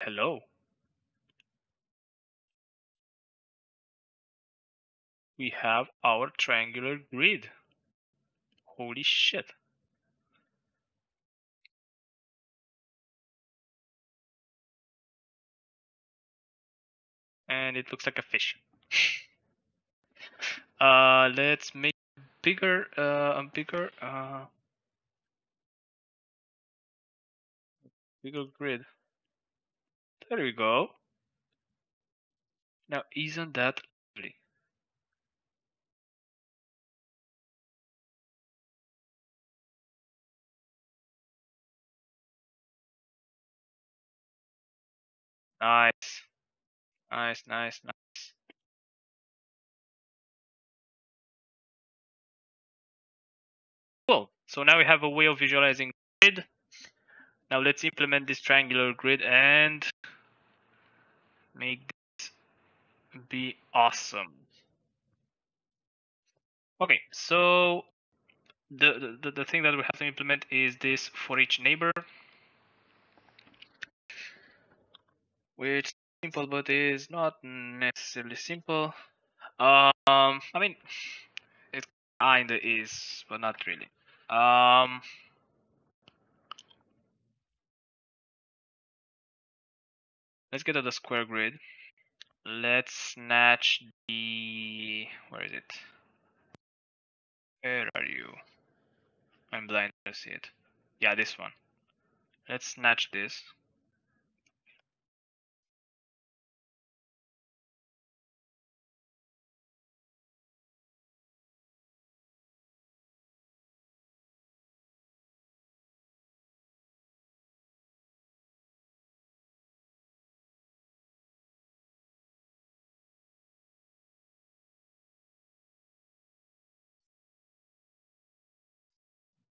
Hello. We have our triangular grid. Holy shit. And it looks like a fish. uh, let's make bigger, uh, bigger, uh, bigger grid. There we go. Now, isn't that lovely? Nice. Nice, nice, nice. Cool. So now we have a way of visualizing grid. Now let's implement this triangular grid and make this be awesome. Okay, so the the, the thing that we have to implement is this for each neighbor, which simple, but is not necessarily simple. Um, I mean, it kinda is, but not really. Um, let's get to the square grid. Let's snatch the, where is it? Where are you? I'm blind to see it. Yeah, this one. Let's snatch this.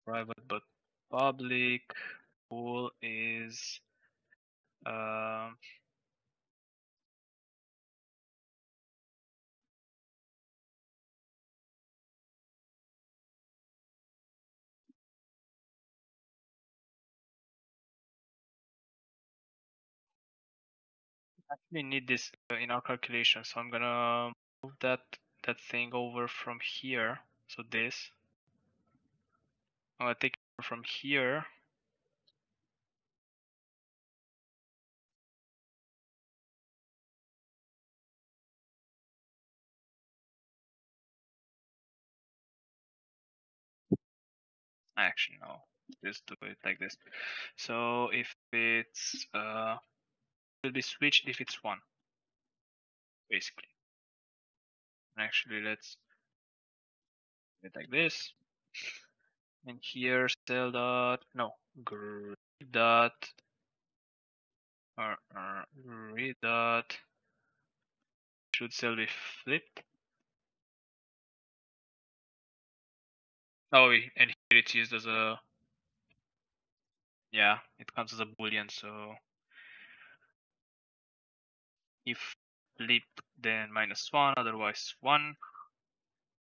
Private but public pool is um, actually need this in our calculation, so I'm gonna move that that thing over from here. So this. I'm gonna take it from here. Actually, no. Just do it like this. So if it's uh, it will be switched if it's one, basically. Actually, let's do it like this. And here cell dot no grid dot or grid dot should cell be flipped. Oh, and here it's used as a, yeah, it comes as a boolean. So if flipped, then minus one, otherwise one.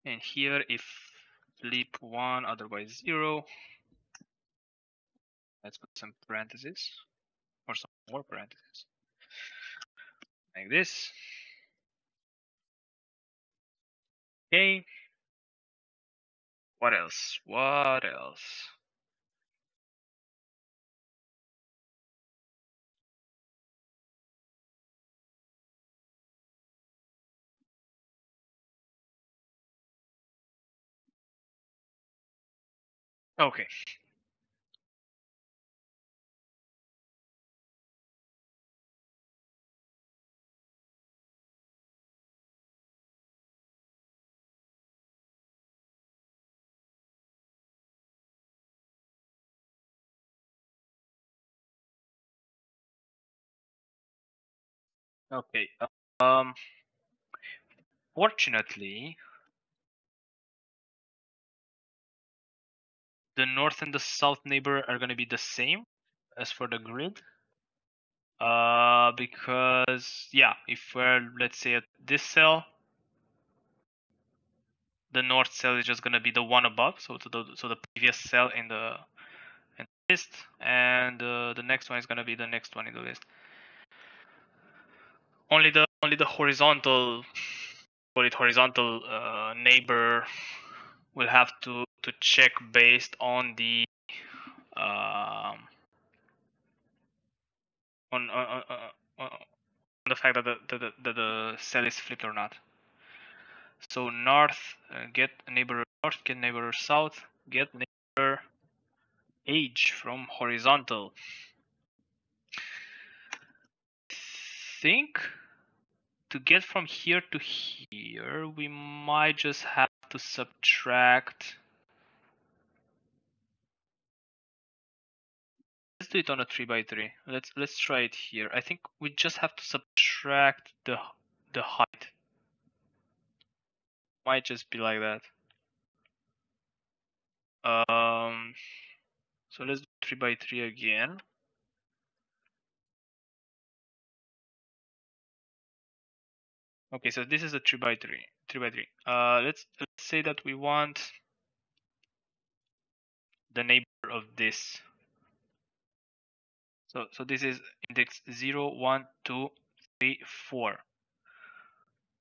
And here if flip one, otherwise zero. Let's put some parentheses or some more parentheses like this. Okay. What else? What else? Okay. Okay. Um. Fortunately, the north and the south neighbor are going to be the same as for the grid. Uh, because, yeah, if we're, let's say, at this cell, the north cell is just going to be the one above. So, to the, so the previous cell in the, in the list, and uh, the next one is going to be the next one in the list. Only the, only the horizontal, call it horizontal uh, neighbor will have to to check based on the um, on, on, on, on the fact that the, the, the, the cell is flipped or not. So north, uh, get neighbor north, get neighbor south, get neighbor age from horizontal. I think to get from here to here, we might just have to subtract. Let's do it on a three by three. Let's let's try it here. I think we just have to subtract the the height. Might just be like that. Um. So let's do three by three again. Okay, so this is a three by three. Three by three. Uh, let's let's say that we want the neighbor of this. So, so this is index zero, one, two, three, four.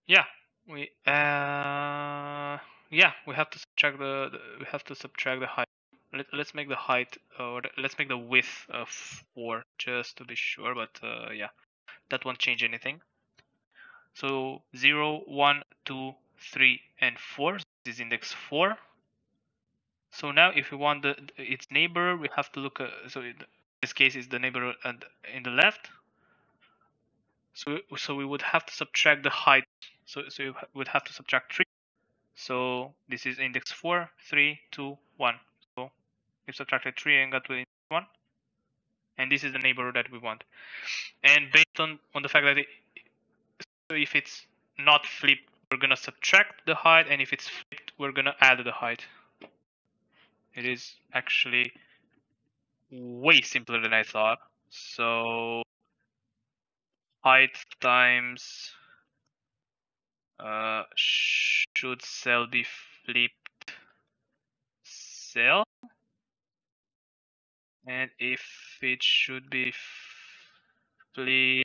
Yeah, We uh yeah we have to subtract the, the we have to subtract the height. Let, let's make the height or let's make the width of four just to be sure. But uh, yeah, that won't change anything. So zero, one, two, three, and four. So this is index four. So now if we want the its neighbor, we have to look at, so in this case is the neighbor and in the left. So so we would have to subtract the height. So so you would have to subtract three. So this is index four, three, two, one. So we subtracted three and got to index one. And this is the neighbor that we want. And based on on the fact that it, so if it's not flipped, we're gonna subtract the height, and if it's flipped, we're gonna add the height. It is actually way simpler than I thought. So height times uh, should cell be flipped cell, and if it should be flipped,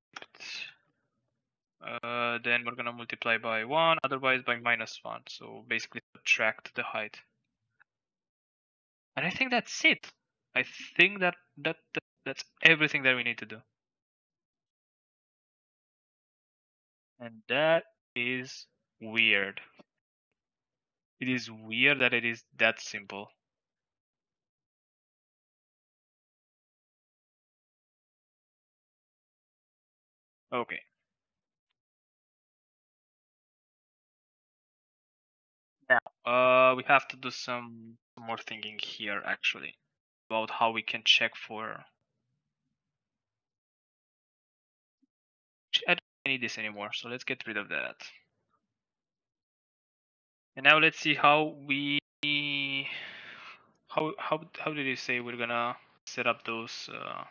uh, then we're gonna multiply by one, otherwise by minus one. So basically subtract the height. And I think that's it. I think that, that that that's everything that we need to do. And that is weird. It is weird that it is that simple. Okay. Now, uh, we have to do some more thinking here, actually, about how we can check for. I don't need this anymore, so let's get rid of that. And now let's see how we how how how did you say we're gonna set up those? Uh...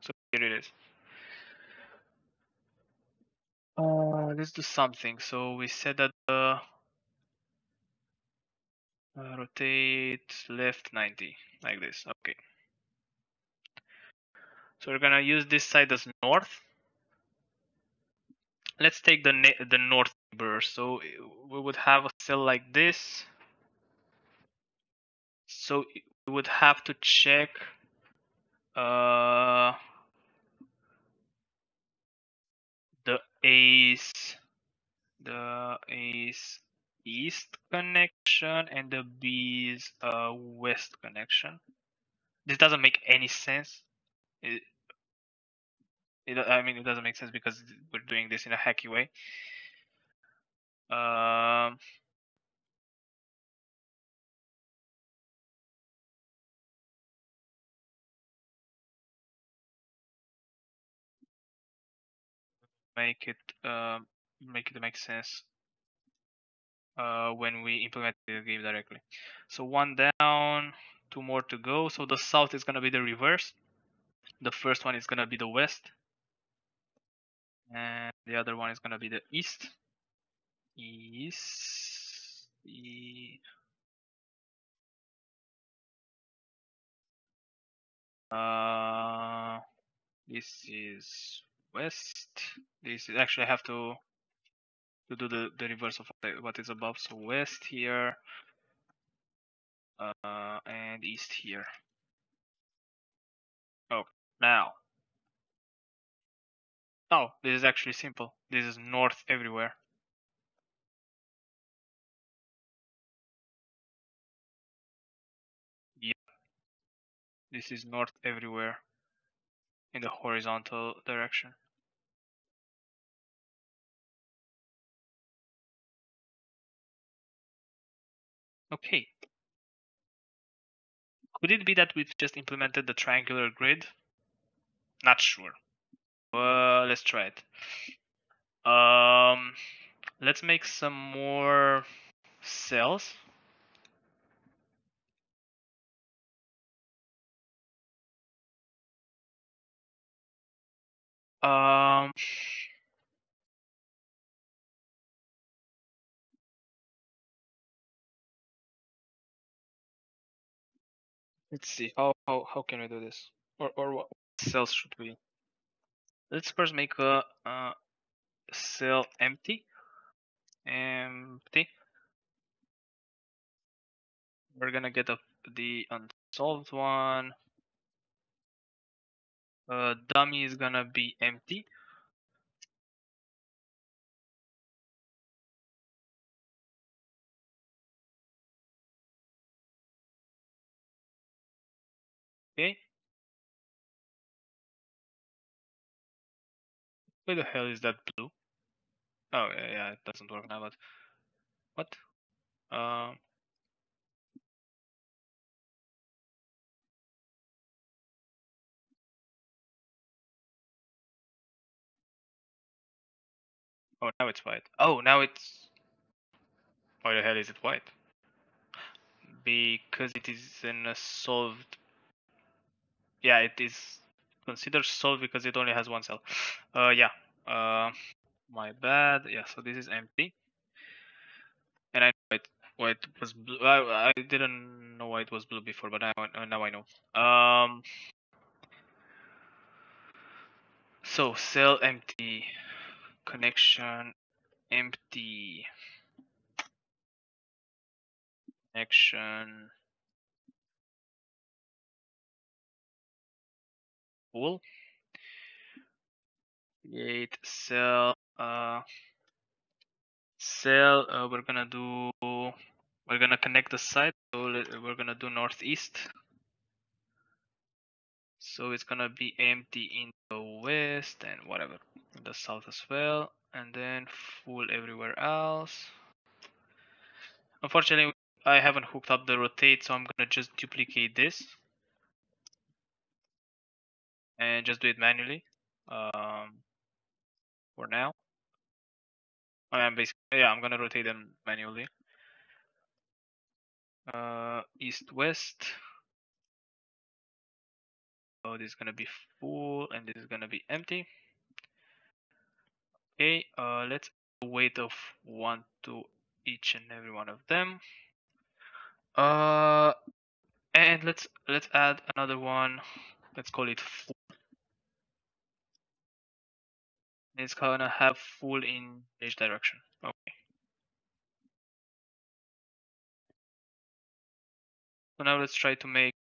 So here it is. Uh, let's do something. So we said that the. Uh, rotate left ninety, like this. Okay. So we're gonna use this side as north. Let's take the the north neighbor. So we would have a cell like this. So we would have to check. Uh, the A's, the A's. east connection and the B's uh, west connection. This doesn't make any sense. It, it, I mean, it doesn't make sense because we're doing this in a hacky way. Um, make it um, make it make sense. Uh, when we implement the game directly. So one down, two more to go. So the south is gonna be the reverse. The first one is gonna be the west. And the other one is gonna be the east. East. E uh, this is west. This is actually I have to to do the, the reverse of what is above, so west here uh, and east here. Oh, now. Oh, this is actually simple. This is north everywhere. Yeah. This is north everywhere in the horizontal direction. Okay. Could it be that we've just implemented the triangular grid? Not sure. Uh, let's try it. Um, let's make some more cells. Um. Let's see how how how can we do this, or or what cells should we? Let's first make a, a cell empty. empty. We're gonna get up the unsolved one. Uh, dummy is gonna be empty. Okay. Where the hell is that blue? Oh yeah, yeah, it doesn't work now. But what? Um. Oh, now it's white. Oh, now it's. Why the hell is it white? Because it is in a solved. Yeah, it is considered solved because it only has one cell. Uh, yeah. Uh, my bad. Yeah. So this is empty. And I know it. Why it was blue? I I didn't know why it was blue before, but now now I know. Um. So cell empty. Connection empty. Connection full. Create cell. Uh, cell. Uh, we're gonna do. We're gonna connect the site. So let, we're gonna do northeast. So it's gonna be empty in the west and whatever in the south as well, and then full everywhere else. Unfortunately, I haven't hooked up the rotate, so I'm gonna just duplicate this and just do it manually um, for now. I am basically yeah, I'm gonna rotate them manually. Uh, east west. So this is gonna be full and this is gonna be empty. Okay, uh, let's add a weight of one to each and every one of them. Uh, and let's let's add another one. Let's call it full. It's gonna have full in each direction. Okay. So now let's try to make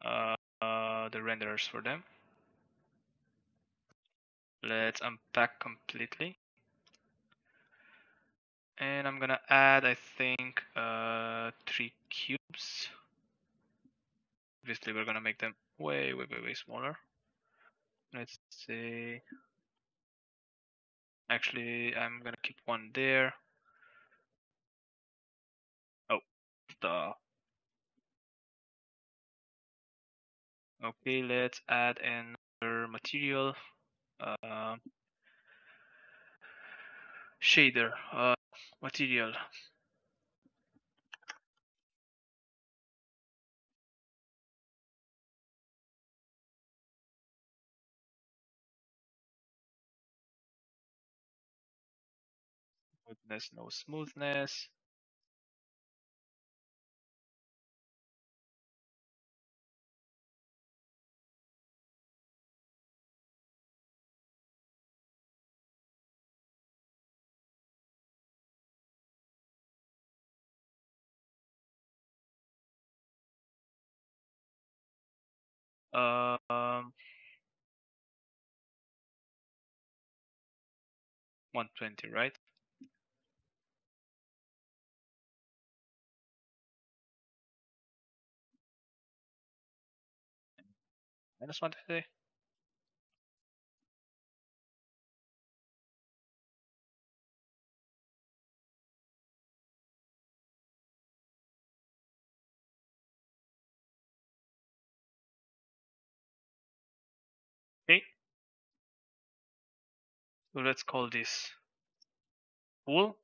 uh, Uh, the renderers for them. Let's unpack completely, and I'm gonna add, I think, uh, three cubes. Obviously, we're gonna make them way, way, way, way smaller. Let's say. Actually, I'm gonna keep one there. Oh, the. Okay, let's add another material, uh, shader, uh, material. Smoothness, no smoothness. Um, one twenty, right? Minus one twenty. So let's call this full.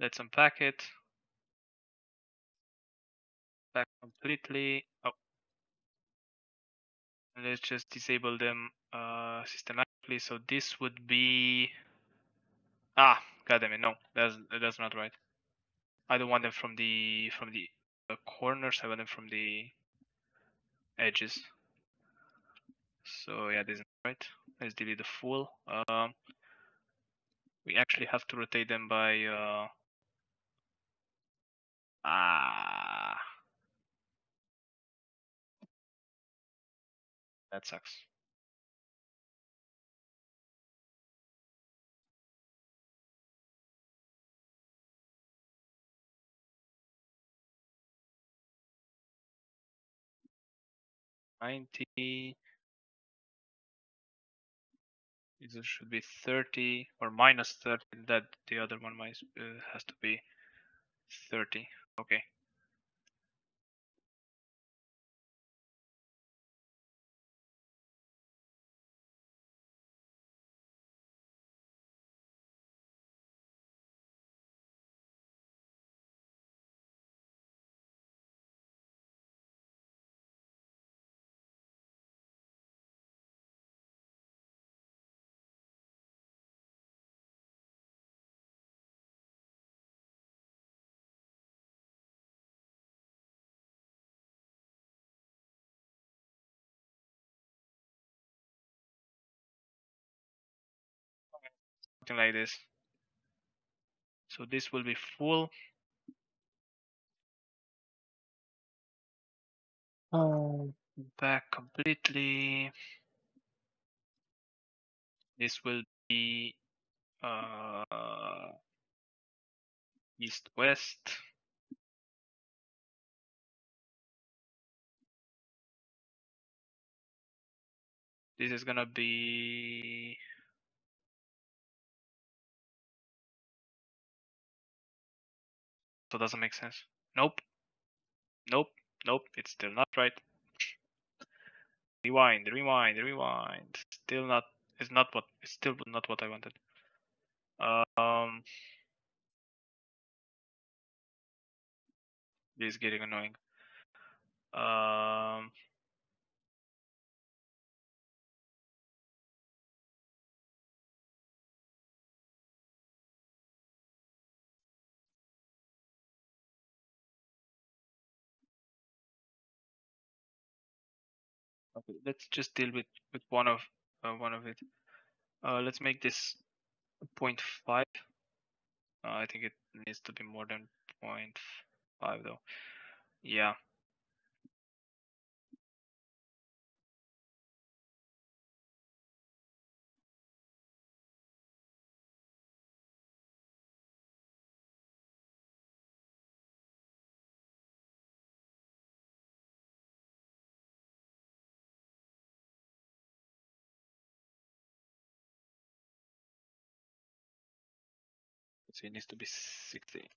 Let's unpack it. Back completely. Oh. And let's just disable them uh, systematically. So this would be. Ah, goddammit! No, that's that's not right. I don't want them from the from the uh, corners. I want them from the edges. So yeah, this is right? Let's delete the full. Um, we actually have to rotate them by. Uh, ah, that sucks. ninety. It should be thirty or minus thirty. That the other one might, uh, has to be thirty. Okay. Something like this. So this will be full. Oh. Back completely. This will be uh, east west. This is gonna be. So doesn't make sense. Nope. Nope. Nope. It's still not right. Rewind, rewind, rewind. Still not it's not what it's still not what I wanted. Um This is getting annoying. Um Okay, let's just deal with with one of uh, one of it. Uh, let's make this zero point five. Uh, I think it needs to be more than zero point five though. Yeah. So it needs to be sixty.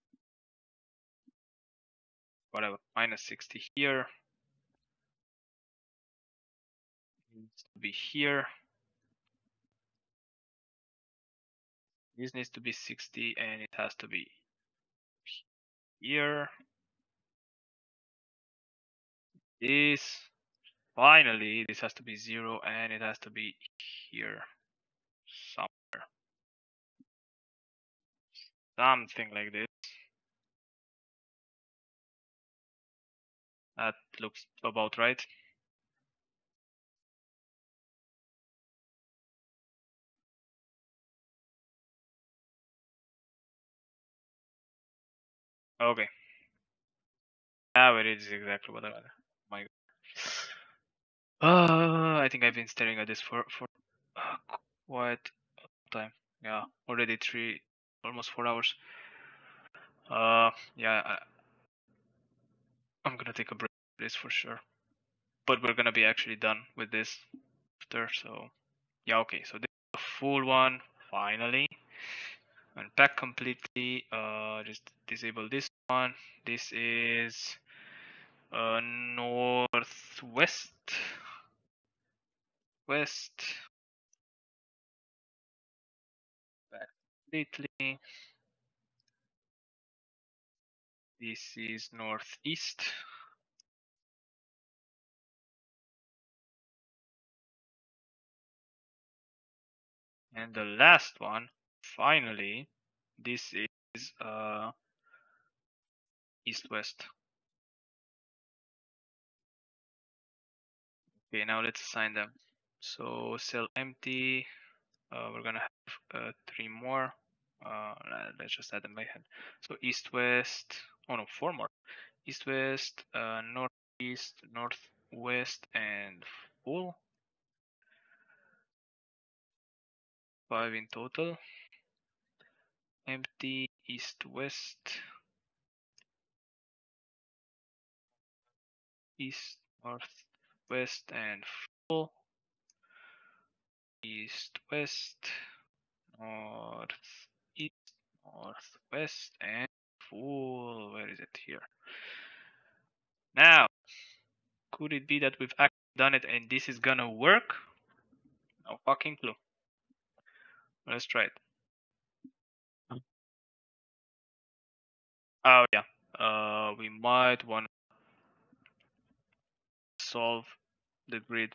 Whatever, minus sixty here. It needs to be here. This needs to be sixty and it has to be here. This, finally, this has to be zero and it has to be here. Somewhere. Something like this. That looks about right. Okay. Now it is exactly what I wanted. My God. Uh, I think I've been staring at this for for uh, quite a time. Yeah, already three. Almost four hours. Uh, yeah, I, I'm gonna take a break for this for sure. But we're gonna be actually done with this after. So, yeah, okay. So this is a full one finally. Unpack completely. Uh, just disable this one. This is uh, northwest. West. Completely. This is northeast. And the last one, finally, this is uh, east-west. Okay, now let's assign them. So cell empty, uh, we're gonna have uh, three more. Uh, let's just add them by hand. So east, west, oh no, four more. East, west, uh, north, east, north, west, and full. Five in total. Empty, east, west, east, north, west, and full. East, west, north, east, north, west, and full. Where is it? Here. Now, could it be that we've actually done it and this is gonna work? No fucking clue. Let's try it. Oh yeah, uh, we might want to solve the grid,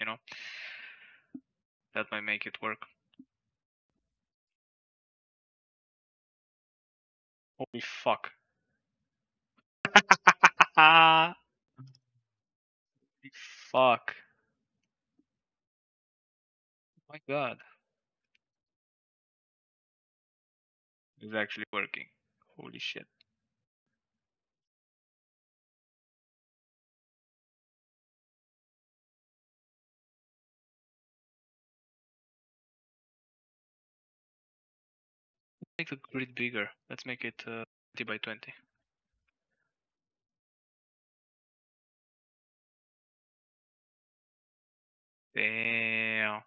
you know, that might make it work. Holy fuck. Holy fuck. Oh my god. It's actually working. Holy shit. Make the grid bigger. Let's make it uh, twenty by twenty. Damn.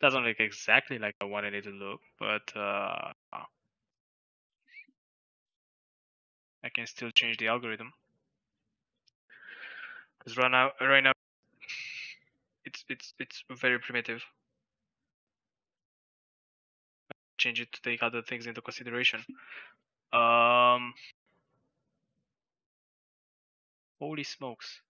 Doesn't look exactly like I wanted it to look, but uh, I can still change the algorithm. Because right now, right now, it's it's it's very primitive. Change it to take other things into consideration. Um, holy smokes.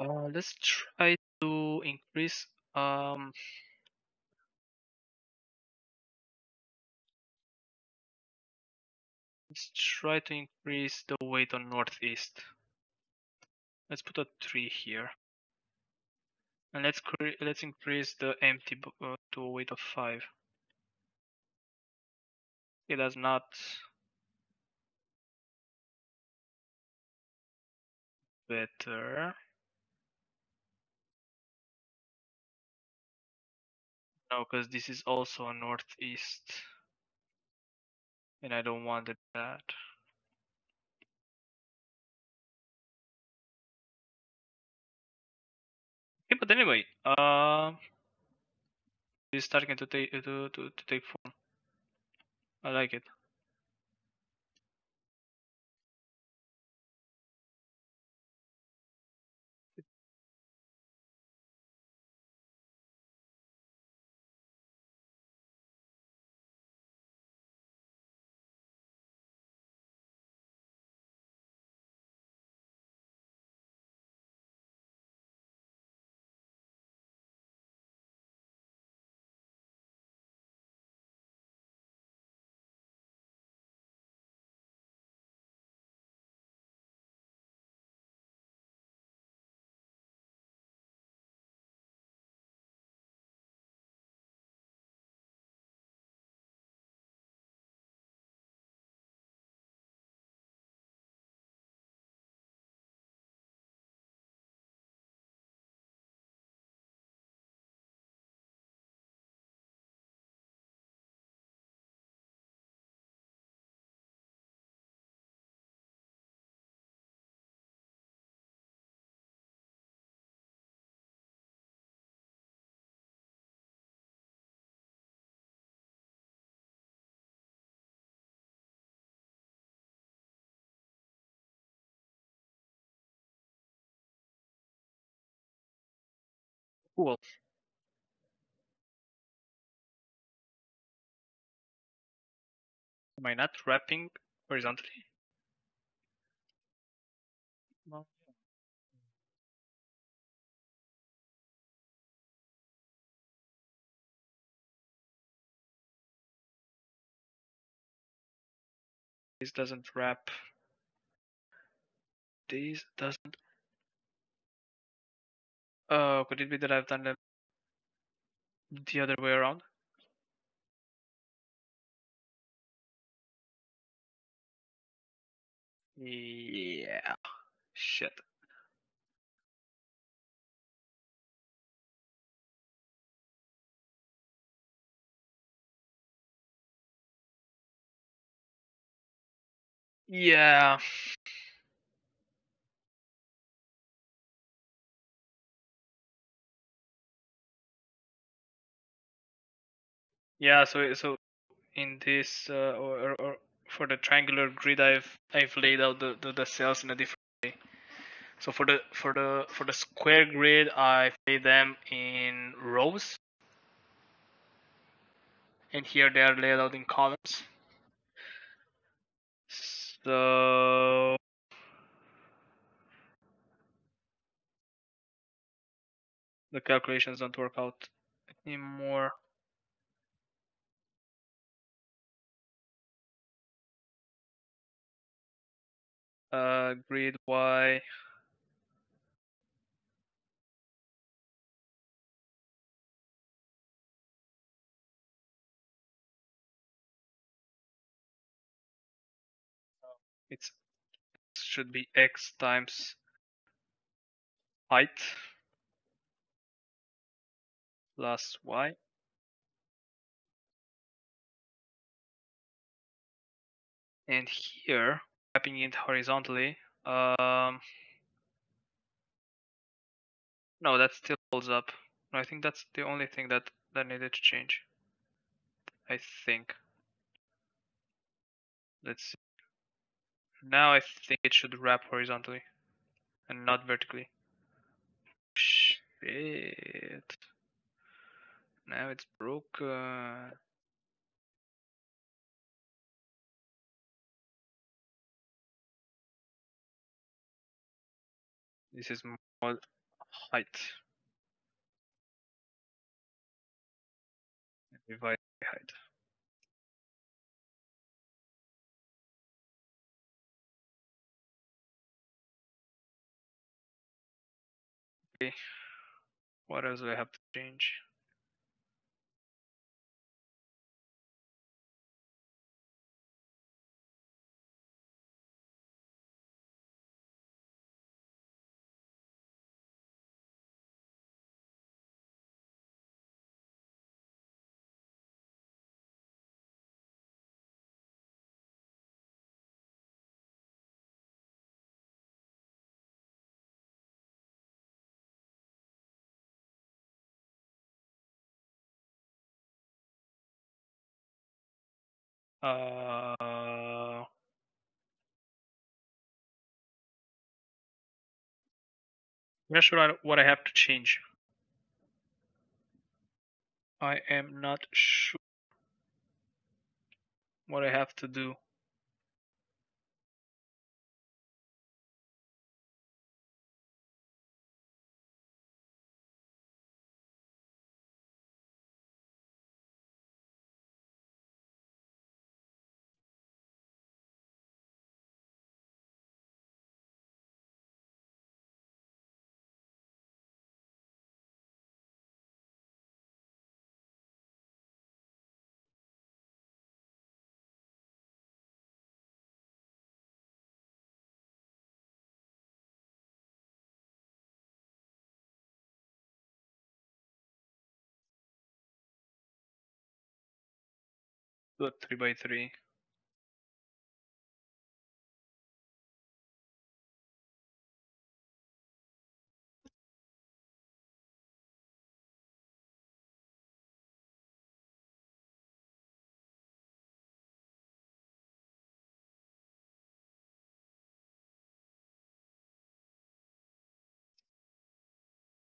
Uh, let's try to increase um let's try to increase the weight on northeast. Let's put a three here, and let's cre let's increase the empty uh, to a weight of five. It does not better. No, because this is also a northeast, and I don't want it that. Okay, but anyway, uh, it's starting to take to, to, to take form. I like it. cool. Am I not wrapping horizontally? No. This doesn't wrap. This doesn't. Oh, could it be that I've done them the other way around? Yeah, shit. Yeah. Yeah, so so in this uh, or, or for the triangular grid, I've I've laid out the, the the cells in a different way. So for the for the for the square grid, I've laid them in rows, and here they are laid out in columns. So the calculations don't work out anymore. Uh, grid Y. It's, it should be X times height plus Y. And here, wrapping it horizontally. Um, no, that still holds up. I think that's the only thing that that needed to change. I think. Let's see. Now I think it should wrap horizontally, and not vertically. Shit. Now it's broken. This is mod height. Divide by height. Okay. What else do I have to change? Uh, I'm not sure what I have to change. I am not sure what I have to do. Do a three by three.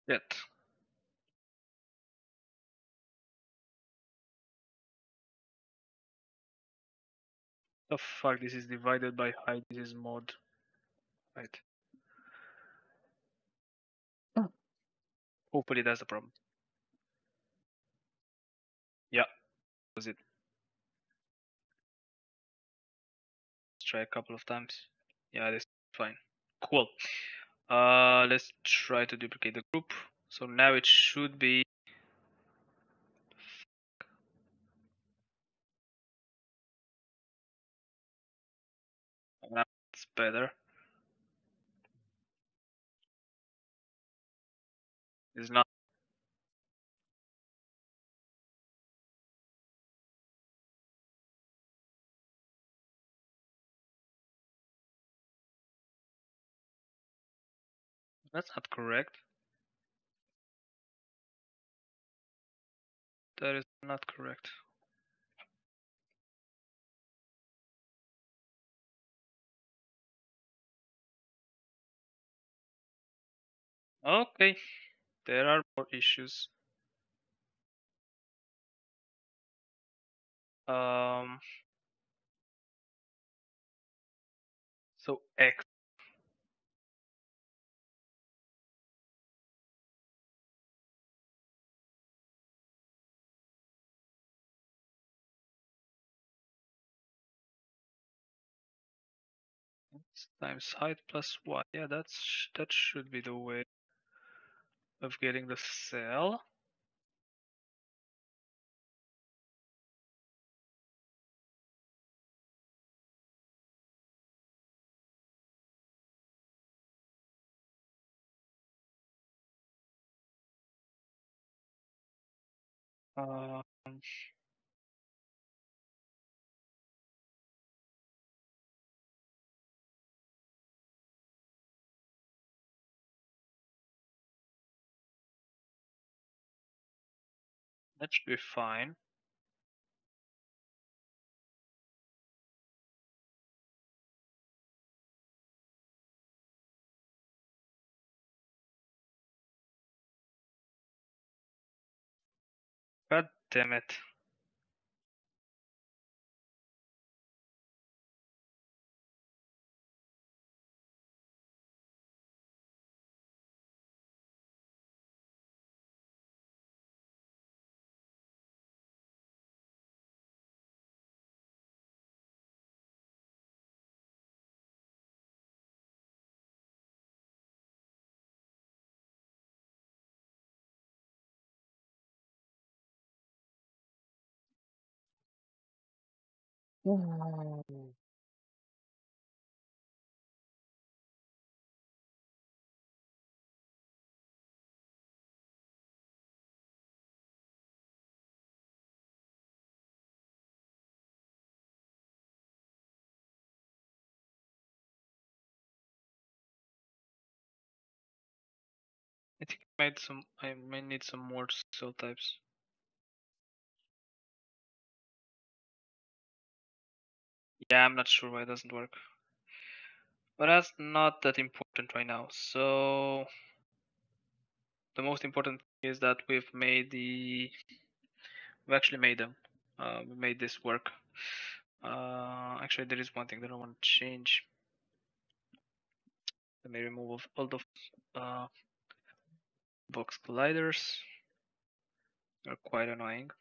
Yet. the fuck, this is divided by height, this is mod, right? Oh. Hopefully that's the problem. Yeah, that was it. Let's try a couple of times. Yeah, that's fine. Cool. Uh, let's try to duplicate the group. So now it should be. That's better. It's not. That's not correct. That is not correct. Okay, there are more issues. Um, so X. X times height plus Y. Yeah, that's that should be the way of getting the cell. Um, That should be fine. God damn it. Oh. I think I might some I may need some more cell types. Yeah, I'm not sure why it doesn't work, but that's not that important right now. So the most important thing is that we've made the, we actually made them, uh, we made this work. Uh, actually, there is one thing that I want to change. Let me remove all the uh, box colliders. They're quite annoying.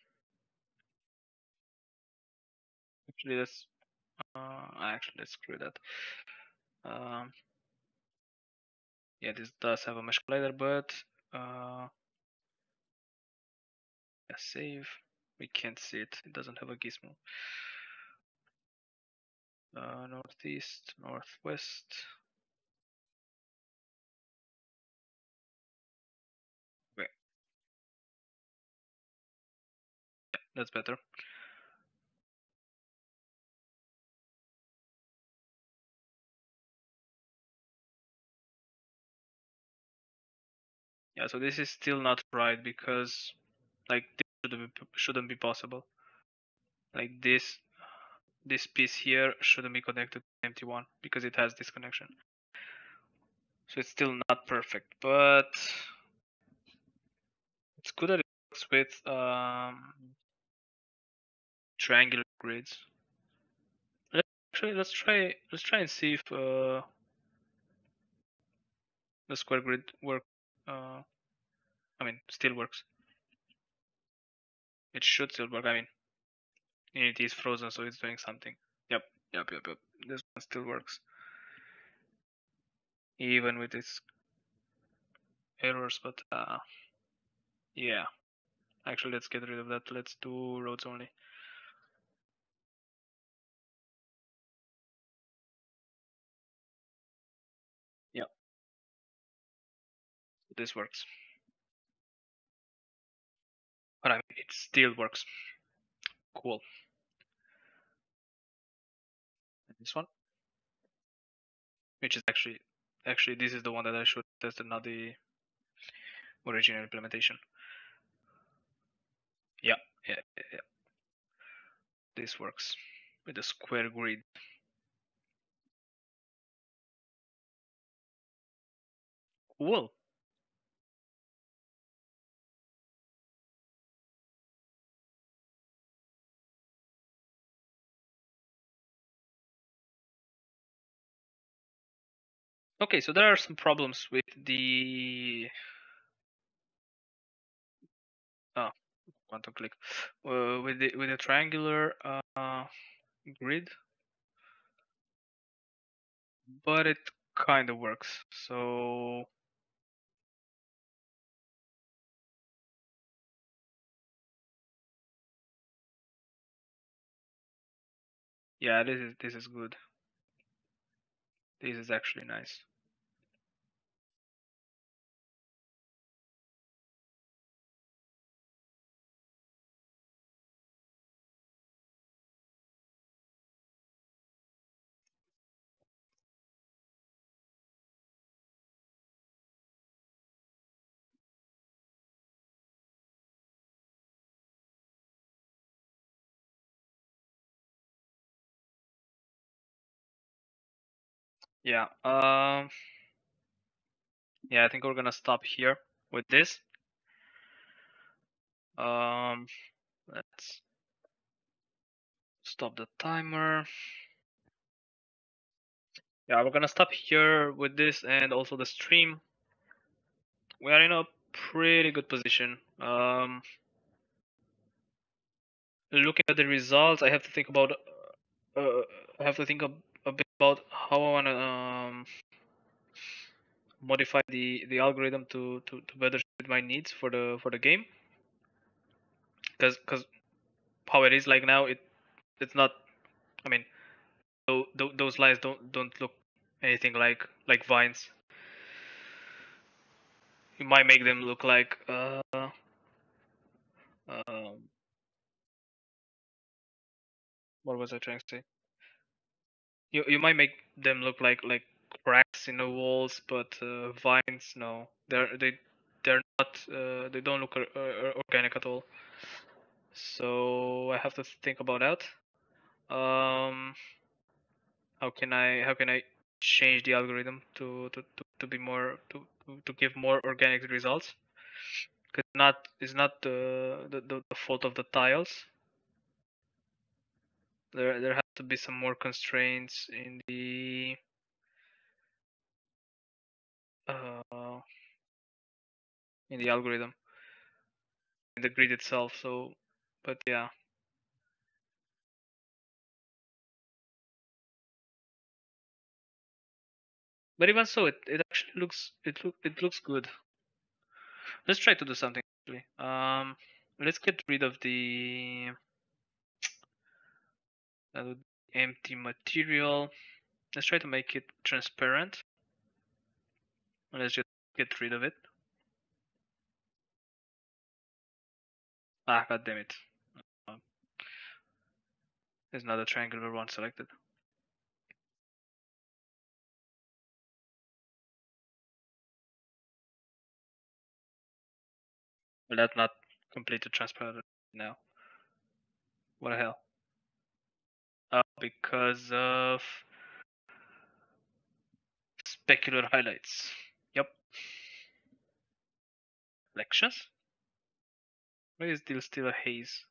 Actually, that's Uh, actually, let's screw that. Um, yeah, this does have a mesh collider, but uh, yeah, save. We can't see it. It doesn't have a gizmo. Uh, northeast, northwest. Okay, yeah, that's better. Yeah, so this is still not right because, like, this shouldn't be, shouldn't be possible. Like this, this piece here shouldn't be connected to the empty one because it has this connection. So it's still not perfect, but it's good that it works with um, triangular grids. Let's try, let's try, let's try and see if uh, the square grid work. Uh, I mean, still works. It should still work. I mean, Unity is frozen, so it's doing something. Yep, yep, yep, yep. This one still works, even with its errors. But uh, yeah, actually, let's get rid of that. Let's do roads only. This works, but I mean, it still works. Cool. And this one, which is actually, actually this is the one that I should test, not the original implementation. Yeah, yeah, yeah. yeah. This works with the square grid. Cool. Okay, so there are some problems with the ah, quantum click uh, with the with the triangular uh, grid, but it kind of works. So yeah, this is this is good. This is actually nice. Yeah, um, yeah, I think we're gonna stop here with this. Um, let's stop the timer. Yeah, we're gonna stop here with this and also the stream. We are in a pretty good position. Um, looking at the results, I have to think about. Uh, I have to think of. a bit about how I want to um, modify the the algorithm to to to better suit my needs for the for the game, because because how it is like now, it it's not, I mean, so th those lines don't don't look anything like like vines. You might make them look like uh um what was I trying to say? You you might make them look like like cracks in the walls, but uh, vines, no, they're they they're not. Uh, they don't look uh, organic at all. So I have to think about that. Um, how can I how can I change the algorithm to to, to, to be more to, to give more organic results? Cause not it's not the the, the the fault of the tiles. There there has to be some more constraints in the uh, in the algorithm, in the grid itself. So, but yeah, but even so, it it actually looks it look it looks good. Let's try to do something actually. Um, let's get rid of the. That would be empty material. Let's try to make it transparent. Let's just get rid of it. Ah, god damn it. Um, there's not a triangular one selected. Well, that's not completely transparent now. What the hell? Uh, because of specular highlights. Yep. Lectures? Why is there still a haze?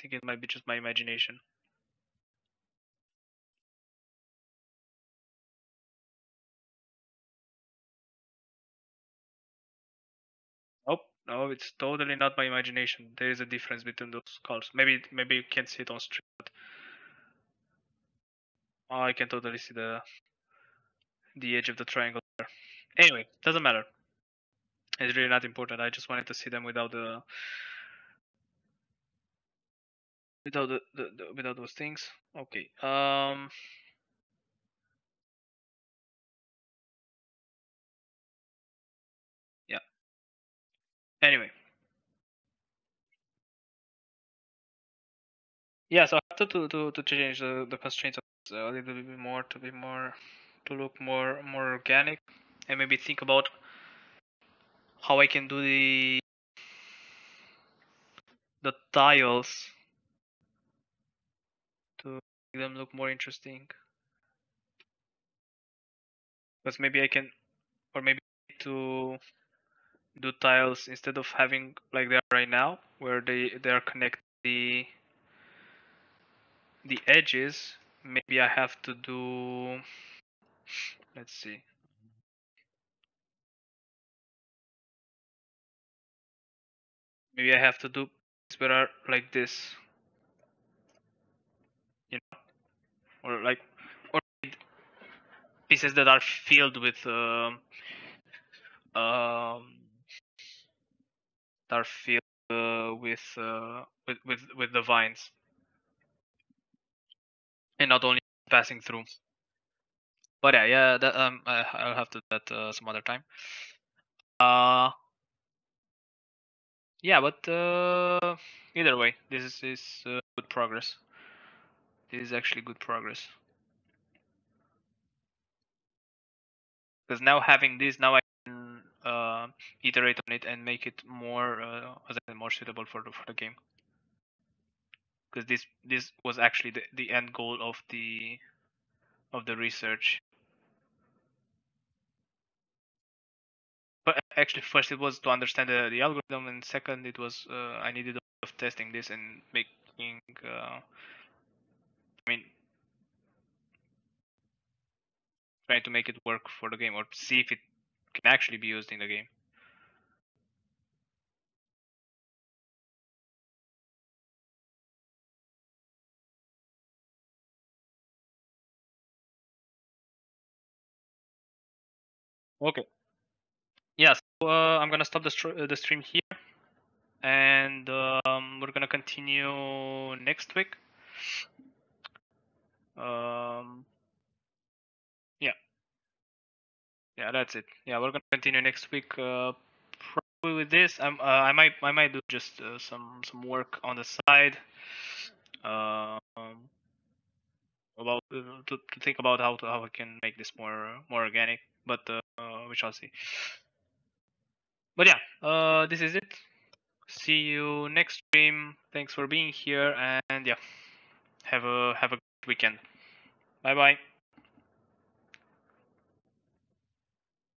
think it might be just my imagination. Nope, no, it's totally not my imagination. There is a difference between those colors. Maybe, maybe you can't see it on stream, but I can totally see the the edge of the triangle there. Anyway, doesn't matter. It's really not important. I just wanted to see them without the without the, the, the without those things. Okay. Um. Yeah. Anyway. Yeah. So I have to to to change the the constraints a little bit more to be more to look more more organic, and maybe think about how I can do the the tiles to make them look more interesting. Because maybe I can, or maybe to do tiles instead of having like they are right now, where they they are connecting the the edges. Maybe I have to do. Let's see. Maybe I have to do better like this, you know, or like, or pieces that are filled with, um, um are filled uh, with, uh, with with with the vines, and not only passing through. But yeah, yeah, that, um, I, I'll have to do that uh, some other time. Uh. Yeah, but uh, either way, this is, is uh, good progress. This is actually good progress. Because now having this, now I can uh, iterate on it and make it more, uh, more suitable for the, for the game. Because this this was actually the, the end goal of the of the research. But actually, first it was to understand the, the algorithm, and second it was uh, I needed a lot of testing this and making. Uh, I mean, trying to make it work for the game, or see if it can actually be used in the game. Okay. Yeah, so uh, I'm gonna stop the, st the stream here, and um, we're gonna continue next week. Um, yeah, yeah, that's it. Yeah, we're gonna continue next week. Uh, probably with this, I'm, uh, I might, I might do just uh, some some work on the side. Uh, um, about uh, to, to think about how to, how I can make this more more organic, but uh, we shall see. But yeah, uh, this is it. See you next stream. Thanks for being here, and yeah, have a have a good weekend. Bye bye.